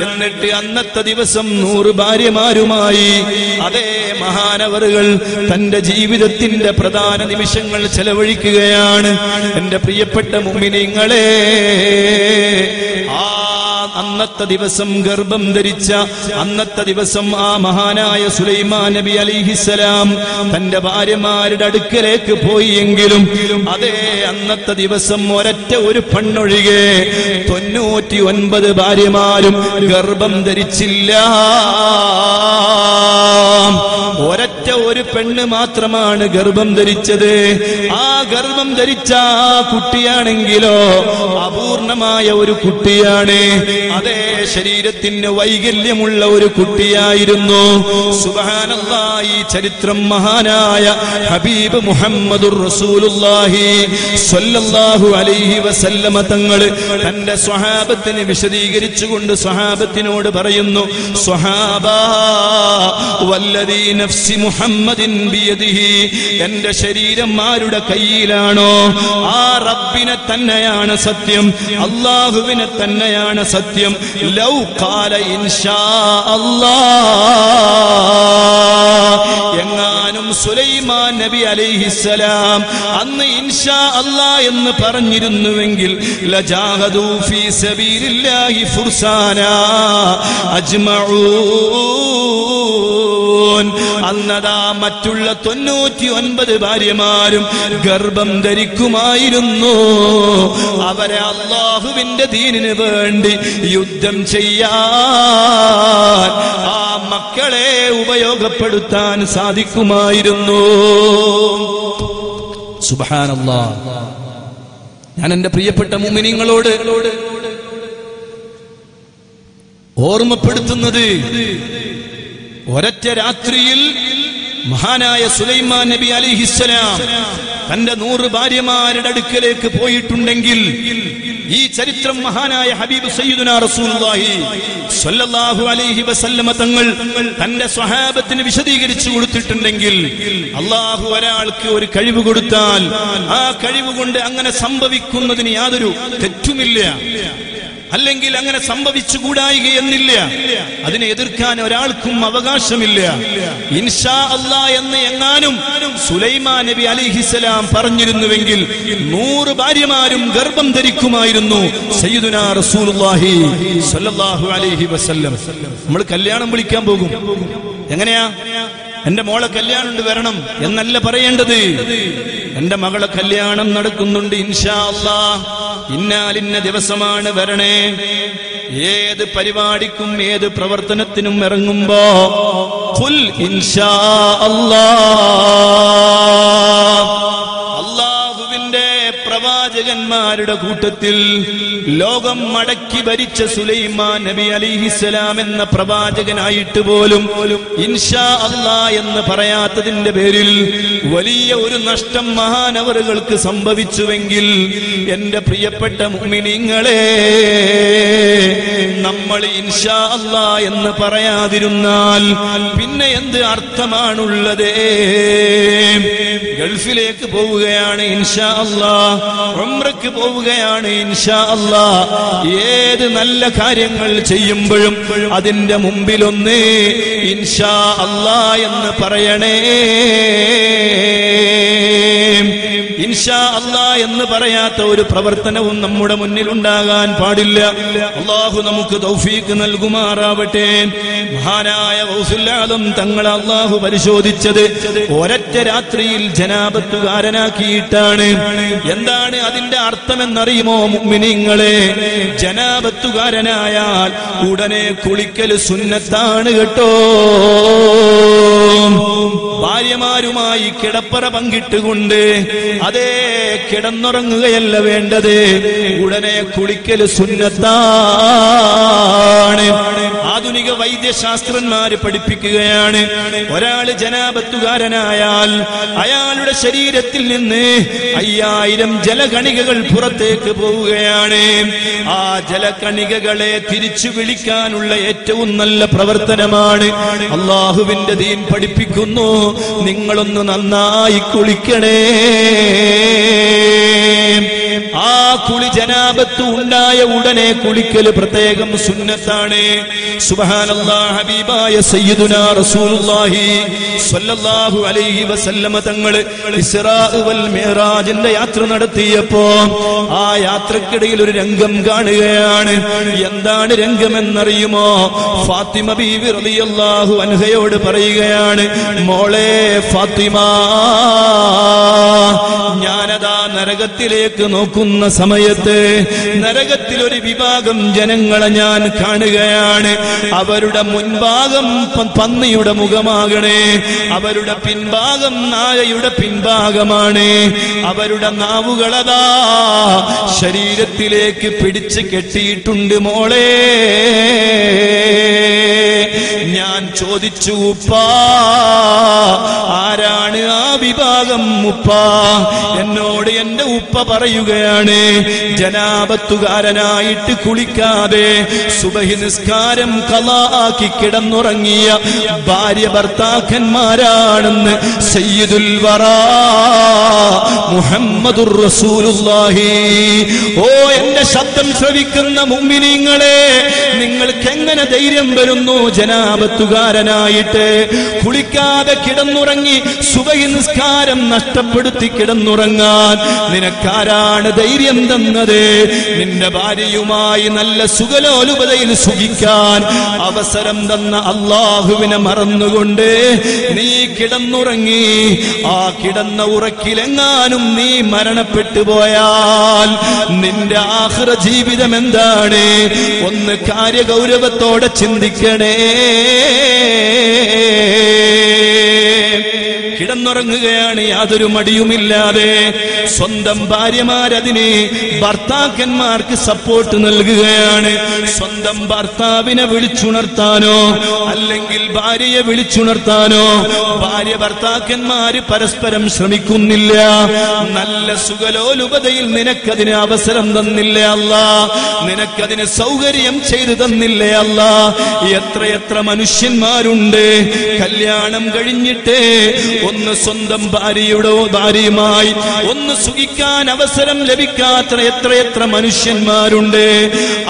എന്നിട്ട് അന്നത്തെ ദിവസം നൂറ് ഭാര്യമാരുമായി അതേ മഹാനവറുകൾ തന്റെ ജീവിതത്തിന്റെ പ്രധാന നിമിഷങ്ങൾ ചെലവഴിക്കുകയാണ്. എന്റെ പ്രിയപ്പെട്ട മുഅ്മിനീങ്ങളെ, ആ അന്നത്തെ ദിവസം ഗർഭം ധരിച്ച അന്നത്തെ ദിവസം ആ മഹാനായ സുലൈമാൻ നബി അലൈഹിസ്സലാം തന്റെ ഭാര്യമാരുടെ അടുക്കലേക്ക് പോയി. എങ്കിലും അതേ അന്നത്തെ ദിവസം ഒരൊറ്റ ഒരു പെണ്ണൊഴികെ തൊണ്ണൂറ്റി ഒൻപത് ഭാര്യമാരും ഗർഭം ധരിച്ചില്ല. ഒരൊറ്റ ഒരു പെണ്ണ് മാത്രമാണ് ഗർഭം ധരിച്ചത്. ആ ഗർഭം ധരിച്ച ആ കുട്ടിയാണെങ്കിലോ അപൂർണമായ ഒരു കുട്ടിയാണ്. അതേ ശരീരത്തിന് വൈകല്യമുള്ള ഒരു കുട്ടിയായിരുന്നു. സുബ്ഹാനല്ലാഹ്, ഈ ചരിത്രം മഹാനായ ഹബീബ് മുഹമ്മദുർ റസൂലുള്ളാഹി സ്വല്ലല്ലാഹു അലൈഹി വസല്ലമ തങ്ങൾ തന്റെ സ്വഹാബത്തിനെ വിശദീകരിച്ചുകൊണ്ട് സ്വഹാബത്തിനോട് പറയുന്നു, സ്വഹാബാ വല്ലദീ നഫ്സി മുഹമ്മദിൻ ബിയദിഹി, എന്റെ ശരീരം ആരുടെ കയ്യിലാണോ ആ റബ്ബിനെ തന്നെയാണ് സത്യം, അല്ലാഹുവിനെ തന്നെയാണ് സത്യം. ലൗ ഖാല ഇൻഷാ അല്ലാഹ്, എങ്ങാനും സുലൈമാൻ നബി അലൈഹിസ്സലാം അന്ന് ഇൻഷാ അല്ലാഹ് എന്ന് പറഞ്ഞിരുന്നുവെങ്കിൽ ലജാഹദു ഫീ സബീലില്ലാഹി ഫുർസാന അജ്മഊൻ, അന്നതാ മറ്റുള്ള തൊണ്ണൂറ്റി ഒൻപത് ഭാര്യമാരും ഗർഭം ധരിക്കുമായിരുന്നു. അവരെ അല്ലാഹുവിന്റെ ദീനിന് വേണ്ടി യുദ്ധം ചെയ്യാൻ ആ മക്കളെ ഉപയോഗപ്പെടുത്താൻ സാധിക്കുമായിരുന്നു. സുബ്ഹാനല്ലാഹ്. ഞാൻ എന്റെ പ്രിയപ്പെട്ട മുഅ്മിനീങ്ങളോട് ഓർമ്മപ്പെടുത്തുന്നത്, ഒരൊറ്റ രാത്രിയിൽ മഹാനായ സുലൈമാൻ നബി അലൈഹിസ്സലാം തന്റെ നൂറ് ഭാര്യമാരുടെ അടുക്കലേക്ക് പോയിട്ടുണ്ടെങ്കിൽ ഈ ചരിത്രം മഹാനായ ഹബീബ് സയ്യിദുനാ റസൂലുള്ളാഹി സ്വല്ലല്ലാഹു അലൈഹി വസല്ലമ തങ്ങൾ തന്റെ സ്വഹാബത്തിന് വിശദീകരിച്ചു കൊടുത്തിട്ടുണ്ടെങ്കിൽ അല്ലാഹു ഒരാൾക്ക് ഒരു കഴിവ് കൊടുത്താൽ ആ കഴിവ് കൊണ്ട് അങ്ങനെ സംഭവിക്കുന്നതിന് യാതൊരു തെറ്റുമില്ല. അല്ലെങ്കിൽ അങ്ങനെ സംഭവിച്ചുകൂടായികയെന്നില്ല, അതിനെ എതിർക്കാൻ ഒരാൾക്കും അവകാശമില്ല. ഇൻഷാ അല്ലാ എന്ന് എങ്ങാനും സുലൈമാൻ നബി അലൈഹിസ്സലാം പറഞ്ഞിരുന്നുവെങ്കിൽ നൂറ് ഭാര്യമാരും ഗർഭം ധരിക്കുമായിരുന്നു സയ്യിദുനാ റസൂലുള്ളാഹി സ്വല്ലല്ലാഹു അലൈഹി വസല്ലം. നമ്മൾ കല്യാണം വിളിക്കാൻ പോകും, എങ്ങനെയാ എന്റെ മോളെ കല്യാണം ഉണ്ട് വരണം എന്നല്ല പറയേണ്ടത്. എന്റെ മകളെ കല്യാണം നടക്കുന്നുണ്ട് ഇൻഷാ അല്ലാ, ഇന്നാലിന്ന ദിവസമാണ് വരണേ. ഏത് പരിപാടിക്കും ഏത് പ്രവർത്തനത്തിനും ഇറങ്ങുമ്പോ ഫുൽ ഇൻഷാ അല്ലാ, അല്ലാഹുവിന്റെ പ്രവാചകന്മാരുടെ കൂട്ടത്തിൽ ലോകം മടക്കി ഭരിച്ച സുലൈമാൻ നബി അലൈഹിസ്സലാം എന്ന പ്രവാചകനായിട്ട് പോലും ഇൻഷാ അല്ലാ എന്ന് പറയാത്തതിന്റെ പേരിൽ വലിയ ഒരു നഷ്ടം മഹാനവറുകൾക്ക് സംഭവിച്ചുവെങ്കിൽ എന്റെ പ്രിയപ്പെട്ട മുഅ്മിനീങ്ങളെ, നമ്മൾ ഇൻഷാ അല്ലാ എന്ന് പറയാതിരുന്നാൽ പിന്നെ എന്ത് അർത്ഥമാണുള്ളത്? ഗൾഫിലേക്ക് പോവുകയാണ് ഇൻഷാ അല്ലാ, ഉംറക്ക് പോവുകയാണ് ഇൻഷാ അല്ലാ. ഏത് നല്ല കാര്യങ്ങൾ ചെയ്യുമ്പോഴും അതിന്റെ മുമ്പിലൊന്ന് ഇൻഷാ അല്ലാ എന്ന് പറയണേ. ഇൻഷാ അല്ലാ എന്ന് പറയാത്ത ഒരു പ്രവർത്തനവും നമ്മുടെ മുന്നിൽ ഉണ്ടാകാൻ പാടില്ല. അല്ലാഹു നമുക്ക് തൗഫീഖ് നൽകുമാറാവട്ടെ. മഹാനായ ഗൗസുൽ ആലം തങ്ങളെ അല്ലാഹു പരിശോധിച്ചത് ഒരൊറ്റ രാത്രിയിൽ ജനാബത്തുകാരനാക്കിയിട്ടാണ്. എന്താണ് അതിന്റെ അർത്ഥമെന്നറിയുമോ മുഅ്മിനീങ്ങളെ? ജനാബത്തുകാരനായാൽ ഉടനെ കുളിക്കൽ സുന്നത്താണ് കേട്ടോ. ഭാര്യമാരുമായി കിടപ്പറ പങ്കിട്ടുകൊണ്ട് അതേ കിടന്നുറങ്ങുകയല്ല വേണ്ടത്, ഉടനെ കുളിക്കൽ സുന്നത്താണ്. ആധുനിക വൈദ്യശാസ്ത്രന്മാര് പഠിപ്പിക്കുകയാണ് ഒരാള് ജനാബത്തുകാരനായാൽ അയാളുടെ ശരീരത്തിൽ നിന്ന് അയ്യായിരം ജലകണികകൾ പുറത്തേക്ക് പോവുകയാണ്. ആ ജലകണികകളെ തിരിച്ചു വിളിക്കാനുള്ള ഏറ്റവും നല്ല പ്രവർത്തനമാണ് അല്ലാഹുവിന്റെ ദീൻ പഠിപ്പിക്കുന്നു, നിങ്ങളൊന്ന് നന്നായി കുളിക്കണേ. ആ കുളി ജനാബത്ത് ഉണ്ടായ ഉടനെ കുളിക്കല് പ്രത്യേകം സുന്നത്താണ്. സുബ്ഹാനല്ലാഹ്, ഹബീബായ സയ്യിദുനാ റസൂലുള്ളാഹി സ്വല്ലല്ലാഹു അലൈഹി വസല്ലമ തങ്ങൾ ഇസ്റാ വൽ മിഅ്റാജിന്റെ യാത്ര നടത്തിയപ്പോ ആ യാത്രക്കിടയിൽ ഒരു രംഗം കാണുകയാണ്. എന്താണ് രംഗമെന്നറിയുമോ? ഫാത്തിമ ബീവി റളിയല്ലാഹു അൻഹയോട് പറയുകയാണ്, മോളെ ഫാത്തിമ, ഞാനതാ നരകത്തിലേക്ക് നോക്കുന്ന സമയത്ത് നരകത്തിൽ ഒരു വിഭാഗം ജനങ്ങളെ ഞാൻ കാണുകയാണ്. അവരുടെ മുൻഭാഗം പന്നിയുടെ മുഖമാകണേ, അവരുടെ പിൻഭാഗം നായയുടെ പിൻഭാഗമാണ്. അവരുടെ നാവുകളതാ ശരീരത്തിലേക്ക് പിടിച്ച് കെട്ടിയിട്ടുണ്ട്. മോളെ, ഞാൻ ചോദിച്ചു, ഉപ്പാ ആരാണ് ആ വിഭാഗം? ഉപ്പാ എന്നോട് എന്റെ ഉപ്പ പറയുകയാണ്, ജനാബത്തുകാരനായിട്ട് കുളിക്കാതെ സുബഹി നിസ്കാരം ഖളാ ആക്കി കിടന്നുറങ്ങിയ ഭാര്യ ഭർത്താക്കന്മാരാണെന്ന് സയ്യിദുൽ വറാ മുഹമ്മദുർ റസൂലുള്ളാഹി. ഓ എന്റെ ശബ്ദം ശ്രവിക്കുന്ന മുഅ്മിനീങ്ങളെ, നിങ്ങൾക്ക് എങ്ങനെ ധൈര്യം വരുന്നു ജനാബത്തുകാരനായിട്ട് കുളിക്കാതെ കിടന്നുറങ്ങി സുബഹി നിസ്കാരം നഷ്ടപ്പെടുത്തി കിടന്നുറങ്ങാൻ? നിനക്കാരാണ് ധൈര്യം തന്നത്? നിന്റെ ഭാര്യയുമായി നല്ല സുഖലോലുപതയിൽ സുഖിക്കാൻ അവസരം തന്ന അല്ലാഹുവിനെ മറന്നുകൊണ്ട് നീ കിടന്നുറങ്ങി. ആ കിടന്ന ഉറക്കിലെങ്ങാനും നീ മരണപ്പെട്ടു പോയാൽ നിന്റെ ആഖിറ ജീവിതം എന്താണ്? ഒന്ന് കാര്യഗൗരവത്തോടെ ചിന്തിക്കണേ. കിടന്നുറങ്ങുകയാണ് യാതൊരു മടിയുമില്ലാതെ, സ്വന്തം ഭാര്യമാരതിനെ ഭർത്താക്കന്മാർക്ക് സപ്പോർട്ട് നൽകുകയാണ്. സ്വന്തം ഭർത്താവിനെ വിളിച്ചുണർത്താനോ അല്ലെങ്കിൽ ഭാര്യയെ വിളിച്ചുണർത്താനോ ഭാര്യ ഭർത്താക്കന്മാര് പരസ്പരം ശ്രമിക്കുന്നില്ല. നല്ല സുഖലോലുപതയിൽ നിനക്കതിന് അവസരം തന്നില്ല അല്ലാ, നിനക്കതിന് സൗകര്യം ചെയ്തു തന്നില്ല അല്ലാ. എത്രയെത്ര മനുഷ്യന്മാരുണ്ട് കല്യാണം കഴിഞ്ഞിട്ട് ഒന്ന് ഒന്ന് സ്വന്തം ഭാര്യയുടെ ഭാര്യയുമായി ഒന്ന് സുഖിക്കാൻ അവസരം ലഭിക്കാത്ത എത്രയെത്ര മനുഷ്യന്മാരുണ്ട്.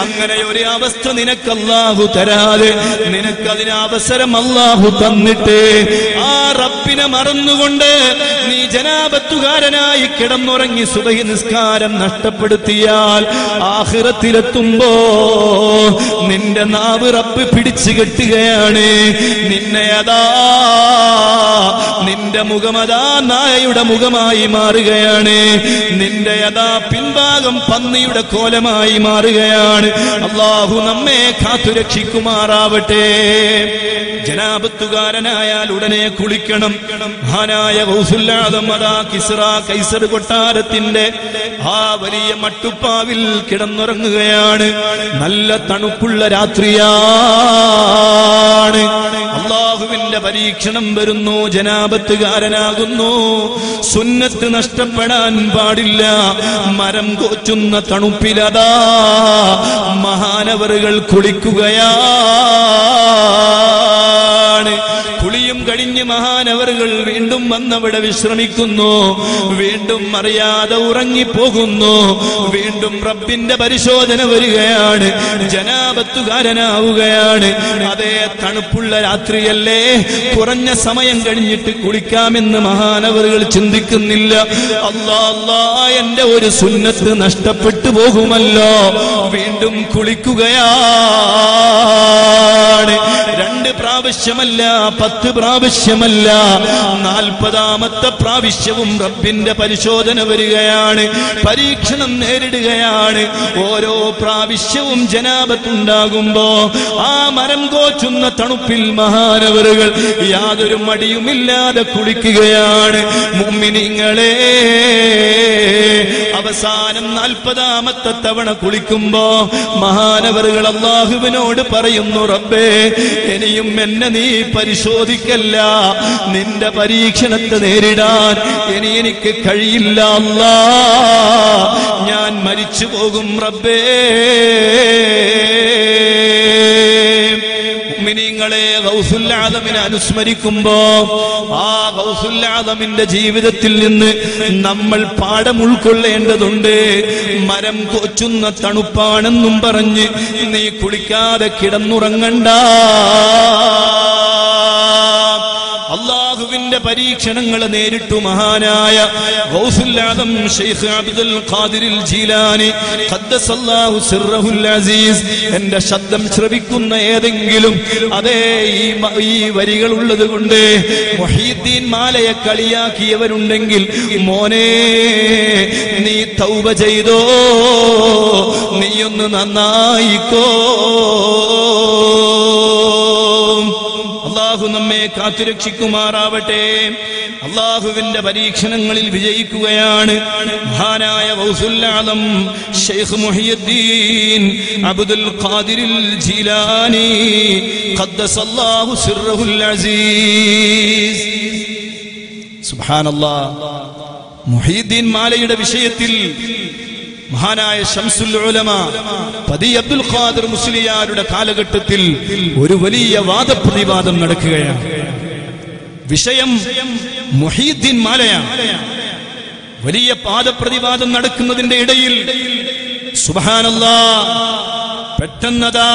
അങ്ങനെ ഒരു അവസ്ഥ നിനക്ക് അല്ലാഹു തരാതെ നിനക്കതിന് അവസരം അല്ലാഹു തന്നിട്ട് ആ റബ്ബിനെ മറന്നുകൊണ്ട് നീ ജനാപത്തുകാരനായി കിടന്നുറങ്ങി സുബഹി നിസ്കാരം നഷ്ടപ്പെടുത്തിയാൽ ആഖിറത്തിലെത്തുമ്പോ നിന്റെ നാവ് റബ്ബ് പിടിച്ചു കെട്ടുകയാണ്. നിന്നെയതാ നിന്റെ മുഖമതാ നായയുടെ മുഖമായി മാറുകയാണ്. നിന്റെ യഥാ പിൻഭാഗം പന്നിയുടെ കോലമായി മാറുകയാണ്. അല്ലാഹു നമ്മെ കാത്തുരക്ഷിക്കുമാറാവട്ടെ. ജനാപത്തുകാരനായാൽ ഉടനെ കുളിക്കണം. മഹാനായ ഗൗസുൽ ആദം അതാ കിസ്റ കൈസർ കൊട്ടാരത്തിന്റെ ആ വലിയ മട്ടുപ്പാവിൽ കിടന്നുറങ്ങുകയാണ്. നല്ല തണുപ്പുള്ള രാത്രിയാണ്. അള്ളാഹുവിന്റെ പരീക്ഷണം വരുന്നു. ജനാപത്തുകാരനാകുന്നു. സുന്നത്ത് നഷ്ടപ്പെടാൻ പാടില്ല. മരം കോച്ചുന്ന തണുപ്പിലതാ മഹാനവറുകൾ കുളിക്കുകയാണ്. കുളിയും കഴിഞ്ഞ് മഹാനവറുകൾ വീണ്ടും വന്നവിടെ വിശ്രമിക്കുന്നു. വീണ്ടും അറിയാതെ ഉറങ്ങിപ്പോകുന്നു. വീണ്ടും റബ്ബിന്റെ പരിശോധന വരികയാണ്. ജനാപത്തുകാരനാവുകയാണ്. അതേ തണുപ്പുള്ള രാത്രിയല്ലേ, കുറഞ്ഞ സമയം കഴിഞ്ഞിട്ട് കുളിക്കാമെന്ന് മഹാനവറുകൾ ചിന്തിക്കുന്നില്ല. അല്ലാ അല്ലാ എന്റെ ഒരു സുന്നത്ത് നഷ്ടപ്പെട്ടു പോകുമല്ലോ. വീണ്ടും കുളിക്കുകയാണ്. രണ്ട് പ്രാവശ്യമല്ല, പത്ത് പ്രാവശ്യമല്ല, നാൽപ്പതാമത്തെ പ്രാവശ്യവും റബ്ബിന്റെ പരിശോധന വരികയാണ്. പരീക്ഷണം നേരിടുകയാണ്. ഓരോ പ്രാവശ്യവും ജനാപത്തുണ്ടാകുമ്പോ ആ മരം കോച്ചുന്ന തണുപ്പിൽ മഹാനവറുകൾ യാതൊരു മടിയുമില്ലാതെ കുളിക്കുകയാണ്. മുഅ്മിനീങ്ങളെ, അവസാനം നാൽപ്പതാമത്തെ തവണ കുളിക്കുമ്പോ മഹാനവറുകൾ അല്ലാഹുവിനോട് പറയുന്നു, റബ്ബേ, ഇനിയും എന്നെ നീ പരിശോധിക്കല്ല. നിന്റെ പരീക്ഷണത്തെ നേരിടാൻ ഇനി എനിക്ക് കഴിയില്ല അല്ലാ. ഞാൻ മരിച്ചു പോകും റബ്ബേ. മുഅ്മിനീങ്ങളെ, ഗൗസുൽ ആദമിനെ അനുസ്മരിക്കുമ്പോ ആ ഗൗസുൽ ആദമിന്റെ ജീവിതത്തിൽ നിന്ന് നമ്മൾ പാഠം ഉൾക്കൊള്ളേണ്ടതുണ്ട്. മരം കോച്ചുന്ന തണുപ്പാണെന്നും പറഞ്ഞ് നീ കുളിക്കാതെ കിടന്നുറങ്ങണ്ട. അല്ലാഹുവിന്റെ പരീക്ഷണങ്ങൾ നേരിട്ടു മഹാനായ ഗൗസുൽ ആദം ശൈഖ് അബ്ദുൽ ഖാദിറിൽ ജീലാനി ഖദ്ദസല്ലാഹു സിർറഹുൽ അസീസ്. എന്റെ ശബ്ദം ശ്രവിക്കുന്ന ഏതെങ്കിലും അതേ ഈ ഈ വരികൾ ഉള്ളത് കൊണ്ട് മുഹീദ്ദീൻ മാലയെ കളിയാക്കിയവരുണ്ടെങ്കിൽ, മോനെ നീ തൗബ ചെയ്തോ, നീയൊന്ന് നന്നായിക്കോ. അല്ലാഹു നമ്മെ കാത്തുരക്ഷിക്കുമാറാവട്ടെ. അള്ളാഹുവിന്റെ പരീക്ഷണങ്ങളിൽ വിജയിക്കുകയാണ് മഹാനായ ഗൗസുൽ ആദം ശൈഖ് മുഹിയുദ്ദീൻ അബ്ദുൽ ഖാദിറിൽ ജീലാനി ഖദ്ദസല്ലാഹു സിർറഹുൽ അസീസ്. സുബ്ഹാനല്ലാഹ്. മുഹിയുദ്ദീൻ മാലയുടെ വിഷയത്തിൽ മഹാനായ ശംസുൽ ഉലമ പതി അബ്ദുൽ ഖാദിർ മുസ്ലിയാരുടെ കാലഘട്ടത്തിൽ ഒരു വലിയ വാദപ്രതിവാദം നടക്കുകയാണ്. വിഷയം മുഹീദ്ദീൻ മാലയാണ്. വലിയ വാദപ്രതിവാദം നടക്കുന്നതിന്റെ ഇടയിൽ സുബ്ഹാനല്ലാഹ് പെട്ടെന്നതാ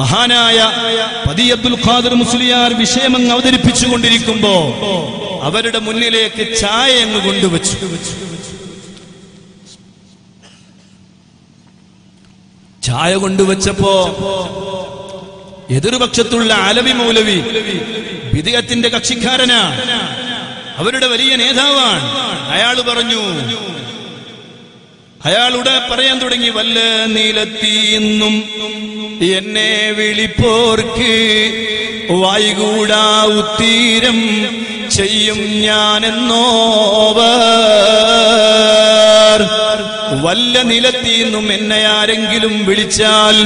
മഹാനായ പതി അബ്ദുൽ ഖാദിർ മുസ്ലിയാർ വിഷയമങ്ങ് അവതരിപ്പിച്ചുകൊണ്ടിരിക്കുമ്പോ അവരുടെ മുന്നിലേക്ക് ചായ അങ്ങ് കൊണ്ടുവച്ചു. ചായ കൊണ്ടുവച്ചപ്പോ എതിർപക്ഷത്തുള്ള അലവി മൗലവി വിദയത്തിന്റെ കക്ഷിക്കാരനാണ്, അവരുടെ വലിയ നേതാവാണ്. അയാൾ പറഞ്ഞു, അയാളുടെ പറയാൻ തുടങ്ങി, വല്ല നീലത്തിന്നും എന്നെ വിളിപ്പോർക്ക് വായികൂടാ ഉത്തീരം ചെയ്യും ഞാനെന്നോവർ. വല്ല നിലത്തിന്നും എന്നെ ആരെങ്കിലും വിളിച്ചാൽ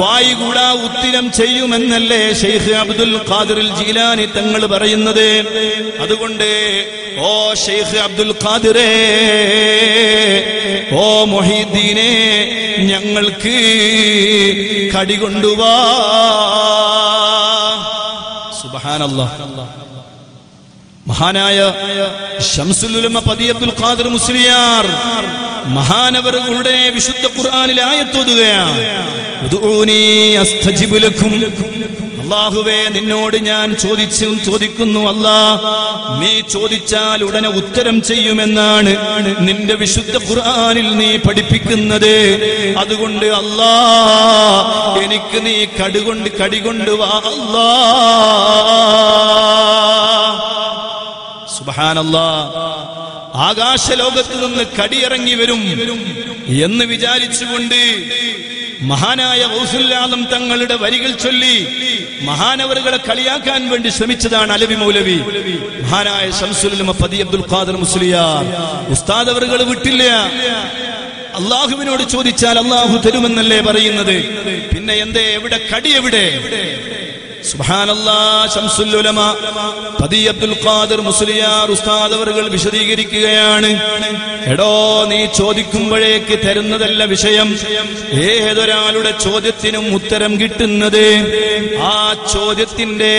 വായുകൂട ഉത്തരം ചെയ്യുമെന്നല്ലേ ശൈഖ് അബ്ദുൽ ഖാദിറുൽ ജീലാനി തങ്ങൾ പറയുന്നത്. അതുകൊണ്ട് ഓ ശൈഖ് അബ്ദുൽ ഖാദിറേ, ഓ മുഹീദ്ദീനെ, ഞങ്ങൾക്ക് കടി കൊണ്ടുവാ. സുബ്ഹാനല്ലാഹ്. Mahanaya Shamsul Ulama Padi Abdul Qadir Musliyar Mahanavargalude Vishudda Qur'anil ayat oduga Ud'uni astajib lakum Allahuve, Ninnodu Njan Chodicchu Chodikkunnu Allah, Nee Chodichal Udane Uttaram Cheyyumennaanu, Ninte Vishudda Qur'anil Nee Padipikkunnathu, Athukondu Allah, Enikku Nee Kadukondu Kadikondu Va Allah, Subhanallah. Agasha Logathu Ninnu Kadiyarangi Varum, Ennu Vicharichukondu Mahanaya Ghausul Azam Thangalude Varikal Cholli Mahanavargale Kaliyakan Vendi Shramichathaan Alavi Maulavi Mahanaya Shamsul Ulama Padi Abdul Qadir Musliyar Ustad avargale Vittilla അല്ലാഹുവിനോട് ചോദിച്ചാൽ അല്ലാഹു തരുമെന്നല്ലേ പറയുന്നത് പിന്നെ എന്തേ എവിടെ കടി എവിടെ സുബ്ഹാനല്ലാഹ് ശംസുൽ ഉലമ പദി അബ്ദുൽ ഖാദിർ മുസ്ലിയാർ ഉസ്താദ് അവർകൾ വിശദീകരിക്കുകയാണ് എടോ നീ ചോദിക്കുമ്പോഴേക്ക് തരുന്നതല്ല വിഷയം ഏതൊരാളുടെ ചോദ്യത്തിനും ഉത്തരം കിട്ടുന്നത് ആ ചോദ്യത്തിന്റെ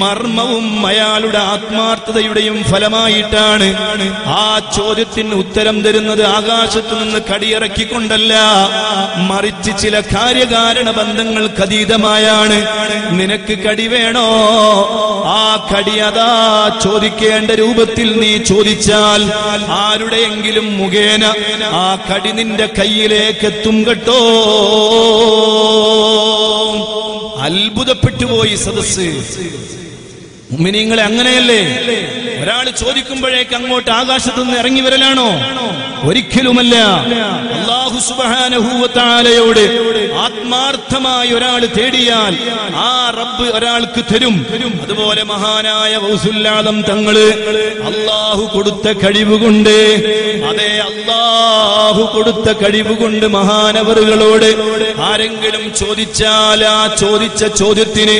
മർമ്മവും അയാളുടെ ആത്മാർത്ഥതയുടെയും ഫലമായിട്ടാണ് ആ ചോദ്യത്തിന് ഉത്തരം തരുന്നത് ആകാശത്തു നിന്ന് കടിയിറക്കിക്കൊണ്ടല്ല മറിച്ച് ചില കാര്യകാരണ ബന്ധങ്ങൾക്ക് അതീതമായാണ് കടിവേണോ ആ കടിയതാ ചോദിക്കേണ്ട രൂപത്തിൽ നീ ചോദിച്ചാൽ ആരുടെയെങ്കിലും മുഖേന ആ കടി നിന്റെ കയ്യിലേക്ക് എത്തും കേട്ടോ അത്ഭുതപ്പെട്ടുപോയി സദസ്സ് മുഅ്മിനീങ്ങളെ അങ്ങനെയല്ലേ ഒരാൾ ചോദിക്കുമ്പോഴേക്ക് അങ്ങോട്ട് ആകാശത്തു നിന്ന് ഇറങ്ങി വരലാണോ ഒരിക്കലുമല്ല അല്ലാഹു സുബ്ഹാനഹു വ തആലയോട് ആത്മാർത്ഥമായി ഒരാൾ തേടിയാൽ ആ റബ്ബ് ഒരാൾക്ക് തരും അതുപോലെ മഹാനായ ഗൗസുൽ ആദം തങ്ങൾ അല്ലാഹു കൊടുത്ത കഴിവുകൊണ്ട് അതേ അല്ലാഹു കൊടുത്ത കഴിവുകൊണ്ട് മഹാനവറുകളോട് ആരെങ്കിലും ചോദിച്ചാൽ ആ ചോദിച്ച ചോദ്യത്തിന്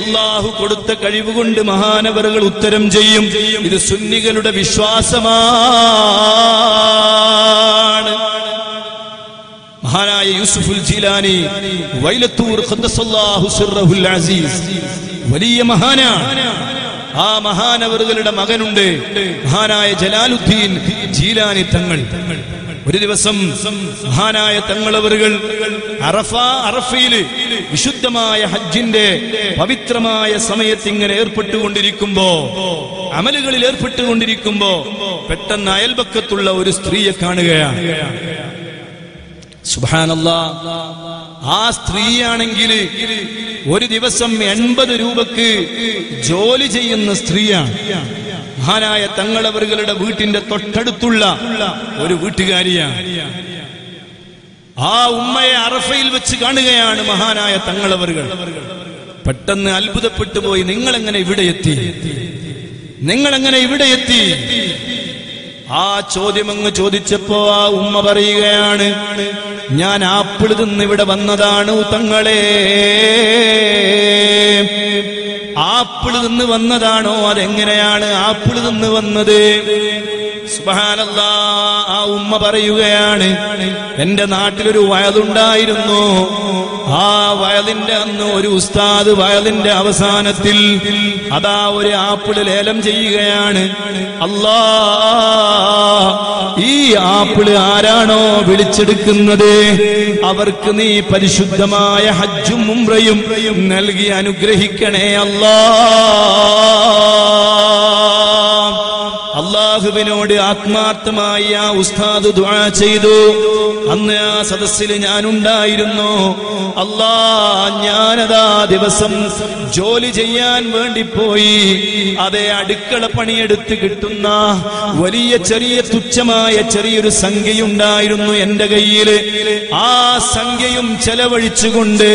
അല്ലാഹു കൊടുത്ത കഴിവുകൊണ്ട് മഹാനവറുകൾ ഉത്തരം ചെയ്യും ഇത് സുന്നികളുടെ വിശ്വാസമാണ് മഹാനായ യൂസുഫുൽ ജീലാനി വൈലത്തൂർ ഖദ്ദസല്ലാഹു സിർറഹുൽ അസീസ് വലിയ മഹാനാണ് ആ മഹാനവറുകളുടെ മകനുണ്ട് മഹാനായ ജലാലുദ്ദീൻ ജീലാനി തങ്ങൾ ഒരു ദിവസം മഹാനായ തങ്ങളവറുകൾ അറഫ അറഫയിൽ വിശുദ്ധമായ ഹജ്ജിന്റെ പവിത്രമായ സമയത്ത് ഇങ്ങനെ ഏർപ്പെട്ടുകൊണ്ടിരിക്കുമ്പോ അമലുകളിൽ ഏർപ്പെട്ടുകൊണ്ടിരിക്കുമ്പോ പെട്ടെന്ന് അയൽപക്കത്തുള്ള ഒരു സ്ത്രീയെ കാണുകയാണ് സുബ്ഹാനല്ലാഹ് ആ സ്ത്രീയാണെങ്കിൽ ഒരു ദിവസം എൺപത് രൂപക്ക് ജോലി ചെയ്യുന്ന സ്ത്രീയാണ് മഹാനായ തങ്ങളവറുകളുടെ വീട്ടിന്റെ തൊട്ടടുത്തുള്ള ഒരു വീട്ടുകാരിയാണ് ആ ഉമ്മയെ അറഫയിൽ വെച്ച് കാണുകയാണ് മഹാനായ തങ്ങളവറുകൾ പെട്ടെന്ന് അത്ഭുതപ്പെട്ടു പോയി നിങ്ങളെങ്ങനെ ഇവിടെ എത്തി നിങ്ങളെങ്ങനെ ഇവിടെ എത്തി ആ ചോദ്യം അങ്ങ് ചോദിച്ചപ്പോ ആ ഉമ്മ പറയുകയാണ് ഞാൻ ആപ്പിൾ തിന്ന് ഇവിടെ വന്നതാണ് തങ്ങളെ ആപ്പിൾ തിന്ന് വന്നതാണോ അതെങ്ങനെയാണ് ആപ്പിൾ തിന്ന് വന്നത് സുബ്ഹാനല്ലാഹ് ആ ഉമ്മ പറയുകയാണ് എന്റെ നാട്ടിലൊരു വയലുണ്ടായിരുന്നു ആ വയലിന്റെ അന്ന് ഒരു ഉസ്താദ് വയലിന്റെ അവസാനത്തിൽ അതാ ഒരു ആപ്പിൾ ലേലം ചെയ്യുകയാണ് അല്ലാഹ് ഈ ആപ്പിൾ ആരാണോ വിളിച്ചെടുക്കുന്നത് അവർക്ക് നീ പരിശുദ്ധമായ ഹജ്ജും ഉംറയും നൽകി അനുഗ്രഹിക്കണേ അല്ലാഹ് അല്ലാഹുവിനോട് ആത്മാർത്ഥമായി ആ ഉസ്താദ് ദുആ ചെയ്തു അന്ന് ആ സദസ്സിൽ ഞാനുണ്ടായിരുന്നു അല്ലാ ഞാനതാ ദിവസം ജോലി ചെയ്യാൻ വേണ്ടി പോയി അതേ അടുക്കള പണിയെടുത്ത് കിട്ടുന്ന വലിയ ചെറിയ തുച്ഛമായ ചെറിയൊരു സംഖ്യയുണ്ടായിരുന്നു എൻ്റെ കയ്യിൽ ആ സംഖ്യയും ചെലവഴിച്ചുകൊണ്ട്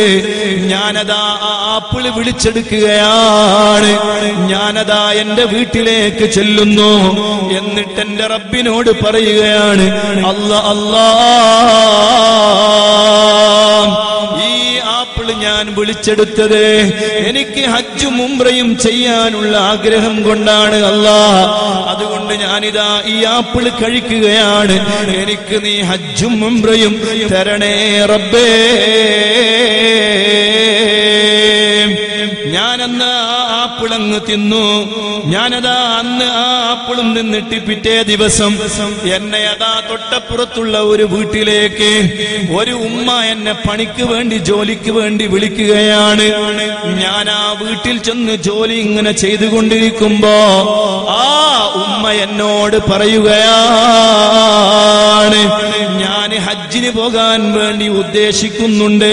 ഞാനതാ ആ ആപ്പിൾ വിളിച്ചെടുക്കുകയാണ് ഞാനതാ എൻ്റെ വീട്ടിലേക്ക് ചെല്ലുന്നു എന്നിട്ട് എൻ്റെ റബ്ബിനോട് പറയുകയാണ് അല്ലാ അല്ലാ ഈ ആപ്പിൾ ഞാൻ വിളിച്ചെടുത്തത് എനിക്ക് ഹജ്ജും ഉംറയും ചെയ്യാനുള്ള ആഗ്രഹം കൊണ്ടാണ് അല്ലാ അതുകൊണ്ട് ഞാനിതാ ഈ ആപ്പിൾ കഴിക്കുകയാണ് എനിക്ക് നീ ഹജ്ജും ഉംറയും തരണേ റബ്ബേ ഞാനെന്ന അന്ന് ആ ആപ്പിളങ്ങ് തിന്നു. ഞാനതാ അന്ന് ആ ആപ്പിളും നിന്നിട്ട് പിറ്റേ ദിവസം എന്നെ അതാ തൊട്ടപ്പുറത്തുള്ള ഒരു വീട്ടിലേക്ക് ഒരു ഉമ്മ എന്നെ പണിക്ക് വേണ്ടി ജോലിക്ക് വേണ്ടി വിളിക്കുകയാണ്. ഞാൻ ആ വീട്ടിൽ ചെന്ന് ജോലി ഇങ്ങനെ ചെയ്തുകൊണ്ടിരിക്കുമ്പോ ആ ഉമ്മ എന്നോട് പറയുകയാണ്, ഞാൻ ഹജ്ജിന് പോകാൻ വേണ്ടി ഉദ്ദേശിക്കുന്നുണ്ട്,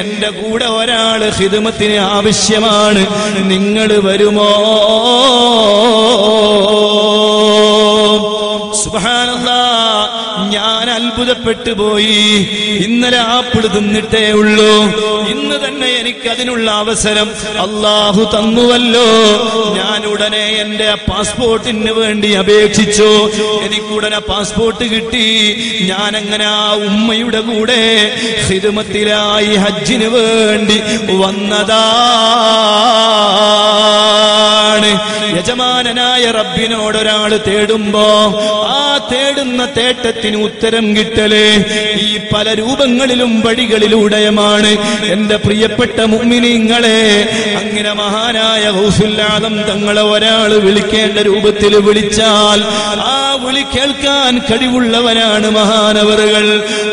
എന്റെ കൂടെ ഒരാള് ഹിദ്മത്തിന് ആവശ്യമാണ്, നിങ്ങൾ വരുമോ? സുബ്ഹാനല്ലാഹ്, ഞാൻ അത്ഭുതപ്പെട്ടു പോയി. ഇന്നലെ ആപ്പിൾ തിന്നിട്ടേ ഉള്ളൂ, ഇന്ന് തന്നെ എനിക്ക് അതിനുള്ള അവസരം അല്ലാഹു തന്നുവല്ലോ. ഞാൻ ഉടനെ എന്റെ പാസ്പോർട്ടിന് വേണ്ടി അപേക്ഷിച്ചു. എനിക്കുടനെ പാസ്പോർട്ട് കിട്ടി. ഞാൻ അങ്ങനെ ആ ഉമ്മയുടെ കൂടെ ഹിദ്മത്തിലായി ഹജ്ജിന് വേണ്ടി വന്നതാണ്. യജമാനനായ റബ്ബിനോടൊരാൾ തേടുമ്പോ ആ തേടുന്ന തേട്ടത്തിന് ഉത്തരം കിട്ടലേ ഈ പല രൂപങ്ങളിലും വഴികളിലൂടെയുമാണ്. എന്റെ പ്രിയപ്പെട്ട മുഅ്മിനീങ്ങളെ, അങ്ങനെ മഹാനായ ഗൗസുൽ ആദം തങ്ങളെ ഒരാൾ വിളിക്കേണ്ട രൂപത്തിൽ വിളിച്ചാൽ ആ വിളി കേൾക്കാൻ കഴിവുള്ളവരാണ് മഹാനവറുകൾ.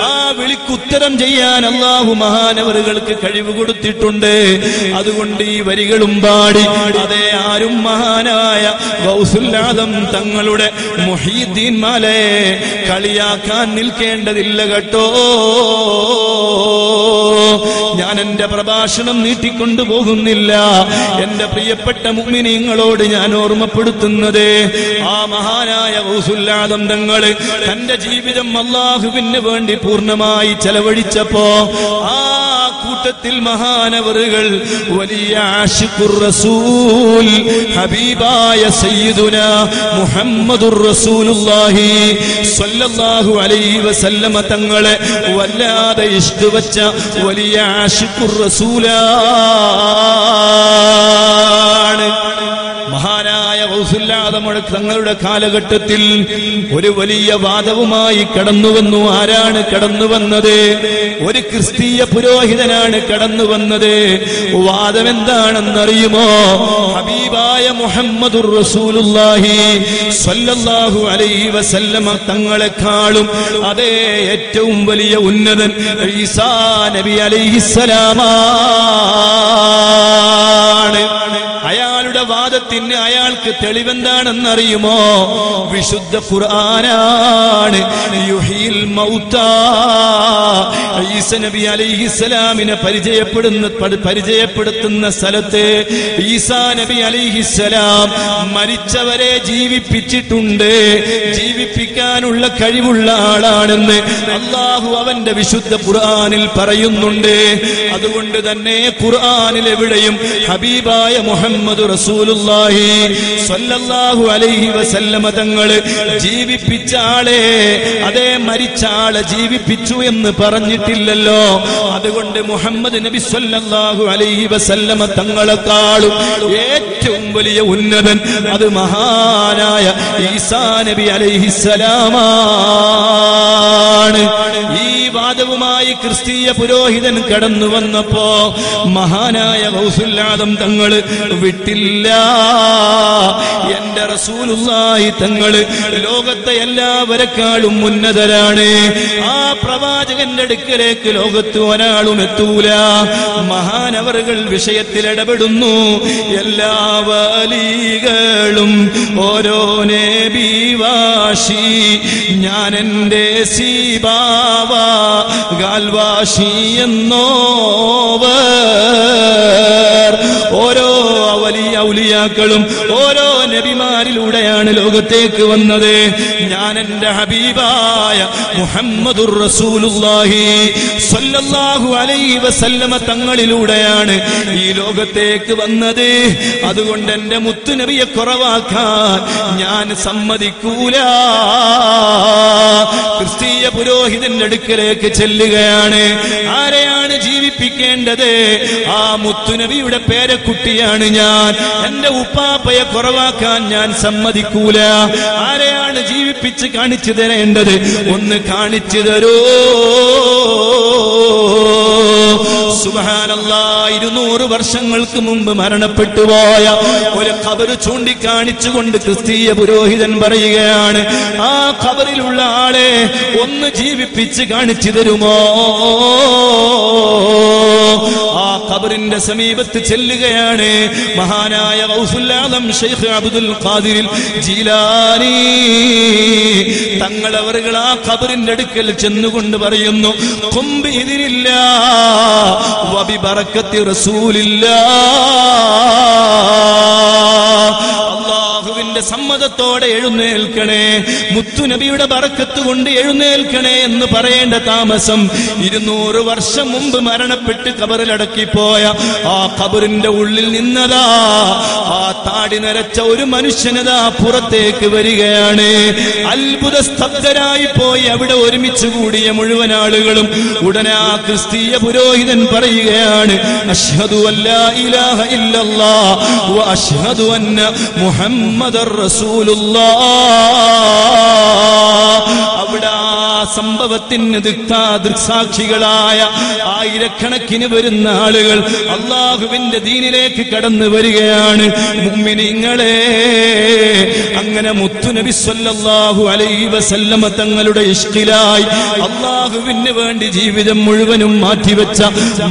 ആ വിളിക്കുത്തരം ചെയ്യാൻ അല്ലാഹു മഹാനവറുകൾക്ക് കഴിവ് കൊടുത്തിട്ടുണ്ട്. അതുകൊണ്ട് ഈ വരികളും പാടി അതേ ആരും മഹാനായ ഗൗസുൽ ആദം തങ്ങളുടെ മുഹീദ്ദീൻ മാലെ കളിയാക്കാൻ നിൽക്കേണ്ടതില്ല കേട്ടോ. ഞാൻ എന്റെ പ്രഭാഷണം നീട്ടിക്കൊണ്ടു പോകുന്നില്ല. എന്റെ പ്രിയപ്പെട്ട മുഅ്മിനീങ്ങളോട് ഞാൻ ഓർമ്മപ്പെടുത്തുന്നത് ആ മഹാനായ ഗൗസുൽ ആദം തങ്ങൾ തന്റെ ജീവിതം അല്ലാഹുവിന് വേണ്ടി പൂർണ്ണമായി ചെലവഴിച്ചപ്പോ ആ കൂട്ടത്തിൽ മഹാനവറുകൾ വലിയ ആശിഖുർ റസൂൽ ഹബീബായ സയ്യിദുനാ മുഹമ്മദുർ റസൂലുള്ളാഹി സ്വല്ലല്ലാഹു അലൈഹി വസല്ലമ തങ്ങളെ വല്ലാതെ ഇഷ്ടുവച്ച വലിയ ആശിഖുർ റസൂലാണ്. മഹാനായ ഗൗസുൽ ആദം തങ്ങളുടെ കാലഘട്ടത്തിൽ ഒരു വലിയ വാദവുമായി കടന്നു വന്നു. ആരാണ് കടന്നു വന്നത്? ഒരു ക്രിസ്തീയ പുരോഹിതനാണ് കടന്നു വന്നത്. വാദം എന്താണെന്നറിയുമോ? ഹബീബായ മുഹമ്മദുർ റസൂലുള്ളാഹി സ്വല്ലല്ലാഹു അലൈഹി വസല്ലമ തങ്ങളെക്കാളും അതേ ഏറ്റവും വലിയ ഉന്നതൻ ഈസാ നബി അലൈഹിസ്സലാമാണ്. അയാളുടെ വാദത്തിന് അയാൾക്ക് തെളിവെന്താണെന്നറിയുമോ? വിശുദ്ധ ഖുർആനാണ്. യുഹീൽ മൗതാ ഈസാ നബി അലൈഹിസ്സലാമിനെ പരിചയപ്പെടുന്ന പരിചയപ്പെടുത്തുന്ന സ്ഥലത്തെ ഈസാ നബി അലൈഹിസ്സലാം മരിച്ചവരെ ജീവിപ്പിച്ചിട്ടുണ്ട്, ജീവിപ്പിക്കാനുള്ള കഴിവുള്ള ആളാണെന്ന് അല്ലാഹു അവന്റെ വിശുദ്ധ ഖുർആനിൽ പറയുന്നുണ്ട്. അതുകൊണ്ട് തന്നെ ഖുർആനിൽ എവിടെയും ഹബീബായ മുഹമ്മദ് റസൂലുള്ളാഹി സ്വല്ലല്ലാഹു അലൈഹി വസല്ലമ തങ്ങളെ ജീവിപ്പിച്ച ആളെ അതേ മരിച്ച ആളെ ജീവിപ്പിച്ചു എന്ന് പറഞ്ഞിട്ടില്ലല്ലോ. അതുകൊണ്ട് മുഹമ്മദ് നബി സ്വല്ലല്ലാഹു അലൈഹി വസല്ലമ തങ്ങളെക്കാളും ഏറ്റവും വലിയ ഉന്നതൻ അത് മഹാനായ ഈസാ നബി അലൈഹിസ്സലാമാണ്. ഈ വാദവുമായി ക്രിസ്തീയ പുരോഹിതൻ കടന്നു വന്നപ്പോ മഹാനായ ഗൗസുൽ ആദം തങ്ങള് വിട്ടില്ല. എന്റെ റസൂലുള്ളാഹി തങ്ങള് ലോകത്തെ എല്ലാവരെക്കാളും ഉന്നതരാണ്. ആ പ്രവാചകന്റെ അടുക്കലേക്ക് ലോകത്ത് ഒരാളും എത്തൂല. മഹാനവറുകൾ വിഷയത്തിൽ ഇടപെടുന്നു. എല്ലാ വലികളും ഓരോ നേബിവാശി ഞാൻ എന്റെ സീബാവ ഗാൽവാശി എന്നോവർ. ഓരോ വലിയ ഔലിയാക്കളും ഓരോ നബിമാരിലൂടെയാണ് ലോകത്തേക്ക് വന്നത്. ഞാൻ എന്റെ ഹബീബായ മുഹമ്മദുർ റസൂലുള്ളാഹി സ്വല്ലല്ലാഹു അലൈഹി വസല്ലമ തങ്ങളിലൂടെയാണ് ഈ ലോകത്തേക്ക് വന്നത്. അതുകൊണ്ട് എന്റെ മുത്തുനബിയെ കുറവാക്കാൻ ഞാൻ സമ്മതിക്കൂല. ക്രിസ്തീയ പുരോഹിതന്റെ അടുക്കലേക്ക് ചെല്ലുകയാണ്. ആരെയാണ് ജീവിപ്പിക്കേണ്ടത്? ആ മുത്തുനബിയുടെ പേരക്കുട്ടിയാണ് ഞാൻ, എന്റെ ഉപ്പാപ്പയെ കുറവാക്കാൻ ഞാൻ സമ്മതിക്കൂല. ആരെയാണ് ജീവിപ്പിച്ച് കാണിച്ചു തരേണ്ടത്? ഒന്ന് കാണിച്ചു തരൂ. സുബ്ഹാനല്ലാഹ് ഇരുന്നൂറ് വർഷങ്ങൾക്ക് മുൻപ് മരണപ്പെട്ടുപോയ ഒരു ഖബർ ചൂണ്ടിക്കാണിച്ചുകൊണ്ട് ക്രിസ്തീയ പുരോഹിതൻ പറയുകയാണ്, ആ ഖബറിലുള്ള ആളെ ഒന്ന് ജീവിപ്പിച്ച് കാണിച്ചു തരുമോ? ആ ഖബറിന്റെ സമീപത്ത് ചെല്ലുകയാണ് മഹാനായ ഗൗസുൽ ആദം ശൈഖ് അബ്ദുൽ ഖാദിർ ജീലാനി തങ്ങളവറുകൾ ആ ഖബറിന്റെ അടുക്കൽ ചെന്നുകൊണ്ട് പറയുന്നു, ഖുംബി ഇതിനില്ല വബി ബറക്കത്തി റസൂലില്ലാ, സമ്മതത്തോടെ എഴുന്നേൽക്കണേ, മുത്തുനബിയുടെ ബറക്കത്ത് കൊണ്ട് എഴുന്നേൽക്കണേ എന്ന് പറയേണ്ട താമസം ഇരുന്നൂറ് വർഷം മുമ്പ് മരണപ്പെട്ട് കബറിലടക്കിപ്പോയ ആ കബറിന്റെ ഉള്ളിൽ നിന്നതാ ആ താടി നരച്ച ഒരു മനുഷ്യനതാ പുറത്തേക്ക് വരികയാണ്. അത്ഭുത സ്തബ്ധരായി പോയി അവിടെ ഒരുമിച്ച് കൂടിയ മുഴുവൻ ആളുകളും ഉടനെ ആ ക്രിസ്തീയ പുരോഹിതൻ പറയുകയാണ്, അശ്ഹദു അല്ലാ ഇലാഹ ഇല്ലല്ലാഹ് വ അശ്ഹദു അന്ന മുഹമ്മദ അവിടെ സംഭവത്തിന് ദൃക്സാക്ഷികളായ ആയിരക്കണക്കിന് വരുന്ന ആളുകൾ അള്ളാഹുവിന്റെ ദീനിലേക്ക് കടന്നു വരികയാണ്. മുഅ്മിനീങ്ങളെ, അങ്ങനെ മുത്തുനബി സ്വല്ലല്ലാഹു അലൈഹി വസല്ലമ തങ്ങളുടെ ഇഷ്കിലായി അള്ളാഹുവിന് വേണ്ടി ജീവിതം മുഴുവനും മാറ്റിവെച്ച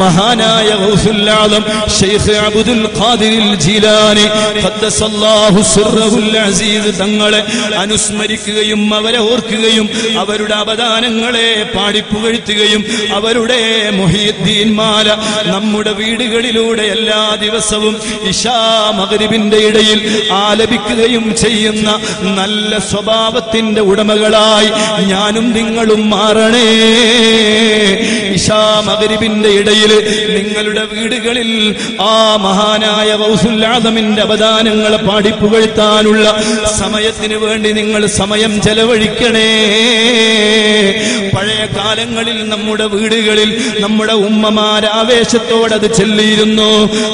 മഹാനായ ഗൗസുൽ ആദം ശൈഖ് അബ്ദുൽ ഖാദിർ ജീലാനി ഖദ്ദസല്ലാഹു സിർറഹുൽ അസീസ് തങ്ങളെ അനുസ്മരിക്കുകയും അവരെ ഓർക്കുകയും അവരുടെ അവദാനങ്ങളെ പാടിപ്പുകഴ്ത്തുകയും അവരുടെ മുഹീദ്ദീൻമാല നമ്മുടെ വീടുകളിലൂടെ എല്ലാ ദിവസവും ഇശാ മഗ്രിബിന്റെ ഇടയിൽ ആലപിക്കുകയും ചെയ്യുന്ന നല്ല സ്വഭാവത്തിന്റെ ഉടമകളായി ഞാനും നിങ്ങളും മാറണേ. ഇശാ മഗ്രിബിന്റെ ഇടയിൽ നിങ്ങളുടെ വീടുകളിൽ ആ മഹാനായ ഗൗസുൽ ആദമിന്റെ അവദാനങ്ങളെ പാടിപ്പുകഴ്ത്താനുള്ള സമയത്തിന് വേണ്ടി നിങ്ങൾ സമയം ചെലവഴിക്കണേ. പഴയ കാലങ്ങളിൽ നമ്മുടെ വീടുകളിൽ നമ്മുടെ ഉമ്മമാർ ആവേശത്തോടെ അത് ചൊല്ലിയിരുന്നു.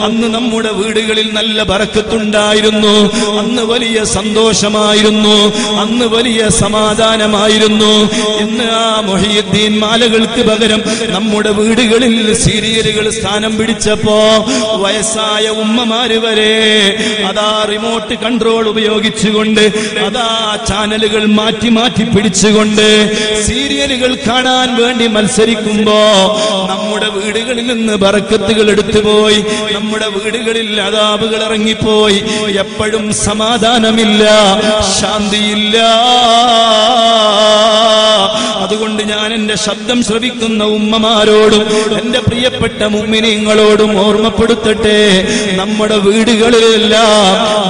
അന്ന് നമ്മുടെ വീടുകളിൽ നല്ല ബറക്കത്തുണ്ടായിരുന്നു, അന്ന് വലിയ സന്തോഷമായിരുന്നു, അന്ന് വലിയ സമാധാനമായിരുന്നു. ഇന്ന് ആ മുഹീദ്ദീൻ മാലകൾക്ക് പകരം നമ്മുടെ വീടുകളിൽ സീരിയലുകൾ സ്ഥാനം പിടിച്ചപ്പോ വയസ്സായ ഉമ്മമാര് വരെ അതാ റിമോട്ട് കൺട്രോൾ ഉപയോഗിച്ചുകൊണ്ട് അതാ ചാനലുകൾ മാറ്റി മാറ്റി പിടിച്ചുകൊണ്ട് സീരിയലുകൾ കാണാൻ വേണ്ടി മത്സരിക്കുമ്പോ നമ്മുടെ വീടുകളിൽ നിന്ന് ബറക്കത്തുകൾ എടുത്തുപോയി, നമ്മുടെ വീടുകളിൽ അദാബുകൾ ഇറങ്ങിപ്പോയി. എപ്പോഴും സമാധാനമില്ല, ശാന്തിയില്ല. അതുകൊണ്ട് ഞാൻ എൻ്റെ ശബ്ദം ശ്രവിക്കുന്ന ഉമ്മമാരോടും എൻ്റെ പ്രിയപ്പെട്ട മുഅ്മിനീങ്ങളോടും ഓർമ്മപ്പെടുത്തട്ടെ, നമ്മുടെ വീടുകളിലെല്ലാം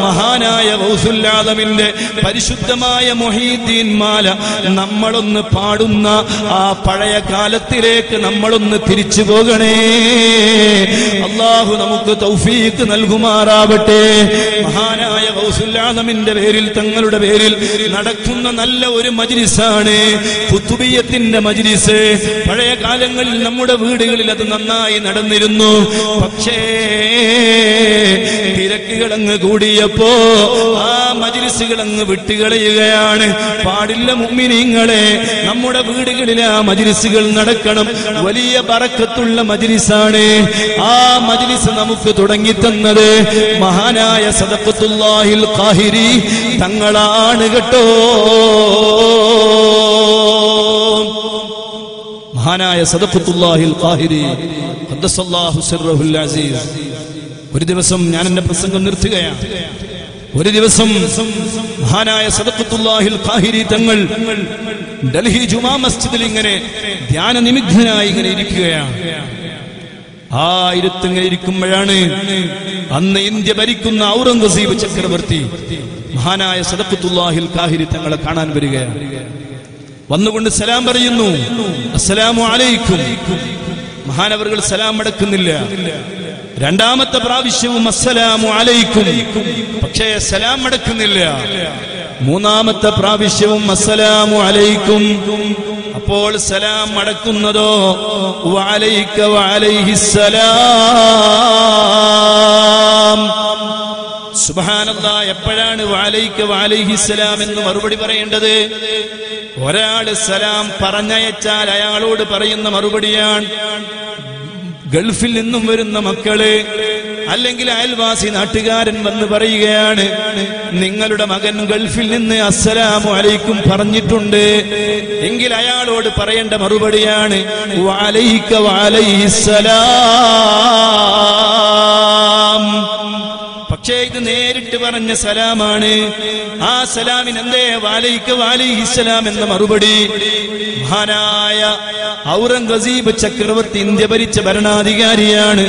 മഹാനായ ഗൗസുൽ ആദമിന്റെ പരിശുദ്ധമായ മുഹീദ്ദീൻ മാല നമ്മളൊന്ന് പാടുന്ന ആ പഴയ കാലത്തിലേക്ക് നമ്മളൊന്ന് തിരിച്ചു പോകണേ. അല്ലാഹു നമുക്ക് തൗഫീഖ് നൽകുമാറാവട്ടെ. മഹാനായ ഗൗസുൽ ആദമിന്റെ പേരിൽ തങ്ങളുടെ പേരിൽ നടക്കുന്ന നല്ല ഒരു മജ്‌ലിസാണ് ത്തിന്റെ മജ്‌ലിസ്. പഴയ കാലങ്ങളിൽ നമ്മുടെ വീടുകളിൽ അത് നന്നായി നടന്നിരുന്നു. പക്ഷേ തിരക്കുകളങ്ങ് കൂടിയപ്പോ ആ മജ്‌ലിസുകളങ്ങ് വിട്ടുകളയുകയാണ്. പാടില്ല മുഅ്മിനീങ്ങളെ, നമ്മുടെ വീടുകളിലെ ആ മജ്‌ലിസുകൾ നടക്കണം. വലിയ ബറക്കത്തുള്ള മജ്‌ലിസാണ്. ആ മജ്‌ലിസ് നമുക്ക് തുടങ്ങി തന്നത് മഹാനായ സദഖത്തുല്ലാഹിൽ ഖാഹിരി തങ്ങളാണ് കേട്ടോ. മഹാനായ സദഖത്തുല്ലാഹിൽ ഖാഹിരി ഖദ്ദസല്ലാഹു സിർറഹുൽ അസീസ്. ഒരു ദിവസം ഞാൻ എൻ്റെ പ്രസംഗം നിർത്തുകയാണ്. ഒരു ദിവസം മഹാനായ സദഖത്തുല്ലാഹിൽ ഖാഹിരി തങ്ങൾ ഡൽഹി ജുമാ മസ്ജിദിൽ ഇങ്ങനെ ധ്യാനനിമഗ്നനായി ഇങ്ങനെ ഇരിക്കുകയാണ്. ആയിരത്തി ഇങ്ങനെ ഇരിക്കുമ്പോഴാണ് അന്ന് ഇന്ത്യ ഭരിക്കുന്ന ഔറംഗസീബ് ചക്രവർത്തി മഹാനായ സദഖത്തുല്ലാഹിൽ ഖാഹിരി തങ്ങളെ കാണാൻ വരികയാണ്. വന്നുകൊണ്ട് സലാം പറയുന്നു, അസ്സലാമു അലൈക്കും. മഹാനവർകൾ സലാം അടക്കുന്നില്ല. രണ്ടാമത്തെ പ്രാവശ്യവും അസ്സലാമു അലൈക്കും, പക്ഷേ സലാം അടക്കുന്നില്ല. മൂന്നാമത്തെ പ്രാവശ്യവും അസ്സലാമു അലൈക്കും. അപ്പോൾ സലാം അടക്കുന്നതോ വഅലൈക വഅലൈഹിസ്സലാം. സുബ്ഹാനല്ലാഹ്, എപ്പോഴാണ് വഅലൈക വഅലൈഹിസ്സലാം എന്ന് മറുപടി പറയേണ്ടത്? ഒരാള് സലാം പറഞ്ഞയച്ചാൽ അയാളോട് പറയുന്ന മറുപടിയാണ് ഗൾഫിൽ നിന്നും വരുന്ന മക്കളെ, അല്ലെങ്കിൽ അയൽവാസി നാട്ടുകാരൻ വന്ന് പറയുകയാണ്, നിങ്ങളുടെ മകൻ ഗൾഫിൽ നിന്ന് അസ്സലാമു അലൈക്കും പറഞ്ഞിട്ടുണ്ട് എങ്കിൽ അയാളോട് പറയേണ്ട മറുപടിയാണ് വഅലൈക വഅലൈഹിസ്സലാം. പക്ഷേ ഇത് നേരിട്ട് പറഞ്ഞ സലാമാണ്. ആ സലാമിന് എന്തേ വഅലൈക വഅലൈഹിസ്സലാം എന്ന മറുപടി? മഹാനായ ഔറംഗസീബ് ചക്രവർത്തി ഇന്ത്യ ഭരിച്ച ഭരണാധികാരിയാണ്,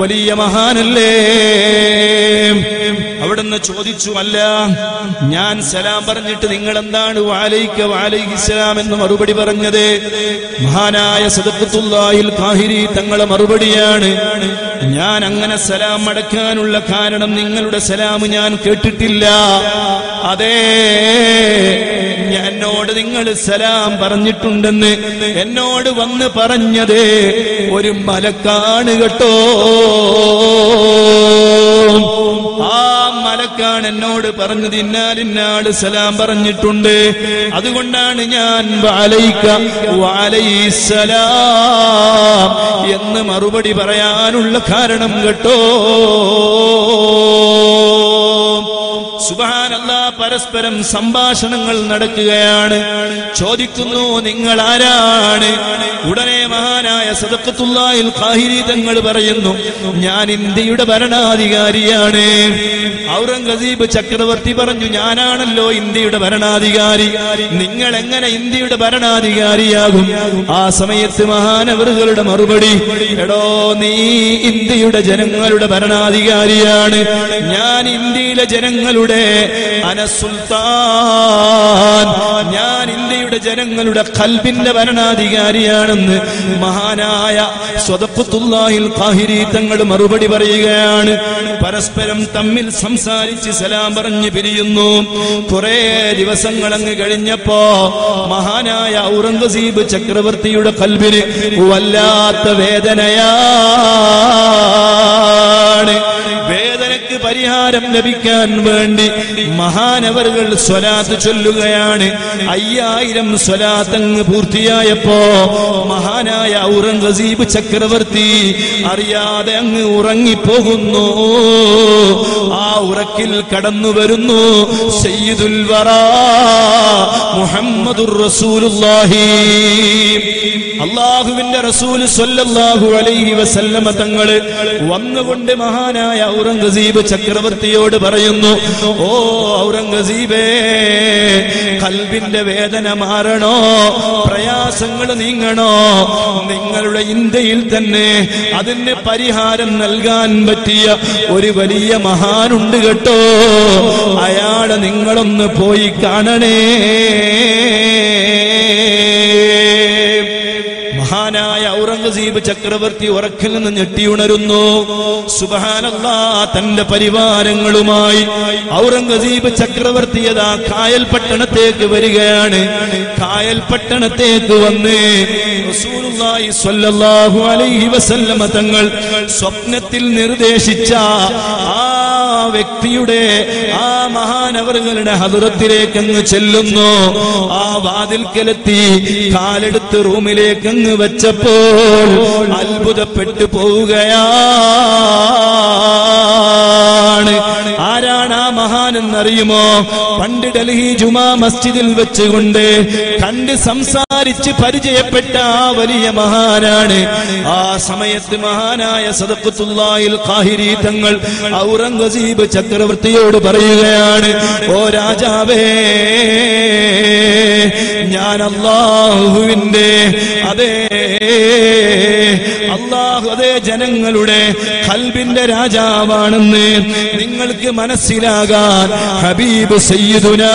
വലിയ മഹാനല്ലേ. അവിടുന്ന് ചോദിച്ചു, അല്ല ഞാൻ സലാം പറഞ്ഞിട്ട് നിങ്ങൾ എന്താണ് വഅലൈക വഅലൈഹിസ്സലാം എന്ന് മറുപടി പറഞ്ഞത്? മഹാനായ സദഖത്തുല്ലാഹിൽ ഖാഹിരി തങ്ങളുടെ മറുപടിയാണ്, ഞാൻ അങ്ങനെ സലാം മടക്കാനുള്ള കാരണം നിങ്ങളുടെ സലാം ഞാൻ കേട്ടിട്ടില്ല. അതേ, എന്നോട് നിങ്ങൾ സലാം പറഞ്ഞിട്ടുണ്ടെന്ന് എന്നോട് വന്ന് പറഞ്ഞത് ഒരു മലക്കാണ് കേട്ടോ. ആ മലക്കാണ് എന്നോട് പറഞ്ഞത് ഇന്നാലിന്നാട് സലാം പറഞ്ഞിട്ടുണ്ട്, അതുകൊണ്ടാണ് ഞാൻ വഅലൈക വഅലൈഹിസ്സലാം എന്ന് മറുപടി പറയാനുള്ള കാരണം കേട്ടോ. സുബ്ഹാനല്ലാ, പരസ്പരം സംഭാഷണങ്ങൾ നടക്കുകയാണ്. ചോദിക്കുന്നു, നിങ്ങൾ ആരാണ്? ഉടനെ മഹാനായ സദഖത്തുല്ലാഹിൽ ഖാഹിരി തങ്ങൾ പറയുന്നു, ഞാൻ ഇന്ത്യയുടെ ഭരണാധികാരിയാണ്. ഔറംഗസീബ് ചക്രവർത്തി പറഞ്ഞു, ഞാനാണല്ലോ ഇന്ത്യയുടെ ഭരണാധികാരി, നിങ്ങൾ എങ്ങനെ ഇന്ത്യയുടെ ഭരണാധികാരിയാകും? ആ സമയത്ത് മഹാനവറുകളുടെ മറുപടി, എടോ നീ ഇന്ത്യയുടെ ജനങ്ങളുടെ ഭരണാധികാരിയാണ്, ഞാൻ ഇന്ത്യയിലെ ജനങ്ങളുടെ അനസുൽത്താൻ, ഞാൻ ഇന്ത്യയുടെ ജനങ്ങളുടെ ഖൽബിന്റെ ഭരണാധികാരിയാണെന്ന് മഹാനായ സ്വദഖത്തുല്ലാഹിൽ ഖാഹിരി തങ്ങൾ മറുപടി പറയുകയാണ്. പരസ്പരം തമ്മിൽ സംസാരിച്ച് സലാം പറഞ്ഞു പിരിയുന്നു. കുറെ ദിവസങ്ങൾ അങ്ങ് കഴിഞ്ഞപ്പോ മഹാനായ ഔറംഗസീബ് ചക്രവർത്തിയുടെ ഖൽബിന് വല്ലാത്ത വേദനയാണ്. വേദനക്ക് പരിഹാരം ലഭിക്കാൻ വേണ്ടി മഹാനവറുകൾ സ്വലാത്ത് ചൊല്ലുകയാണ്. അയ്യായിരം സ്വലാത്തങ്ങ് പൂർത്തിയായപ്പോ മഹാനായ ഔറംഗസീബ് ചക്രവർത്തി അറിയാതെ അങ്ങ് ഉറങ്ങിപ്പോകുന്നു. ആ ഉറക്കിൽ കടന്നു വരുന്നു സയ്യിദുൽ വറാ മുഹമ്മദുർ റസൂലുള്ളാഹി, അല്ലാഹുവിന്റെ റസൂൽ സ്വല്ലല്ലാഹു അലൈഹി വസല്ലമ തങ്ങൾ വന്നുകൊണ്ട് മഹാനായ ഔറംഗസീബ് ചക്രവർത്തിയോട് പറയുന്നു, ഓ ഔറംഗസീബേ, ഖൽബിന്റെ വേദന മാറണോ, പ്രയാസങ്ങൾ നീങ്ങണോ, നിങ്ങളുടെ ഇന്ത്യയിൽ തന്നെ അതിന് പരിഹാരം നൽകാൻ പറ്റിയ ഒരു വലിയ മഹാനുണ്ട് കേട്ടോ, അയാളെ നിങ്ങളൊന്ന് പോയി കാണണേ. മഹാനായ ഔറംഗസീബ് ചക്രവർത്തി ഉറക്കിൽ നിന്ന് ഞെട്ടിയുണരുന്നു. സുബ്ഹാനല്ലാഹ്, തന്റെ പരിവാരങ്ങളുമായി ഔറംഗസീബ് ചക്രവർത്തി യഥാ കായൽ പട്ടണത്തേക്ക് വരികയാണ്. കായൽ പട്ടണത്തേക്ക് വന്ന് റസൂലുള്ളാഹി സ്വല്ലല്ലാഹു അലൈഹി വസല്ലമ തങ്ങൾ സ്വപ്നത്തിൽ നിർദ്ദേശിച്ച ആ വ്യക്തിയുടെ, ആ മഹാനവറുകളുടെ ഹദറത്തിലേക്കങ്ങ് ചെല്ലുന്നു. ആ വാതിൽക്കലെത്തി കാലെടുത്ത് റൂമിലേക്കങ്ങ് വെച്ചപ്പോൾ അത്ഭുതപ്പെട്ടു പോവുകയാണ്. ആരാണ് ആ മഹാനെന്നറിയുമോ? പണ്ട് ഡൽഹി ജുമാ മസ്ജിദിൽ വെച്ചുകൊണ്ട് കണ്ട് സംസാരിച്ച് പരിചയപ്പെട്ട ആ വലിയ മഹാനാണ്. ആ സമയത്ത് മഹാനായ സദഖത്തുല്ലാഹിൽ ഖാഹിരി തങ്ങൾ ഔറംഗസീബ് ചക്രവർത്തിയോട് പറയുകയാണ്, ഓ രാജാവേ, ഞാൻ അല്ലാഹുവിന്റെ അതേ അല്ലാഹു അതേ ജനങ്ങളുടെ ഖൽബിന്റെ രാജാവാണെന്ന് നിങ്ങൾക്ക് മനസ്സിലാകാൻ ഹബീബ് സയ്യിദുനാ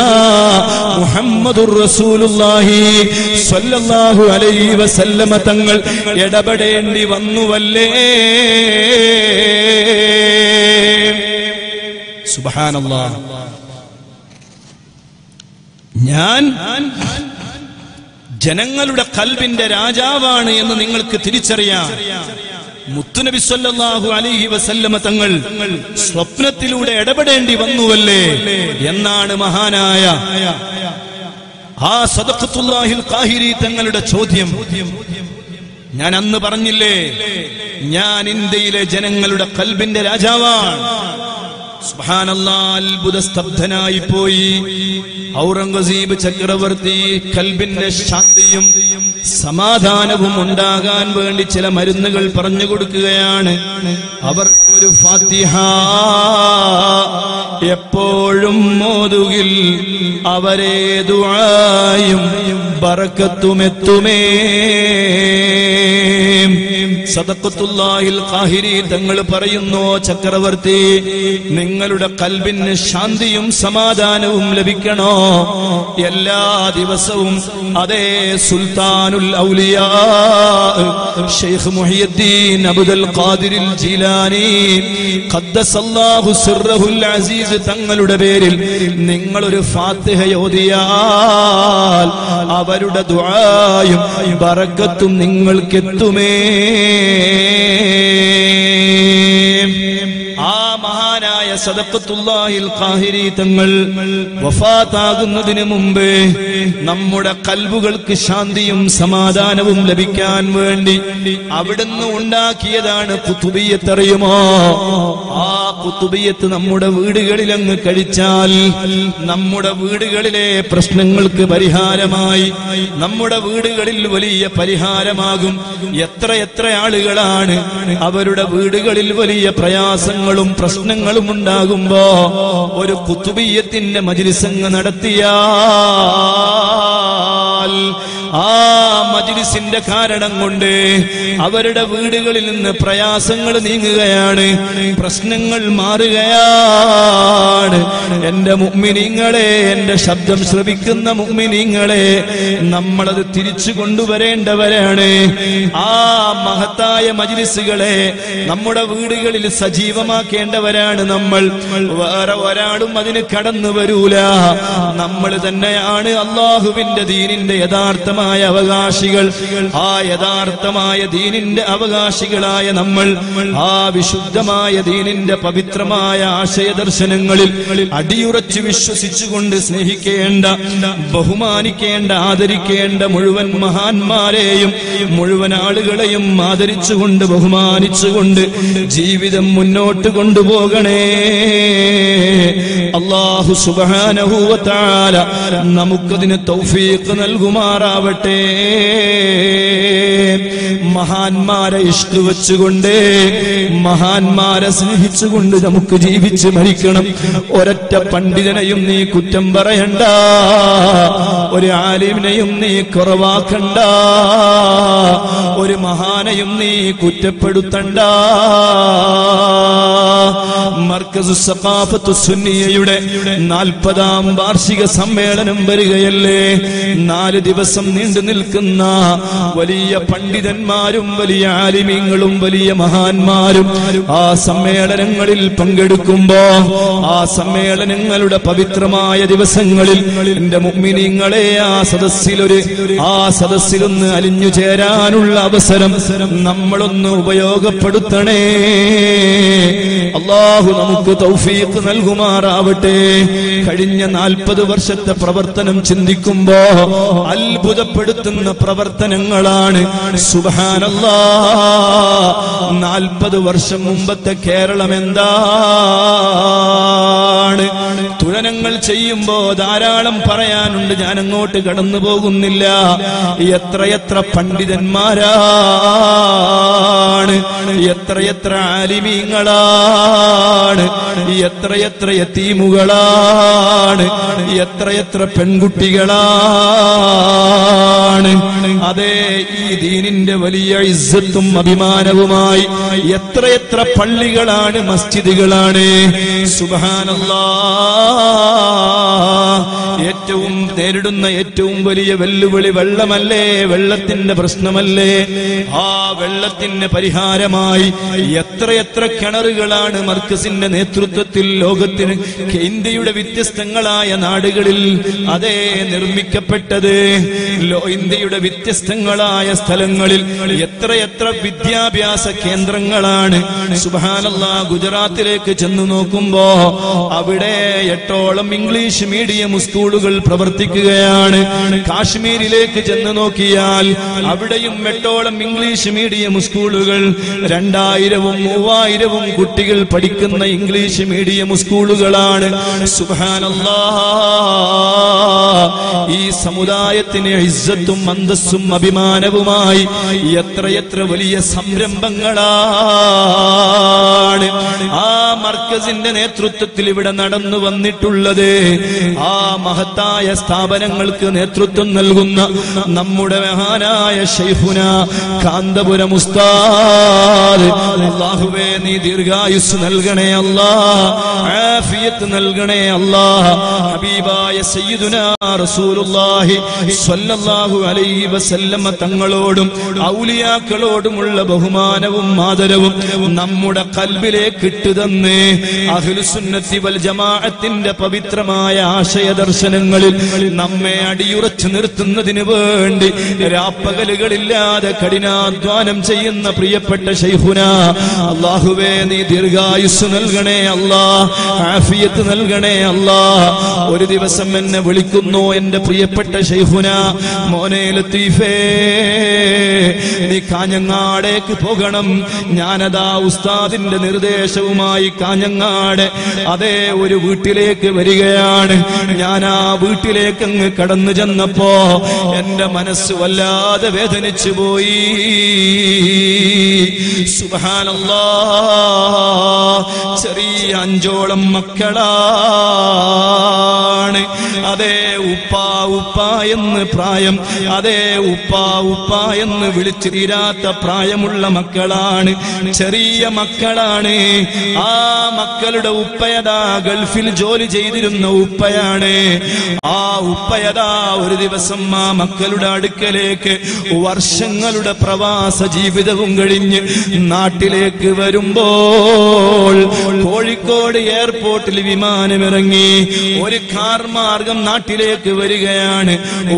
മുഹമ്മദുർ റസൂലുള്ളാഹി സ്വല്ലല്ലാഹു അലൈഹി വസല്ലമ തങ്ങൾ ഇടപെടേണ്ടി വന്നുവല്ലേ. സുബ്ഹാനല്ലാഹ്, ഞാൻ ജനങ്ങളുടെ ഖൽബിന്റെ രാജാവാണ് എന്ന് നിങ്ങൾക്ക് തിരിച്ചറിയാം. മുത്തുനബി സല്ലല്ലാഹു അലൈഹി വസല്ലമ തങ്ങൾ സ്വപ്നത്തിലൂടെ ഇടപെടേണ്ടി വന്നുവല്ലേ എന്നാണ് മഹാനായ ആ സദഖത്തുല്ലാഹിൽ ഖാഹിരി തങ്ങളുടെ ചോദ്യം. ഞാൻ അന്ന് പറഞ്ഞില്ലേ, ഞാൻ ഇന്ത്യയിലെ ജനങ്ങളുടെ ഖൽബിന്റെ രാജാവാണ്. സുബ്ഹാനല്ലാഹ്, അത്ഭുതസ്തബ്ധനായി പോയി ഔറംഗസീബ് ചക്രവർത്തി. കൽബിന്റെ ശാന്തിയും സമാധാനവും ഉണ്ടാകാൻ വേണ്ടി ചില മരുന്നുകൾ പറഞ്ഞു കൊടുക്കുകയാണ്. അവർക്കൊരു ഫാത്തിഹ എപ്പോഴും മോതുകിൽ അവരെ ദുആയും ബറക്കത്തുമെത്തുമേ. സദഖത്തുല്ലാഹിൽ ഖാഹിരി തങ്ങൾ പറയുന്നു, ചക്രവർത്തി, നിങ്ങളുടെ കൽബിന് ശാന്തിയും സമാധാനവും ലഭിക്കണോ? എല്ലാ ദിവസവും അതേ സുൽത്താനുൽ ഔലിയാ ശൈഖ് മുഹിയുദ്ദീൻ അബ്ദുൽ ഖാദിറിൽ ജീലാനി ഖദ്ദസല്ലാഹു സിർറഹുൽ അസീസ് തങ്ങളുടെ പേരിൽ നിങ്ങളൊരു ഫാത്തിഹ ഓതിയാൽ അവരുടെ ദുആയും ബറക്കത്തും നിങ്ങൾക്കെത്തുമേ. ആ മഹാനായ സദഖത്തുല്ലാഹിൽ ഖാഹിരി തങ്ങൾ വഫാത്താകുന്നതിന് മുമ്പ് നമ്മുടെ കൽബുകൾക്ക് ശാന്തിയും സമാധാനവും ലഭിക്കാൻ വേണ്ടി അവിടുന്ന് ഉണ്ടാക്കിയതാണ് ഖുതുബിയ്യത്ത്. അറിയുമോ? ആ ഖുതുബിയ്യത്ത് നമ്മുടെ വീടുകളിലങ്ങ് കഴിച്ചാൽ നമ്മുടെ വീടുകളിലെ പ്രശ്നങ്ങൾക്ക് പരിഹാരമായി, നമ്മുടെ വീടുകളിൽ വലിയ പരിഹാരമാകും. എത്ര എത്ര ആളുകളാണ് അവരുടെ വീടുകളിൽ വലിയ പ്രയാസങ്ങളും പ്രശ്നങ്ങളും ഉണ്ടാകുമ്പോ ഒരു ഖുതുബിയ്യത്തിന്റെ മജ്‌ലിസങ്ങ് നടത്തിയാൽ ആ മജ്‌ലിസിന്റെ കാരണം കൊണ്ട് അവരുടെ വീടുകളിൽ നിന്ന് പ്രയാസങ്ങൾ നീങ്ങുകയാണ്, പ്രശ്നങ്ങൾ മാറുകയാണ്. എന്റെ മുഅ്മിനീങ്ങളെ, എന്റെ ശബ്ദം ശ്രവിക്കുന്ന മുഅ്മിനീങ്ങളെ, നമ്മളത് തിരിച്ചു കൊണ്ടുവരേണ്ടവരാണ്. ആ മഹത്തായ മജ്‌ലിസുകളെ നമ്മുടെ വീടുകളിൽ സജീവമാക്കേണ്ടവരാണ് നമ്മൾ. വേറെ ഒരാളും അതിന് കടന്നു വരൂല. നമ്മൾ തന്നെയാണ് അല്ലാഹുവിന്റെ ദീനിന്റെ യഥാർത്ഥം അവകാശികൾ. ആ യഥാർത്ഥമായ ദീനിന്റെ അവകാശികളായ നമ്മൾ ആ വിശുദ്ധമായ ദീനിന്റെ പവിത്രമായ ആശയദർശനങ്ങളിൽ അടിയുറച്ചു വിശ്വസിച്ചുകൊണ്ട് സ്നേഹിക്കേണ്ട, ബഹുമാനിക്കേണ്ട, ആദരിക്കേണ്ട മുഴുവൻ മഹാന്മാരെയും മുഴുവൻ ആളുകളെയും ആദരിച്ചുകൊണ്ട് ബഹുമാനിച്ചുകൊണ്ട് ജീവിതം മുന്നോട്ട് കൊണ്ടുപോകണേ. അല്ലാഹു സുബ്ഹാനഹു വ തആല നമുക്കതിന് തൗഫീഖ് നൽകുമാറാവട്ടെ. മഹാന്മാരെ ഇഷ്ക് വെച്ചുകൊണ്ട്, മഹാന്മാരെ സ്നേഹിച്ചുകൊണ്ട് നമുക്ക് ജീവിച്ച് മരിക്കണം. ഒരൊറ്റ പണ്ഡിതനെയും നീ കുറ്റം പറയണ്ട, ഒരു ആലിമിനെയും നീ കുറവാക്കണ്ട, ഒരു മഹാനെയും നീ കുറ്റപ്പെടുത്തണ്ട. മർക്കസ് സഖാഫത്തു സുന്നിയയുടെ നാൽപ്പതാം വാർഷിക സമ്മേളനം വരികയല്ലേ. നാല് ദിവസം നീണ്ടു നിൽക്കുന്ന വലിയ പണ്ഡിതന്മാരും വലിയ ആലിമീങ്ങളും വലിയ മഹാന്മാരും ആ സമ്മേളനങ്ങളിൽ പങ്കെടുക്കുമ്പോ ആ സമ്മേളനങ്ങളുടെ പവിത്രമായ ദിവസങ്ങളിൽ എന്റെ മുഅ്മിനീങ്ങളെ ആ സദസ്സിലൊരു ആ സദസ്സിലൊന്ന് അലിഞ്ഞു ചേരാനുള്ള അവസരം നമ്മളൊന്ന് ഉപയോഗപ്പെടുത്തണേ. അല്ലാഹു നമുക്ക് തൗഫീഖ് നൽകുമാറാവട്ടെ. കഴിഞ്ഞ നാൽപ്പത് വർഷത്തെ പ്രവർത്തനം ചിന്തിക്കുമ്പോ അത്ഭുതപ്പെടുത്തുന്ന പ്രവർത്തനങ്ങളാണ്. സുബ്ഹാനല്ലാഹ്, നാൽപ്പത് വർഷം മുമ്പത്തെ കേരളം എന്താണ്? തുലനങ്ങൾ ചെയ്യുമ്പോ ധാരാളം പറയാനുണ്ട്, ഞാൻ അങ്ങോട്ട് കടന്നു പോകുന്നില്ല. എത്രയെത്ര പണ്ഡിതന്മാരാണ്, എത്രയെത്ര ആലിമീങ്ങളാണ്, എത്രയെത്ര യതീമുകളാണ്, എത്രയെത്ര പെൺകുട്ടികളാണ്. അതേ, ഈ ദീനിന്റെ വലിയ ഇസ്സത്തും അഭിമാനവുമായി എത്രയെത്ര പള്ളികളാണ്, മസ്ജിദുകളാണ്. സുബ്ഹാനല്ലാഹ്, ഏറ്റവും നേരിടുന്ന ഏറ്റവും വലിയ വെല്ലുവിളി വെള്ളമല്ലേ, വെള്ളത്തിന്റെ പ്രശ്നമല്ലേ. ആ വെള്ളത്തിന് പരിഹാരമായി എത്രയെത്ര കിണറുകളാണ് മർക്കസിന്റെ നേതൃത്വത്തിൽ ലോകത്തിന് ഇന്ത്യയുടെ വ്യത്യസ്തങ്ങളായ നാടുകളിൽ അതേ നിർമ്മിക്കപ്പെട്ടത്. ഇന്ത്യയുടെ വ്യത്യസ്തങ്ങളായ സ്ഥലങ്ങളിൽ എത്രയെത്ര വിദ്യാഭ്യാസ കേന്ദ്രങ്ങളാണ്. സുബ്ഹാനല്ലാഹ്, ഗുജറാത്തിലേക്ക് ചെന്നു നോക്കുമ്പോ അവിടെ എട്ടോളം English medium school Metrodukal Pravartikayana, Kashmir Lake Jananokial, Abidayum Metodam English medium schoolukal, Randa Irevum, Mova Irevum, Kutigal Padikan, English medium schoolukalan, Subhanallah, E Samudayatin Izzatum Mandasum Abhimanavumai, Yatra Yatra Valiya Samram Bangalad, Ah Markaz in the Netrutil. നടന്നു വന്നിട്ടുള്ളത് ആ മഹത്തായ സ്ഥാപനങ്ങൾക്ക് നേതൃത്വം നൽകുന്ന നമ്മുടെ മഹാനായ ശൈഖുനാ കാന്തപുരം ഉസ്താദ് അല്ലാഹുവേ നീ ദീർഘായുസ് നൽകണേ അല്ലാഹ് ആഫിയത്ത് നൽകണേ അല്ലാഹ് ഹബീബായ സയ്യിദുനാ റസൂലുള്ളാഹി സ്വല്ലല്ലാഹു അലൈഹി വസല്ലമ തങ്ങളോടും ഔലിയാക്കളോടുമുള്ള ബഹുമാനവും ആദരവും നമ്മുടെ ഖൽബിലേക്ക് ഇട്ടുതന്നെ അഹ്ലുസുന്നത്തി Jamaatinda Pavitramaya Ashaya Darshanangalil Namme Adiyurachu Nirthunnathinu Vendi Rappakalukkalillathe Kadinadhwanam Cheyyunna Priyapetta Shaykhuna Allahuve Nee Dirghayuss Nalgane Allah Aafiyat Nalgane Allah Oru Divasam Enne Vilikkunnu Ende Priyapetta Shaykhuna Mone Latife Nee Kanyangadekku Poganam Njanatha Ustadinte Nirdeshawumayi Kanyangaade Ade ഒരു വീട്ടിലേക്ക് വരികയാണ് ഞാൻ ആ വീട്ടിലേക്ക് അങ്ങ് കടന്നു ചെന്നപ്പോൾ എൻ്റെ മനസ്സ് വല്ലാതെ വേദനിച്ചു പോയി സുബ്ഹാനല്ലാഹ് ചെറിയ അഞ്ചോളം മക്കളാണ് അതേ ഉപ്പാ ഉപ്പാ എന്ന് പ്രായം അതേ ഉപ്പാ ഉപ്പാ എന്ന് വിളിച്ചു തീരാത്ത പ്രായമുള്ള മക്കളാണ് ചെറിയ മക്കളാണ് ആ മക്കളുടെ ഉപ്പയതാ ഗൾഫിൽ ജോലി ചെയ്തിരുന്ന ഉപ്പയാണ് ആ ഉപ്പയതാ ഒരു ദിവസം ആ മക്കളുടെ അടുക്കലേക്ക് വർഷങ്ങളുടെ പ്രവാസ ജീവിതവും കഴിഞ്ഞ് നാട്ടിലേക്ക് വരുമ്പോൾ കോഴിക്കോട് എയർപോർട്ടിൽ വിമാനമിറങ്ങി ഒരു കാർ മാർഗം നാട്ടിലേക്ക് വരികയാണ്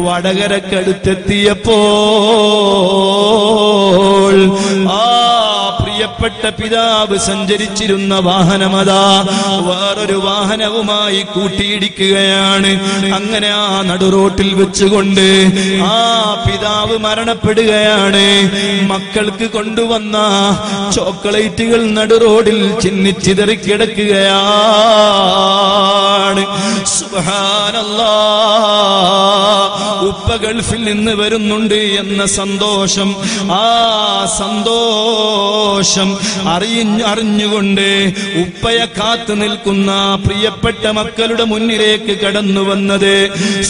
വടകരക്കടുത്തെത്തിയപ്പോൾ ആ പ്രിയപ്പെട്ട പിതാവ് സഞ്ചരിച്ചിരുന്ന വാഹനമതാ വേറൊരു വാഹനവുമായി കൂട്ടിയിടിക്കുകയാണ് അങ്ങനെ ആ നടുറോട്ടിൽ വെച്ചുകൊണ്ട് ആ പിതാവ് മരണപ്പെടുകയാണ് മക്കൾക്ക് കൊണ്ടുവന്ന ചോക്ലേറ്റുകൾ നടുറോഡിൽ ചിന്നിച്ചിതറി കിടക്കുകയാണ് സുബ്ഹാനല്ലാഹ് ഉപ്പ ഗൾഫിൽ നിന്ന് വരുന്നുണ്ട് എന്ന സന്തോഷം ആ സന്തോഷം അറിഞ്ഞു അറിഞ്ഞുകൊണ്ട് ഉപ്പയെ കാത്തു നിൽക്കുന്ന പ്രിയപ്പെട്ട മക്കളുടെ മുന്നിലേക്ക് കടന്നു വന്നത്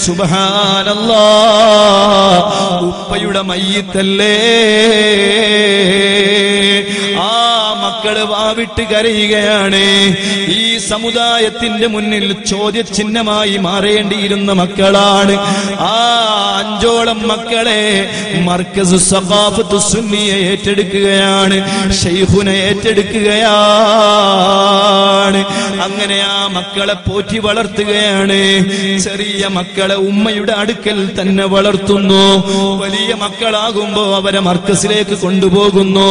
സുബ്ഹാനല്ലാഹ് ഉപ്പയുടെ മയ്യിത്തല്ലേ ആ മക്കള് വാവിട്ട് കരയുകയാണ് ഈ സമുദായത്തിന്റെ മുന്നിൽ ചോദ്യചിഹ്നമായി മാറേണ്ടിയിരുന്ന മക്കളാണ് ആ അഞ്ചോളം മക്കളെ മർക്കസ് സഖാഫത്തു സുന്നിയെ ഏറ്റെടുക്കുകയാണ് ശൈഖുനെ ഏറ്റെടുക്കുകയാണ് അങ്ങനെ ആ മക്കളെ പോറ്റി വളർത്തുകയാണ് ചെറിയ മക്കളെ ഉമ്മയുടെ അടുക്കൽ തന്നെ വളർത്തുന്നു വലിയ മക്കളാകുമ്പോൾ അവരെ മർക്കസിലേക്ക് കൊണ്ടുപോകുന്നു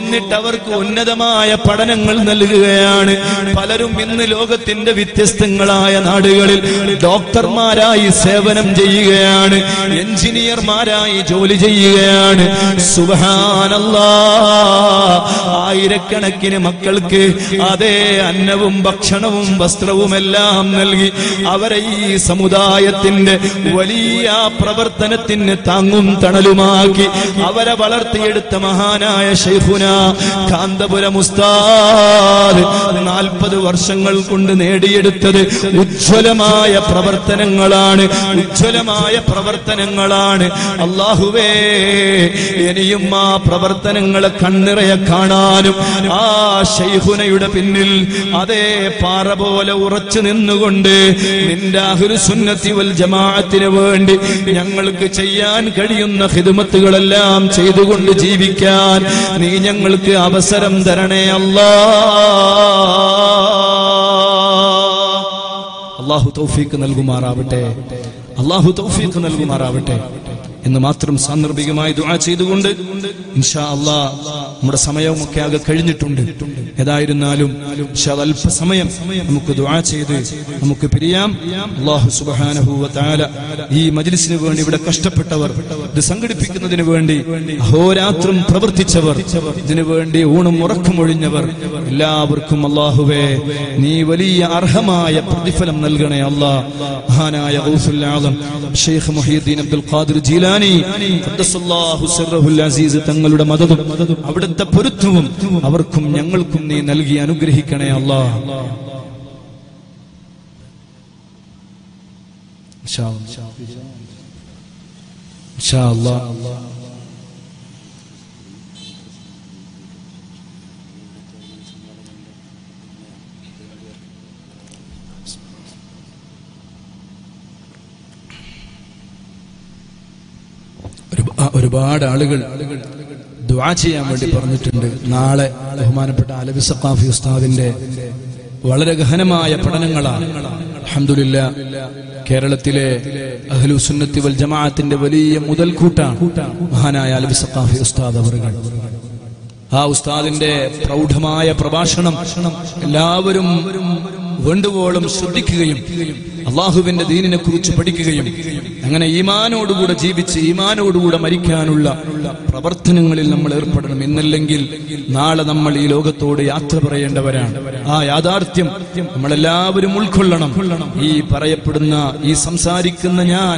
എന്നിട്ട് അവർക്ക് ഉന്നതമായ പഠനങ്ങൾ നൽകുകയാണ് പലരും ഇന്ന് ലോകത്തിന്റെ വ്യത്യസ്തങ്ങളായ നാടുകളിൽ ഡോക്ടർമാരായി സേവനം ചെയ്യുകയാണ് എഞ്ചിനീയർമാരായി ജോലി ചെയ്യുകയാണ് സുബ്ഹാനല്ലാഹ് ആയിരക്കണക്കിന് മക്കൾക്ക് അതേ അന്നവും ഭക്ഷണവും വസ്ത്രവുമെല്ലാം നൽകി അവരെ ഈ സമുദായത്തിന്റെ വലിയ പ്രവർത്തനത്തിന് താങ്ങും തണലുമാക്കി അവരെ വളർത്തിയെടുത്ത മഹാനായ ശൈഖുനാ കാന്തപുരം ഉസ്താദ് നാൽപ്പത് വർഷങ്ങൾ കൊണ്ട് നേടിയെടുത്തത് ഉജ്ജ്വലമായ പ്രവർത്തനങ്ങളാണ് ഉജ്ജ്വലമായ പ്രവർത്തനങ്ങളാണ് അല്ലാഹുവേ ഇനിയും ആ പ്രവർത്തനങ്ങളെ കണ്ണിറയെ കാണാനും ആ ശൈഖുനയുടെ പിന്നിൽ അതേ പാറ പോലെ ഉറച്ചു നിന്നുകൊണ്ട് നിന്റെ അഹ്ലുസുന്നത്തി വൽ ജമാഅത്തിന് വേണ്ടി ഞങ്ങൾക്ക് ചെയ്യാൻ കഴിയുന്ന ഖിദ്മത്തുകളെല്ലാം ചെയ്തുകൊണ്ട് ജീവിക്കാൻ നീ ഞങ്ങൾക്ക് അവസരം തരണേ അല്ലാഹ് അല്ലാഹു തൗഫീഖ് നൽകുമാറാവട്ടെ അല്ലാഹു തൗഫീഖ് നൽകുമാറാവട്ടെ എന്ന് മാത്രം സാന്ദർഭികമായി ദുആ ചെയ്തുകൊണ്ട് ഇൻഷാ അല്ലാഹ് നമ്മുടെ സമയമൊക്കെ ആകെ കഴിഞ്ഞിട്ടുണ്ട്. ഏതായിരുന്നാലും ഇൻഷാ അല്ലാഹ് അല്പസമയം നമുക്ക് ദുആ ചെയ്ത് നമുക്ക് പിരിയാം. അല്ലാഹു സുബ്ഹാനഹു വ തആല ഈ മജ്ലിസിന് വേണ്ടി ഇവിടെ കഷ്ടപ്പെട്ടവർ, ഇത് സംഘടിപ്പിക്കുന്നതിന് വേണ്ടി അഹോരാത്രം പ്രവർത്തിച്ചവർ, ഇതിനു വേണ്ടി ഊണും ഉറക്കം ഒഴിഞ്ഞവർ എല്ലാവർക്കും അല്ലാഹുവേ നീ വലിയ അർഹമായ പ്രതിഫലം നൽകണേ അല്ലാഹ്. മഹാനായ ഗൗസുൽ ആദം Sheikh Mohiuddin Abdul Qadir Jilani ഖദ്ദസല്ലാഹു സിർറഹുൽ അസീസ് തങ്ങളുടെ മദദും അവിടുത്തെ പൊരുത്തവും അവർക്കും ഞങ്ങൾക്കും നീ നൽകി അനുഗ്രഹിക്കണേ അല്ലാഹ്. ഇൻഷാ അല്ലാഹ് ഇൻഷാ അല്ലാഹ് ഒരുപാട് ആളുകൾ ദുആ ചെയ്യാൻ വേണ്ടി പറഞ്ഞിട്ടുണ്ട്. നാളെ ബഹുമാനപ്പെട്ട അലവി സഖാഫി ഉസ്താദിന്റെ വളരെ ഗഹനമായ പഠനങ്ങളാണ്. അൽഹംദുലില്ലാ കേരളത്തിലെ അഹ്ലു സുന്നത്തി വൽ ജമാഅത്തിന്റെ വലിയ മുതൽക്കൂട്ടാണ് മഹാനായ അലവി സഖാഫി ഉസ്താദ് അവറുകൾ. ആ ഉസ്താദിന്റെ പ്രൗഢമായ പ്രഭാഷണം എല്ലാവരും വേണ്ടുവോളം ശ്രദ്ധിക്കുകയും അള്ളാഹുവിന്റെ ദീനിനെ കുറിച്ച് പഠിക്കുകയും അങ്ങനെ ഈമാനോടുകൂടെ ജീവിച്ച് ഈമാനോടുകൂടെ മരിക്കാനുള്ള പ്രവർത്തനങ്ങളിൽ നമ്മൾ ഏർപ്പെടണം. ഇന്നല്ലെങ്കിൽ നാളെ നമ്മൾ ഈ ലോകത്തോട് യാത്ര പറയേണ്ടവരാണ്. ആ യാഥാർത്ഥ്യം നമ്മളെല്ലാവരും ഉൾക്കൊള്ളണം. ഈ പറയപ്പെടുന്ന ഈ സംസാരിക്കുന്ന ഞാൻ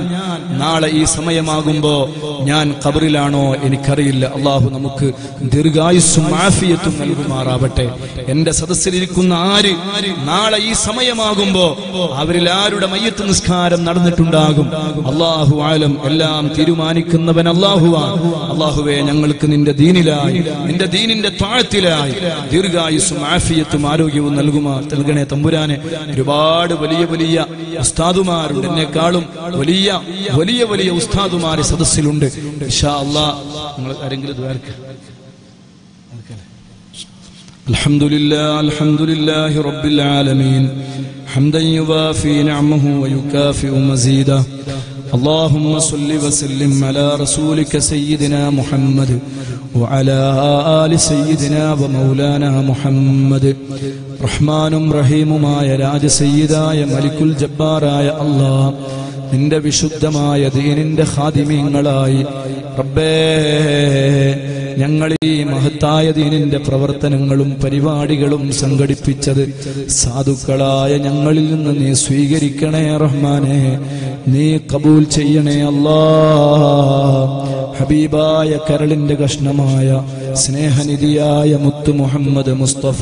നാളെ ഈ സമയമാകുമ്പോ ഞാൻ ഖബറിലാണോ എനിക്കറിയില്ല. അള്ളാഹു നമുക്ക് ദീർഘായുസ്സും ആഫിയത്തും നൽകുമാറാവട്ടെ. എന്റെ സദസ്സിലിരിക്കുന്ന ആര് നാളെ ഈ സമയമാകുമ്പോ അവരിൽ ആരുടെ മയ്യത്ത് നിസ്കാരം നടന്നിട്ടുണ്ടാകും അല്ലാഹു ആലം. എല്ലാം തീരുമാനിക്കുന്നവൻ അല്ലാഹുവാണ്. അല്ലാഹുവേ ഞങ്ങൾക്ക് നിന്റെ ദീനിലായി നിന്റെ ദീനിന്റെ താഴത്തിലായി ദീർഘായുസ്സും ആഫിയത്തും ആരോഗ്യവും നൽകുമാ നൽകണേ തമ്പുരാനെ. ഒരുപാട് വലിയ വലിയ ഉസ്താദുമാരുണ്ട്. എന്നെക്കാളും വലിയ വലിയ വലിയ ഉസ്താദുമാര് സദസ്സിലുണ്ട്. ഇൻഷാ അല്ലാഹ് നിങ്ങൾ ആരെങ്കിലും അൽഹംദുലില്ലാ അൽഹംദുലില്ലാഹി റബ്ബിൽ ആലമീൻ حمدا يوافي نعمه ويكافئ مزيدا اللهم صل وسلم على رسولك سيدنا محمد وعلى آل سيدنا ومولانا محمد رحمن رحيم ما يراج سيدا يا ملك الجبار يا الله നിന്റെ വിശുദ്ധമായ ദീനിന്റെ ഖാദിമീങ്ങളായി റബ്ബേ ഞങ്ങൾ ഈ മഹത്തായ ദീനിന്റെ പ്രവർത്തനങ്ങളും പരിപാടികളും സംഘടിപ്പിച്ചത് സാധുക്കളായ ഞങ്ങളിൽ നിന്ന് നീ സ്വീകരിക്കണേ റഹ്മാനെ. നീ കബൂൽ ചെയ്യണേ അല്ലാ. ഹബീബായ കരളിന്റെ കഷ്ണമായ സ്നേഹനിധിയായ മുത്തു മുഹമ്മദ് മുസ്തഫ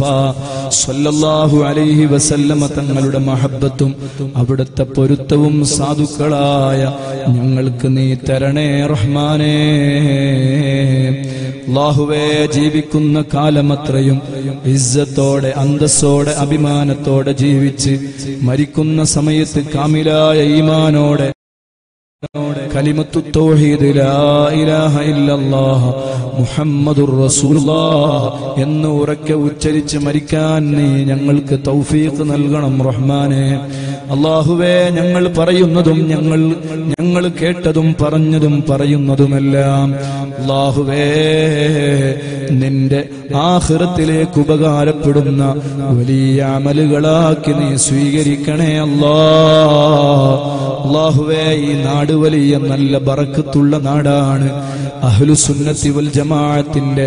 സല്ലല്ലാഹു അലൈഹി വസല്ലമ തങ്ങളുടെ മഹബത്തും അവിടുത്തെ പൊരുത്തവും സാധുക്കളായ ഞങ്ങൾക്ക് നീ തരണേ റഹ്മാനേ. അല്ലാഹുവേ ജീവിക്കുന്ന കാലമത്രയും ഇസ്സത്തോടെ അന്തസ്സോടെ അഭിമാനത്തോടെ ജീവിച്ച് മരിക്കുന്ന സമയത്ത് കാമിലായ ഈമാനോടെ കലിമത്തു തൗഹീദ് ലാ ഇലാഹ ഇല്ലല്ലാഹ് മുഹമ്മദുർ റസൂലുള്ളാഹ് എന്ന് ഉറക്കെ ഉച്ചരിച്ച് മരിക്കാൻ നീ ഞങ്ങൾക്ക് തൗഫീഖ് നൽകണം റഹ്മാനെ. അല്ലാഹുവേ ഞങ്ങൾ പറയുന്നതും ഞങ്ങൾ ഞങ്ങൾ കേട്ടതും പറഞ്ഞതും പറയുന്നതുമെല്ലാം അല്ലാഹുവേ നിന്റെ ആഖിറത്തിലേക്ക് ഉപകാരപ്പെടുന്ന വലിയ അമലുകളാക്കി നീ സ്വീകരിക്കണേ അല്ലാഹ്. അല്ലാഹുവേ ഈ നാട് വലിയ നല്ല ബറക്കത്തുള്ള നാടാണ്. അഹ്ലു സുന്നത്തി വൽ ജമാഅത്തിന്റെ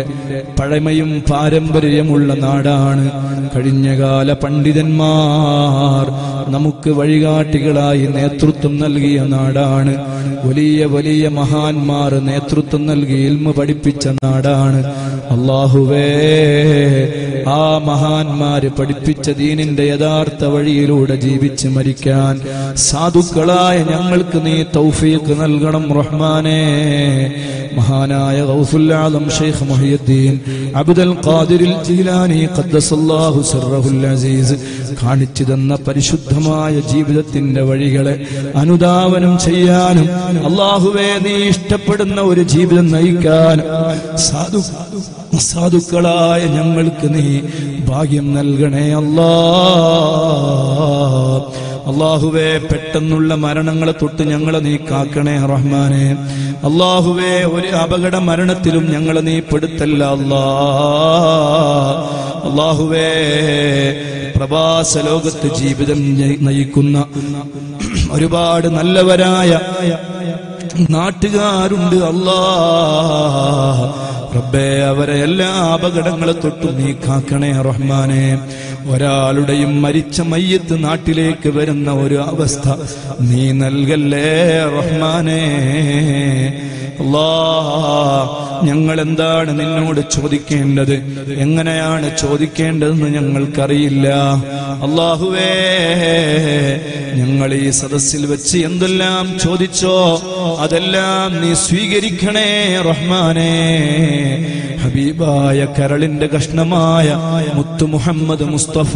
പഴമയും പാരമ്പര്യമുള്ള നാടാണ്. കഴിഞ്ഞകാല പണ്ഡിതന്മാർ നമുക്ക് വഴികാട്ടികളായി നേതൃത്വം നൽകിയ നാടാണ്. വലിയ വലിയ മഹാന്മാർ നേതൃത്വം നൽകി ഇൽമ പഠിപ്പിച്ച നാടാണ്. അല്ലാഹുവേ ആ മഹാന്മാര് പഠിപ്പിച്ച ദീനിന്റെ യഥാർത്ഥ വഴിയിലൂടെ ജീവിച്ച് മരിക്കാൻ സാധുക്കളായ ഞങ്ങൾക്ക് നീ തൗഫീഖ് നൽകണം റഹ്മാനേ. മഹാനായ ഗൗസുൽ ആലം ശൈഖ് മുഹീദ്ദീൻ അബ്ദുൽ ഖാദിറിൽ ജീലാനി ഖദ്ദസല്ലാഹു സിർറഹുൽ അസീസ് കാണിച്ചു തന്ന പരിശുദ്ധമായ ജീവിതത്തിന്റെ വഴികളെ അനുദാവനം ചെയ്യാനും അല്ലാഹുവേ നീ ഇഷ്ടപ്പെടുന്ന ഒരു ജീവിതം നയിക്കാനും സാധു സാധുക്കളായ ഞങ്ങൾക്ക് നീ ഭാഗ്യം നൽകണേ അല്ലാഹ്. അല്ലാഹുവേ പെട്ടെന്നുള്ള മരണങ്ങളെ തൊട്ട് ഞങ്ങളെ നീ കാക്കണേ റഹ്മാനേ. അല്ലാഹുവേ ഒരു അപകട മരണത്തിലും ഞങ്ങളെ നീ പെടുത്തല്ല അല്ലാഹ്. അല്ലാഹുവേ പ്രവാസ ലോകത്ത് ജീവിതം നയിക്കുന്ന ഒരുപാട് നല്ലവരായ നാട്ടുകാരുണ്ട് അല്ലാഹ്. റബ്ബേ അവരെ എല്ലാ അപകടങ്ങളെ തൊട്ടു നീ കാക്കണേ റഹ്മാനെ. ഒരാളുടെയും മരിച്ച മയ്യത്ത് നാട്ടിലേക്ക് വരുന്ന ഒരു അവസ്ഥ നീ നൽകല്ലേ റഹ്മാനെ. അല്ലാഹ് ഞങ്ങൾ എന്താണ് നിന്നോട് ചോദിക്കേണ്ടത്, എങ്ങനെയാണ് ചോദിക്കേണ്ടതെന്ന് ഞങ്ങൾക്കറിയില്ല അല്ലാഹുവേ. ഞങ്ങൾ ഈ സദസ്സിൽ വെച്ച് എന്തെല്ലാം ചോദിച്ചോ അതെല്ലാം നീ സ്വീകരിക്കണേ റഹ്മാനേ. ഹബീബായ കരളിന്റെ കഷ്ണമായ മുത്തു മുഹമ്മദ് മുസ്തഫ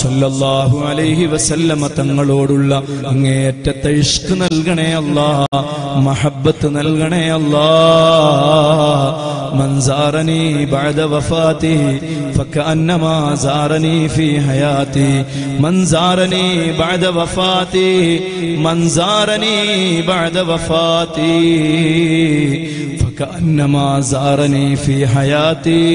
സല്ലല്ലാഹു അലൈഹി വസല്ലമ തങ്ങളോടുള്ള അങ്ങേയറ്റത്തെ ഇഷ്ക് നൽകണേ അല്ലാഹ്, മഹബത്ത് നൽകണേ അല്ലാഹ്. من زارني بعد وفاتي فكأنما زارني في حياتي من زارني بعد وفاتي من زارني بعد وفاتي فكأنما زارني في حياتي